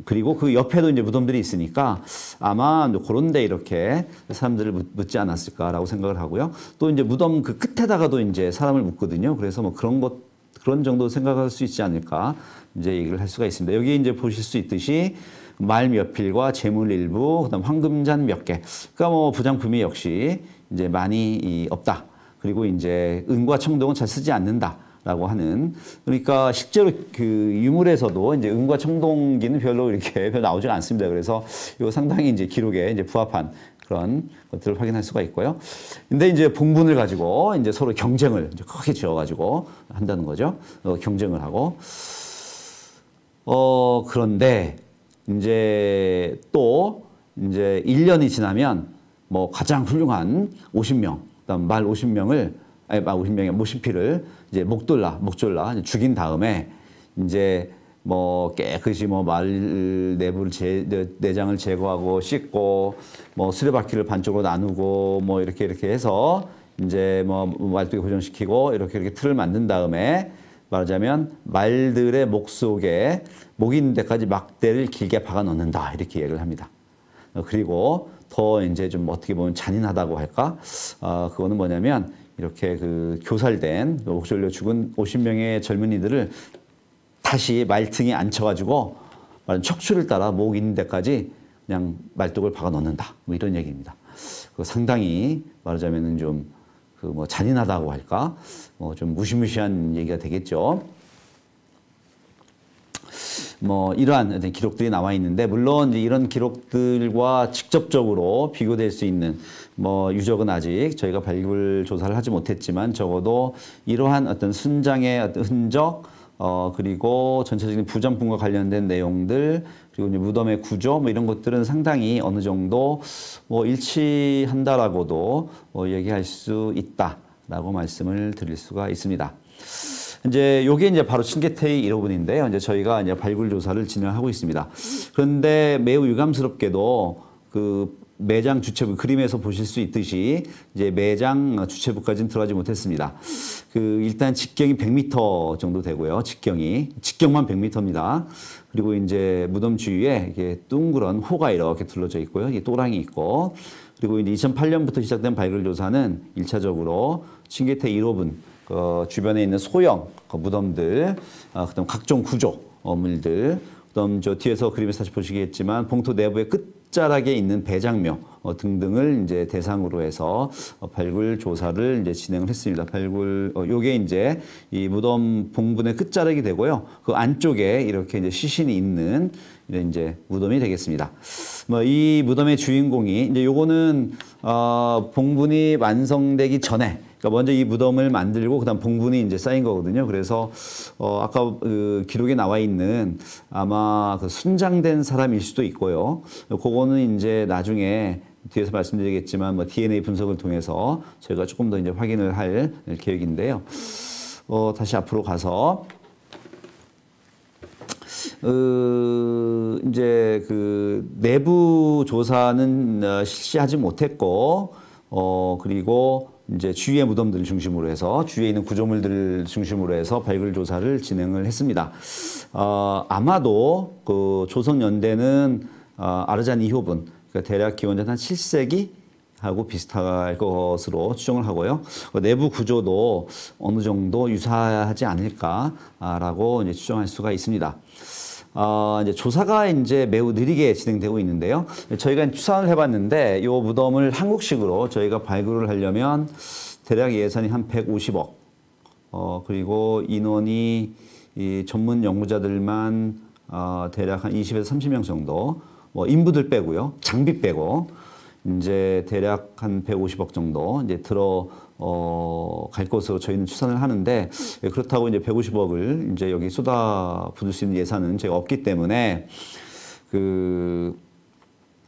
그리고 그 옆에도 이제 무덤들이 있으니까 아마 그런 데 이렇게 사람들을 묻지 않았을까라고 생각을 하고요. 또 이제 무덤 그 끝에다가도 이제 사람을 묻거든요. 그래서 뭐 그런 정도 생각할 수 있지 않을까 이제 얘기를 할 수가 있습니다. 여기 이제 보실 수 있듯이 말 몇 필과 재물 일부, 그다음 황금잔 몇 개. 그러니까 뭐 부장품이 역시 이제 많이 없다. 그리고 이제 은과 청동은 잘 쓰지 않는다. 라고 하는, 그러니까 실제로 그 유물에서도 이제 은과 청동기는 별로 이렇게 나오질 않습니다. 그래서 이거 상당히 이제 기록에 이제 부합한 그런 것들을 확인할 수가 있고요. 근데 이제 봉분을 가지고 이제 서로 경쟁을 이제 크게 지어가지고 한다는 거죠. 경쟁을 하고. 그런데 이제 또 이제 1년이 지나면 뭐 가장 훌륭한 50명, 그다음 말 50명을 아니, 50명의 모신피를 이제 목졸라 죽인 다음에 이제 뭐 깨끗이 뭐 말 내부를 내장을 제거하고 씻고 뭐 수레바퀴를 반쪽으로 나누고 뭐 이렇게 해서 이제 뭐 말뚝에 고정시키고 이렇게 틀을 만든 다음에 말하자면 말들의 목 속에 목이 있는 데까지 막대를 길게 박아 넣는다. 이렇게 얘기를 합니다. 그리고 더 이제 좀 어떻게 보면 잔인하다고 할까? 그거는 뭐냐면 이렇게 그 교살된 목졸려 죽은 50명의 젊은이들을 다시 말등에 앉혀가지고 척추를 따라 목 있는 데까지 그냥 말뚝을 박아 넣는다. 뭐 이런 얘기입니다. 상당히 말하자면은 좀 그 뭐 잔인하다고 할까? 뭐 좀 무시무시한 얘기가 되겠죠. 뭐 이러한 기록들이 나와 있는데, 물론 이제 이런 기록들과 직접적으로 비교될 수 있는 뭐 유적은 아직 저희가 발굴 조사를 하지 못했지만 적어도 이러한 어떤 순장의 어떤 흔적, 그리고 전체적인 부장품과 관련된 내용들, 그리고 이제 무덤의 구조 뭐 이런 것들은 상당히 어느 정도 뭐 일치한다라고도 얘기할 수 있다라고 말씀을 드릴 수가 있습니다. 이제 요게 이제 바로 칭게테이 1호분인데요. 이제 저희가 이제 발굴 조사를 진행하고 있습니다. 그런데 매우 유감스럽게도 그 매장 주체부, 그림에서 보실 수 있듯이 이제 매장 주체부까지는 들어가지 못했습니다. 그 일단 직경이 100m 정도 되고요. 직경만 100m입니다. 그리고 이제 무덤 주위에 이게 둥그런 호가 이렇게 둘러져 있고요. 이게 또랑이 있고. 그리고 이제 2008년부터 시작된 발굴 조사는 1차적으로 칭게테이 1호분 주변에 있는 소형 무덤들, 그다음 각종 구조물들, 그다음 저 뒤에서 그림에서 다시 보시겠지만 봉토 내부의 끝자락에 있는 배장묘 등등을 이제 대상으로 해서 발굴 조사를 이제 진행을 했습니다. 요게 이제 이 무덤 봉분의 끝자락이 되고요. 그 안쪽에 이렇게 이제 시신이 있는 이제 무덤이 되겠습니다. 뭐 이 무덤의 주인공이 이제 요거는 봉분이 완성되기 전에, 먼저 이 무덤을 만들고 그다음 봉분이 이제 쌓인 거거든요. 그래서 아까 그 기록에 나와 있는 아마 그 순장된 사람일 수도 있고요. 그거는 이제 나중에 뒤에서 말씀드리겠지만 뭐 DNA 분석을 통해서 저희가 조금 더 이제 확인을 할 계획인데요. 다시 앞으로 가서 이제 그 내부 조사는 실시하지 못했고, 그리고 이제 주위의 무덤들을 중심으로 해서 주위에 있는 구조물들을 중심으로 해서 발굴 조사를 진행을 했습니다. 아마도 그 조선 연대는 아르잔 2호분, 그러니까 대략 기원전 한 7세기 하고 비슷할 것으로 추정을 하고요. 내부 구조도 어느 정도 유사하지 않을까라고 이제 추정할 수가 있습니다. 이제 조사가 이제 매우 느리게 진행되고 있는데요. 저희가 추산을 해봤는데 이 무덤을 한국식으로 저희가 발굴을 하려면 대략 예산이 한 150억. 그리고 인원이 이 전문 연구자들만 대략 한 20에서 30명 정도, 뭐 인부들 빼고요, 장비 빼고 이제 대략 한 150억 정도 이제 갈 것으로 저희는 추산을 하는데, 그렇다고 이제 150억을 이제 여기 쏟아 부을 수 있는 예산은 제가 없기 때문에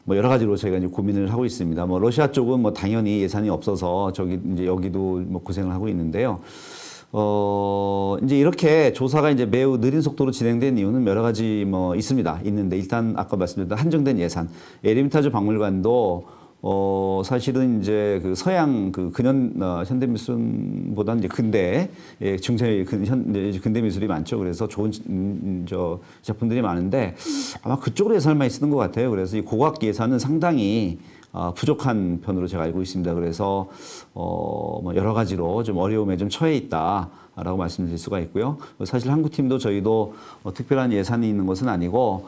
뭐 여러 가지로 저희가 이제 고민을 하고 있습니다. 뭐 러시아 쪽은 뭐 당연히 예산이 없어서 여기도 뭐 고생을 하고 있는데요. 이제 이렇게 조사가 이제 매우 느린 속도로 진행된 이유는 여러 가지 뭐 있는데, 일단 아까 말씀드렸던 한정된 예산. 에르미타주 박물관도 사실은 이제 그 서양 그 현대 미술보다는 이제 근대, 근대 미술이 많죠. 그래서 좋은 작품들이 많은데 아마 그쪽으로 예산만 쓰는 것 같아요. 그래서 이 고각 예산은 상당히 부족한 편으로 제가 알고 있습니다. 그래서 뭐 여러 가지로 좀 어려움에 좀 처해 있다라고 말씀드릴 수가 있고요. 사실 한국팀도 저희도 특별한 예산이 있는 것은 아니고,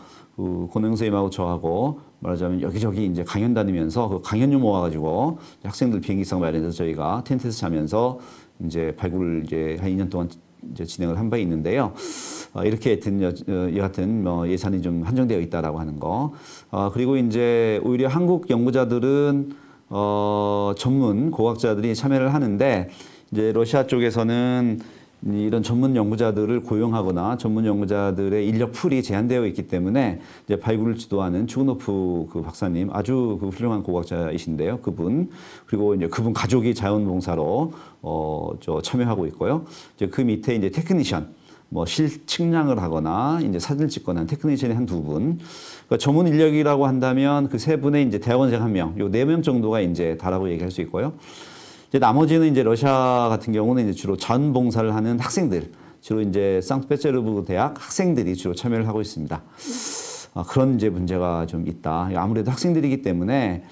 권영 선생님하고 저하고 말하자면 여기저기 이제 강연 다니면서 그 강연료 모아가지고 학생들 비행기상 마련해서 저희가 텐트에서 자면서 이제 발굴을 이제 한 2년 동안 이제 진행을 한 바 있는데요. 이렇게 여하튼 뭐 예산이 좀 한정되어 있다라고 하는 거. 그리고 이제 오히려 한국 연구자들은 전문 고학자들이 참여를 하는데, 이제 러시아 쪽에서는 이런 전문 연구자들을 고용하거나 전문 연구자들의 인력 풀이 제한되어 있기 때문에 이제 발굴을 지도하는 추그노프 그 박사님, 아주 그 훌륭한 고고학자이신데요. 그분, 그리고 이제 그분 가족이 자원봉사로 참여하고 있고요. 이제 그 밑에 이제 테크니션, 뭐 실측량을 하거나 이제 사진을 찍거나 테크니션이 한 2분. 그러니까 전문 인력이라고 한다면 그 3분의 이제 대학원생 1명, 요 4명 정도가 이제 다라고 얘기할 수 있고요. 이제 나머지는 이제 러시아 같은 경우는 이제 주로 자원봉사를 하는 학생들, 주로 이제 상트페테르부르크 대학 학생들이 주로 참여를 하고 있습니다. 그런 이제 문제가 좀 있다. 아무래도 학생들이기 때문에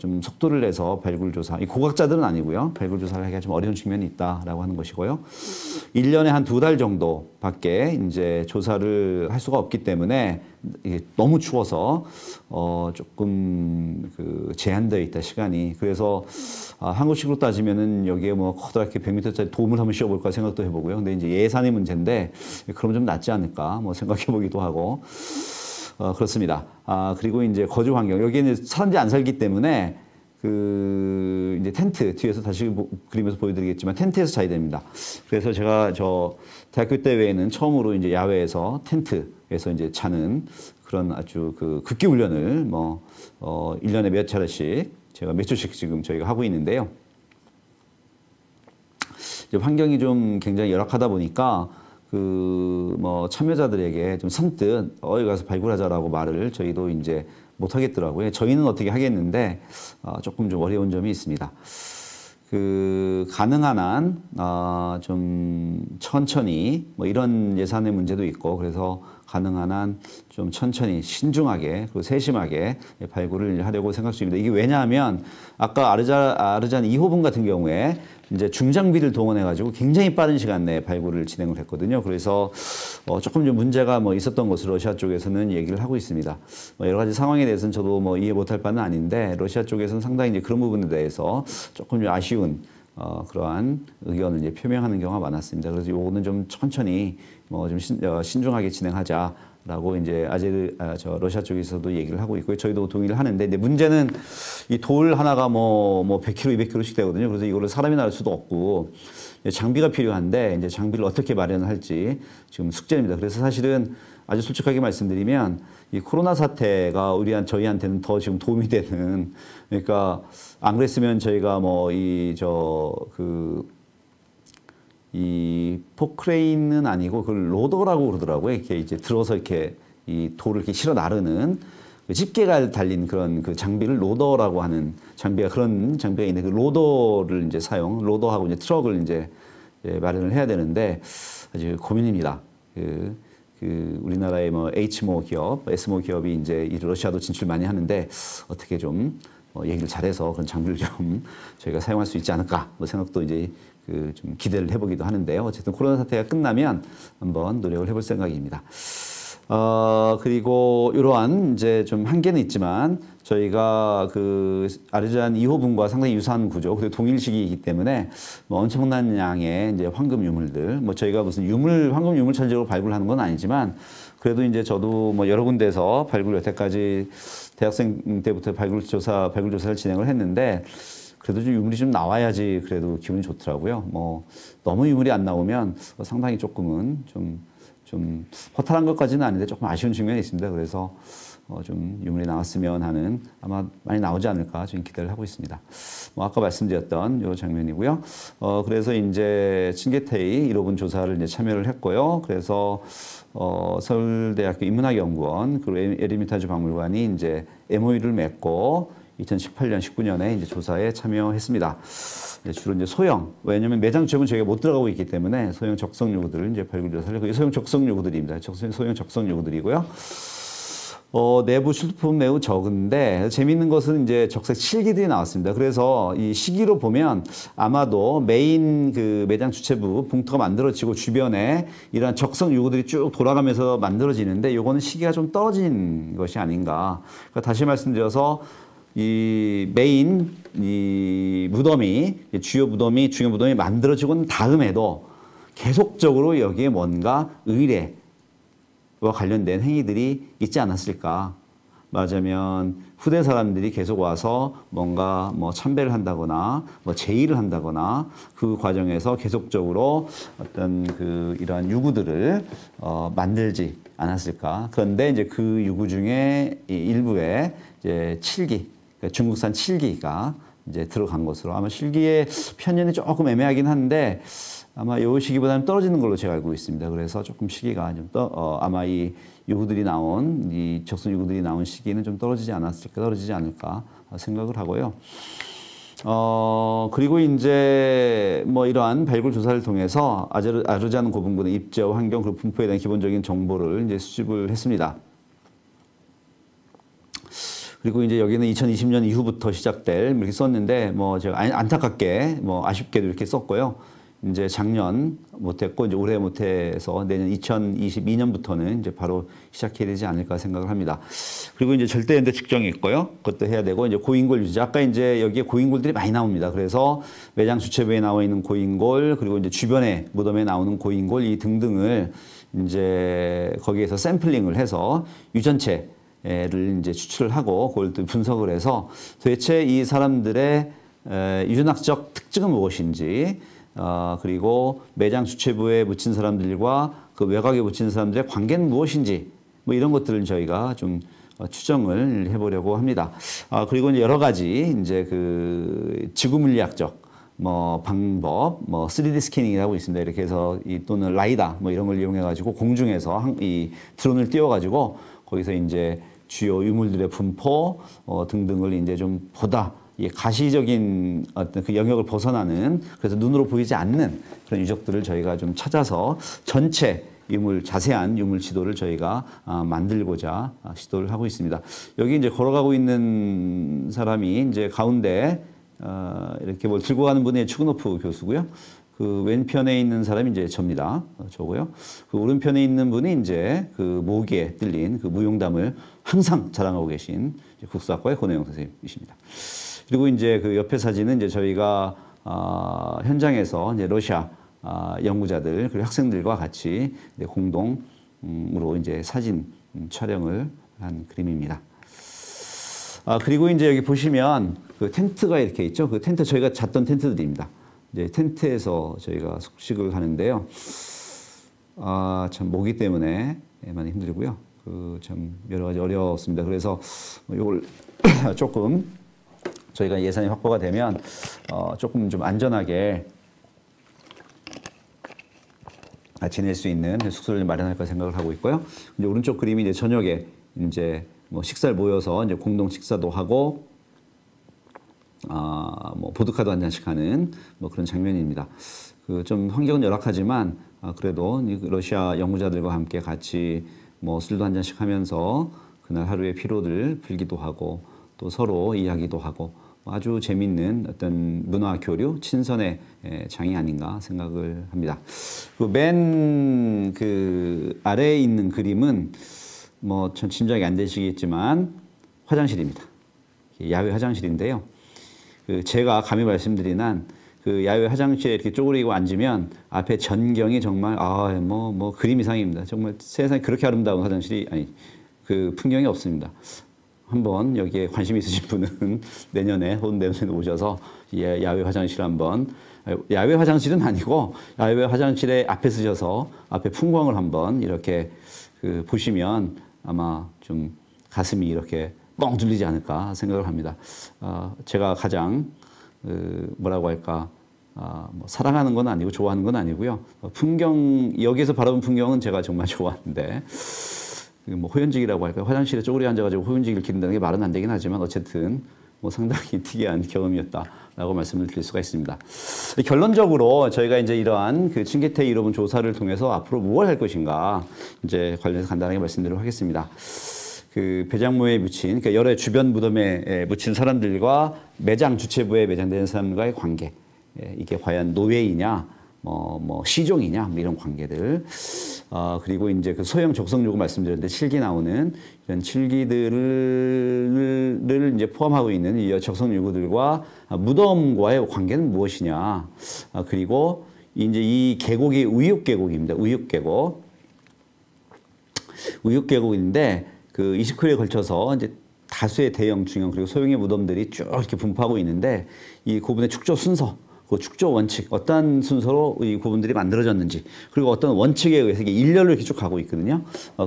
좀 속도를 내서 발굴조사, 이 고각자들은 아니고요, 발굴조사를 하기가 좀 어려운 측면이 있다라고 하는 것이고요. 1년에 한 2달 정도밖에 이제 조사를 할 수가 없기 때문에 이게 너무 추워서 조금 제한되어 있다, 시간이. 그래서 한국식으로 따지면은 여기에 뭐 커다랗게 100m짜리 돔을 한번 씌워볼까 생각도 해보고요. 근데 이제 예산의 문제인데 그럼 좀 낫지 않을까 뭐 생각해보기도 하고. 그렇습니다. 그리고 이제 거주 환경. 여기는 사람들이 안 살기 때문에 이제 텐트, 뒤에서 다시 그림에서 보여드리겠지만 텐트에서 자야 됩니다. 그래서 제가 대학교 때 외에는 처음으로 이제 야외에서 텐트에서 이제 자는 그런 아주 극기 훈련을 뭐, 1년에 몇 차례씩 제가 몇 주씩 지금 저희가 하고 있는데요. 이제 환경이 좀 굉장히 열악하다 보니까 뭐 참여자들에게 좀 선뜻 어디 가서 발굴하자라고 말을 저희도 이제 못 하겠더라고요. 저희는 어떻게 하겠는데 조금 좀 어려운 점이 있습니다. 가능한 한 좀 천천히, 뭐 이런 예산의 문제도 있고, 그래서 가능한 한 좀 천천히 신중하게 그리고 세심하게 발굴을 하려고 생각 중입니다. 이게 왜냐하면 아까 아르잔 2호분 같은 경우에 이제 중장비를 동원해가지고 굉장히 빠른 시간 내에 발굴을 진행을 했거든요. 그래서 조금 좀 문제가 뭐 있었던 것으로 러시아 쪽에서는 얘기를 하고 있습니다. 여러 가지 상황에 대해서는 저도 뭐 이해 못할 바는 아닌데, 러시아 쪽에서는 상당히 이제 그런 부분에 대해서 조금 좀 아쉬운 그러한 의견을 이제 표명하는 경우가 많았습니다. 그래서 요거는 좀 천천히 뭐 좀 신중하게 진행하자라고 이제 러시아 쪽에서도 얘기를 하고 있고요. 저희도 동의를 하는데, 근데 문제는 이 돌 하나가 뭐 100kg, 200kg씩 되거든요. 그래서 이거를 사람이 나를 수도 없고 장비가 필요한데, 이제 장비를 어떻게 마련할지 지금 숙제입니다. 그래서 사실은 아주 솔직하게 말씀드리면 이 코로나 사태가 저희한테는 더 지금 도움이 되는, 그러니까 안 그랬으면 저희가 이 포크레인은 아니고 그걸 로더라고 그러더라고요. 이렇게 이제 들어서 이렇게 이 돌을 이렇게 실어 나르는 집게가 달린 그런 그 장비를 로더라고 하는 장비가, 그런 장비가 있는데, 그 로더를 이제 로더하고 이제 트럭을 이제 마련을 해야 되는데 아주 고민입니다. 우리나라의 뭐 H모 기업, S모 기업이 이제 러시아도 진출 많이 하는데 어떻게 좀 얘기를 잘해서 그런 장비를 좀 저희가 사용할 수 있지 않을까, 뭐 생각도 이제 좀 기대를 해보기도 하는데요. 어쨌든 코로나 사태가 끝나면 한번 노력을 해볼 생각입니다. 그리고 이러한 이제 좀 한계는 있지만 저희가 그 아르잔 2호분과 상당히 유사한 구조, 그리고 동일 시기이기 때문에 뭐 엄청난 양의 이제 황금 유물들, 뭐 저희가 무슨 황금 유물 천지로 발굴하는 건 아니지만 그래도 이제 저도 뭐 여러 군데에서 발굴 여태까지 대학생 때부터 발굴 조사를 진행을 했는데 그래도 좀 유물이 좀 나와야지 그래도 기분이 좋더라고요. 뭐 너무 유물이 안 나오면 상당히 조금은 좀 허탈한 것까지는 아닌데 조금 아쉬운 측면이 있습니다. 그래서 좀 유물이 나왔으면 하는, 아마 많이 나오지 않을까 지금 기대를 하고 있습니다. 뭐 아까 말씀드렸던 요 장면이고요. 그래서 이제 칭게테이 1호분 조사를 이제 참여를 했고요. 그래서 서울대학교 인문학연구원 그리고 에르미타주 박물관이 이제 MOU를 맺고 2018년, 19년에 이제 조사에 참여했습니다. 이제 주로 이제 소형, 왜냐면 매장 취업은 저희가 못 들어가고 있기 때문에 소형 적성 요구들을 이제 발굴 조사를 했고, 소형 적성 요구들입니다. 소형 적성 요구들이고요. 내부 출품 매우 적은데 재미있는 것은 이제 적색 실기들이 나왔습니다. 그래서 이 시기로 보면 아마도 메인 그 매장 주체부 봉투가 만들어지고 주변에 이러한 적성 요구들이 쭉 돌아가면서 만들어지는데 요거는 시기가 좀 떨어진 것이 아닌가. 그러니까 다시 말씀드려서 이 메인 이 무덤이 주요 무덤이 만들어지고 다음에도 계속적으로 여기에 뭔가 의례와 관련된 행위들이 있지 않았을까. 말하자면 후대 사람들이 계속 와서 뭔가 뭐 참배를 한다거나 뭐 제의를 한다거나 그 과정에서 계속적으로 어떤 그 이러한 유구들을 만들지 않았을까. 그런데 이제 그 유구 중에 일부에 이제 칠기, 그러니까 중국산 칠기가 이제 들어간 것으로, 아마 실기의 편견이 조금 애매하긴 한데 아마 요 시기보다는 떨어지는 걸로 제가 알고 있습니다. 그래서 조금 시기가 좀 아마 이 유구들이 나온, 이 적선 유구들이 나온 시기는 좀 떨어지지 않을까 생각을 하고요. 그리고 이제 뭐 이러한 발굴 조사를 통해서 아르잔 고분군의 입지와 환경 그리고 분포에 대한 기본적인 정보를 이제 수집을 했습니다. 그리고 이제 여기는 2020년 이후부터 시작될 이렇게 썼는데, 뭐 제가 안타깝게 뭐 아쉽게도 이렇게 썼고요. 이제 작년 못했고 이제 올해 못해서 내년 2022년부터는 이제 바로 시작해야 되지 않을까 생각을 합니다. 그리고 이제 절대연대 측정이 있고요. 그것도 해야 되고, 이제 고인골 유지. 아까 이제 여기에 고인골들이 많이 나옵니다. 그래서 매장 주체부에 나와 있는 고인골, 그리고 이제 주변에 무덤에 나오는 고인골 이 등등을 이제 거기에서 샘플링을 해서 유전체 를 이제 추출을 하고 그걸 또 분석을 해서 도대체 이 사람들의 유전학적 특징은 무엇인지, 그리고 매장 주체부에 묻힌 사람들과 그 외곽에 묻힌 사람들의 관계는 무엇인지, 뭐 이런 것들을 저희가 좀 추정을 해보려고 합니다. 그리고 이제 여러 가지 이제 그 지구 물리학적 뭐 방법, 뭐 3D 스캐닝이라고 있습니다. 이렇게 해서 이 또는 라이다 뭐 이런 걸 이용해 가지고 공중에서 이 드론을 띄워 가지고 거기서 이제 주요 유물들의 분포 등등을 이제 좀 보다 가시적인 어떤 그 영역을 벗어나는, 그래서 눈으로 보이지 않는 그런 유적들을 저희가 좀 찾아서 전체 유물, 자세한 유물 지도를 저희가 만들고자 시도를 하고 있습니다. 여기 이제 걸어가고 있는 사람이 이제 가운데 이렇게 뭘 들고 가는 분이 추그노프 교수고요. 그 왼편에 있는 사람이 이제 접니다. 저고요. 그 오른편에 있는 분이 이제 그 모기에 뜰린 그 무용담을 항상 자랑하고 계신 국수학과의 고내용 선생님이십니다. 그리고 이제 그 옆에 사진은 이제 저희가 현장에서 이제 러시아 연구자들 그리고 학생들과 같이 이제 공동으로 이제 사진 촬영을 한 그림입니다. 그리고 이제 여기 보시면 그 텐트가 이렇게 있죠. 그 텐트 저희가 잤던 텐트들입니다. 이제 텐트에서 저희가 숙식을 하는데요. 참 모기 때문에 많이 힘들고요. 그 참 여러 가지 어렵습니다. 그래서 이걸 조금 저희가 예산이 확보가 되면 조금 좀 안전하게 지낼 수 있는 숙소를 마련할까 생각을 하고 있고요. 이제 오른쪽 그림이 이제 저녁에 이제 뭐 식사를 모여서 이제 공동 식사도 하고. 뭐 보드카도 한 잔씩 하는 뭐 그런 장면입니다. 그 좀 환경은 열악하지만 그래도 러시아 연구자들과 함께 같이 뭐 술도 한 잔씩 하면서 그날 하루의 피로를 풀기도 하고 또 서로 이야기도 하고 아주 재밌는 어떤 문화 교류, 친선의 장이 아닌가 생각을 합니다. 맨 그 아래에 있는 그림은 뭐 전 짐작이 안 되시겠지만 화장실입니다. 야외 화장실인데요. 그 제가 감히 말씀드린 한 그 야외 화장실에 이렇게 쪼그리고 앉으면 앞에 전경이 정말 뭐 그림 이상입니다. 정말 세상에 그렇게 아름다운 화장실이 아니 그 풍경이 없습니다. 한번 여기에 관심 있으신 분은 내년에 혹은 내년에 오셔서 야외 화장실 한번, 야외 화장실은 아니고 야외 화장실에 앞에 서셔서 앞에 풍광을 한번 이렇게 그 보시면 아마 좀 가슴이 이렇게 뻥 뚫리지 않을까 생각을 합니다. 제가 가장 뭐라고 할까, 뭐 사랑하는 건 아니고 좋아하는 건 아니고요. 풍경, 여기에서 바라본 풍경은 제가 정말 좋아하는데 뭐 호연지기라고 할까요? 화장실에 쪼그려 앉아가지고 호연지기를 기른다는 게 말은 안 되긴 하지만 어쨌든 뭐 상당히 특이한 경험이었다라고 말씀을 드릴 수가 있습니다. 결론적으로 저희가 이제 이러한 그 칭게태 잃어본 조사를 통해서 앞으로 무엇을 할 것인가 이제 관련해서 간단하게 말씀드리도록 하겠습니다. 그 배장모에 묻힌, 그러니까 여러 주변 무덤에 묻힌 사람들과 매장 주체부에 매장되는 사람과의 관계, 이게 과연 노예이냐, 뭐 시종이냐, 뭐 이런 관계들, 그리고 이제 그 소형 적성 요구 말씀드렸는데 칠기 나오는 이런 칠기들을 이제 포함하고 있는 이 적성 요구들과 무덤과의 관계는 무엇이냐, 그리고 이제 이 계곡이 우육 계곡입니다. 우육 계곡, 우육 계곡인데 그 20km에 걸쳐서 이제 다수의 대형, 중형 그리고 소형의 무덤들이 쭉 이렇게 분포하고 있는데 이 구분의 축조 순서, 그 축조 원칙, 어떤 순서로 이 구분들이 만들어졌는지, 그리고 어떤 원칙에 의해서 이게 일렬로 이렇게 쭉 가고 있거든요.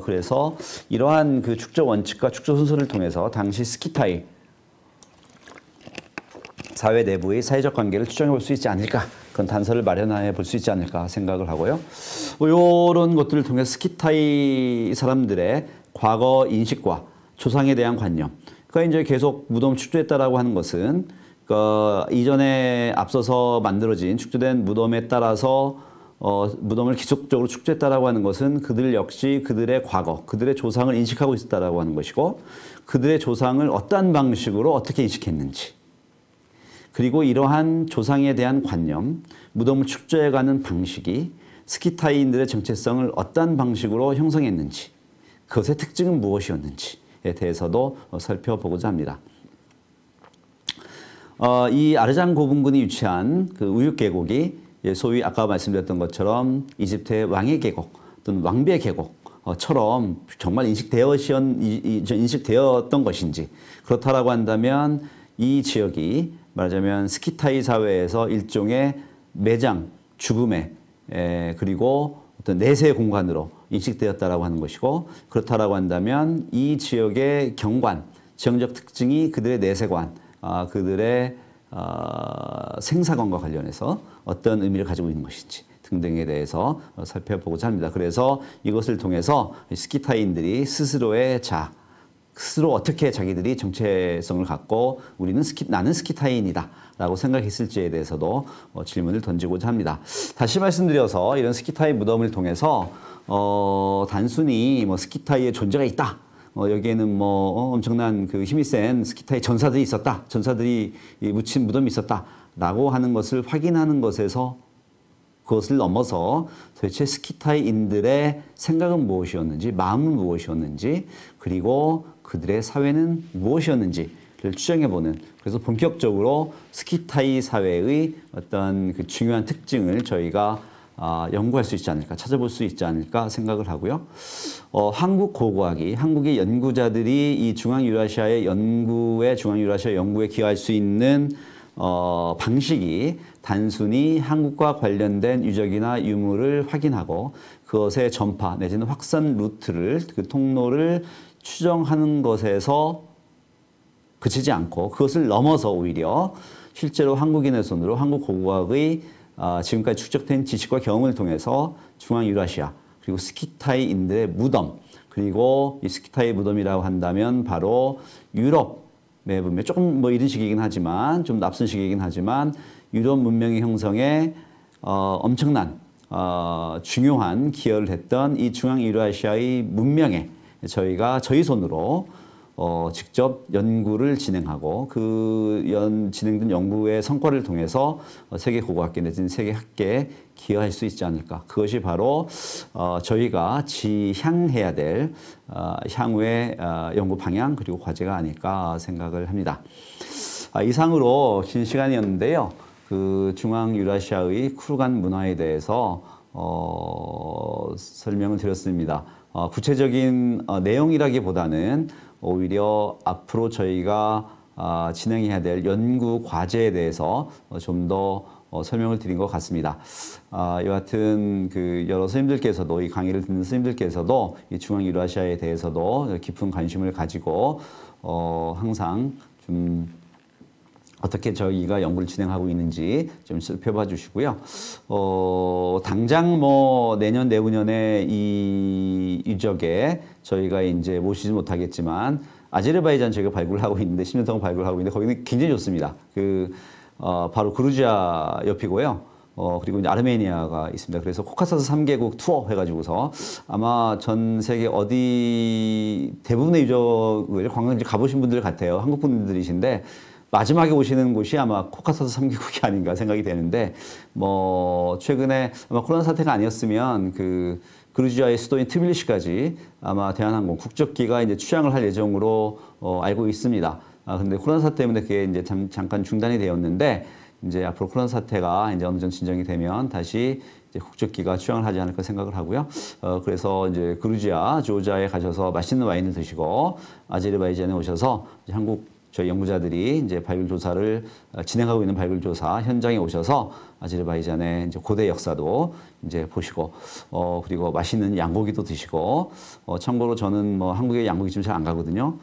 그래서 이러한 그 축조 원칙과 축조 순서를 통해서 당시 스키타이 사회 내부의 사회적 관계를 추정해 볼 수 있지 않을까, 그런 단서를 마련해 볼 수 있지 않을까 생각을 하고요. 이런 것들을 통해 스키타이 사람들의 과거 인식과 조상에 대한 관념, 그러니까 이제 계속 무덤 축조했다라고 하는 것은 이전에 앞서서 만들어진 축조된 무덤에 따라서 무덤을 지속적으로 축조했다라고 하는 것은 그들 역시 그들의 과거, 그들의 조상을 인식하고 있었다라고 하는 것이고, 그들의 조상을 어떠한 방식으로 어떻게 인식했는지, 그리고 이러한 조상에 대한 관념, 무덤을 축조해가는 방식이 스키타이인들의 정체성을 어떠한 방식으로 형성했는지, 그것의 특징은 무엇이었는지에 대해서도 살펴보고자 합니다. 이 아르잔 고분군이 위치한 그 우육 계곡이 소위 아까 말씀드렸던 것처럼 이집트의 왕의 계곡 또는 왕비의 계곡처럼 정말 인식되었던 것인지, 그렇다라고 한다면 이 지역이 말하자면 스키타이 사회에서 일종의 매장, 죽음의 그리고 어떤 내세의 공간으로 인식되었다라고 하는 것이고, 그렇다라고 한다면 이 지역의 경관, 지형적 특징이 그들의 내세관, 그들의 생사관과 관련해서 어떤 의미를 가지고 있는 것인지 등등에 대해서 살펴보고자 합니다. 그래서 이것을 통해서 스키타이인들이 스스로의 스스로 어떻게 자기들이 정체성을 갖고 우리는 나는 스키타이인이다 라고 생각했을지에 대해서도 질문을 던지고자 합니다. 다시 말씀드려서 이런 스키타이 무덤을 통해서 단순히 뭐 스키타이의 존재가 있다, 여기에는 뭐 엄청난 그 힘이 센 스키타이 전사들이 있었다, 전사들이 묻힌 무덤이 있었다 라고 하는 것을 확인하는 것에서, 그것을 넘어서 도대체 스키타이인들의 생각은 무엇이었는지, 마음은 무엇이었는지, 그리고 그들의 사회는 무엇이었는지를 추정해보는, 그래서 본격적으로 스키타이 사회의 어떤 그 중요한 특징을 저희가 연구할 수 있지 않을까, 찾아볼 수 있지 않을까 생각을 하고요. 한국 고고학이, 한국의 연구자들이 이 중앙유라시아 연구에 기여할 수 있는 방식이 단순히 한국과 관련된 유적이나 유물을 확인하고 그것의 전파 내지는 확산 루트를, 그 통로를 추정하는 것에서 그치지 않고, 그것을 넘어서 오히려 실제로 한국인의 손으로 한국 고고학의 지금까지 축적된 지식과 경험을 통해서 중앙유라시아, 그리고 스키타이인들의 무덤, 그리고 이 스키타이 무덤이라고 한다면 바로 유럽 문명, 조금 뭐 이른 시기이긴 하지만 좀 앞선 시기이긴 하지만 유럽 문명의 형성에 엄청난 중요한 기여를 했던 이 중앙유라시아의 문명에 저희가 저희 손으로 직접 연구를 진행하고 그 진행된 연구의 성과를 통해서 세계 고고학계 내지는 세계 학계에 기여할 수 있지 않을까. 그것이 바로 저희가 지향해야 될 향후의 연구 방향 그리고 과제가 아닐까 생각을 합니다. 이상으로 긴 시간이었는데요. 그 중앙유라시아의 쿠르간 문화에 대해서 설명을 드렸습니다. 구체적인 내용이라기보다는 오히려 앞으로 저희가 진행해야 될 연구 과제에 대해서 좀 더 설명을 드린 것 같습니다. 여하튼 그 여러 스님들께서도 이 강의를 듣는 스님들께서도 이 중앙유라시아에 대해서도 깊은 관심을 가지고 항상 좀 어떻게 저희가 연구를 진행하고 있는지 좀 살펴봐 주시고요. 당장 뭐 내년 내후년에 이 유적에 저희가 이제 모시지 못하겠지만 아제르바이잔 저희가 발굴하고 있는데 10년 동안 발굴하고 있는데 거기는 굉장히 좋습니다. 바로 그루지아 옆이고요. 그리고 이제 아르메니아가 있습니다. 그래서 코카사스 3개국 투어 해가지고서 아마 전 세계 어디 대부분의 유적을 관광지 가보신 분들 같아요. 한국 분들이신데 마지막에 오시는 곳이 아마 코카사스 3개국이 아닌가 생각이 되는데, 뭐, 최근에 아마 코로나 사태가 아니었으면 그 그루지아의 수도인 트빌리시까지 아마 대한항공 국적기가 이제 출항을 할 예정으로 알고 있습니다. 근데 코로나 사태 때문에 그게 이제 잠깐 중단이 되었는데, 이제 앞으로 코로나 사태가 이제 어느 정도 진정이 되면 다시 이제 국적기가 출항을 하지 않을까 생각을 하고요. 그래서 이제 그루지아, 조지아에 가셔서 맛있는 와인을 드시고, 아제르바이잔에 오셔서 이제 한국 저희 연구자들이 이제 발굴 조사를 진행하고 있는 발굴 조사 현장에 오셔서 아제르바이잔의 이제 고대 역사도 이제 보시고 그리고 맛있는 양고기도 드시고 참고로 저는 뭐 한국에 양고기 좀 잘 안 가거든요.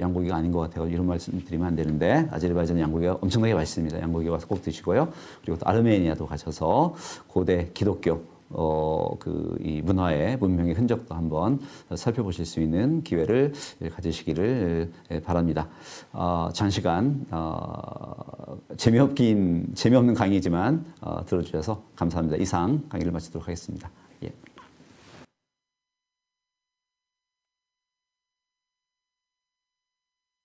양고기가 아닌 것 같아요. 이런 말씀 드리면 안 되는데 아제르바이잔 양고기가 엄청나게 맛있습니다. 양고기 와서 꼭 드시고요. 그리고 또 아르메니아도 가셔서 고대 기독교 이 문화의 문명의 흔적도 한번 살펴보실 수 있는 기회를 가지시기를 바랍니다. 장시간 재미없는 강의지만 들어주셔서 감사합니다. 이상 강의를 마치도록 하겠습니다. 예.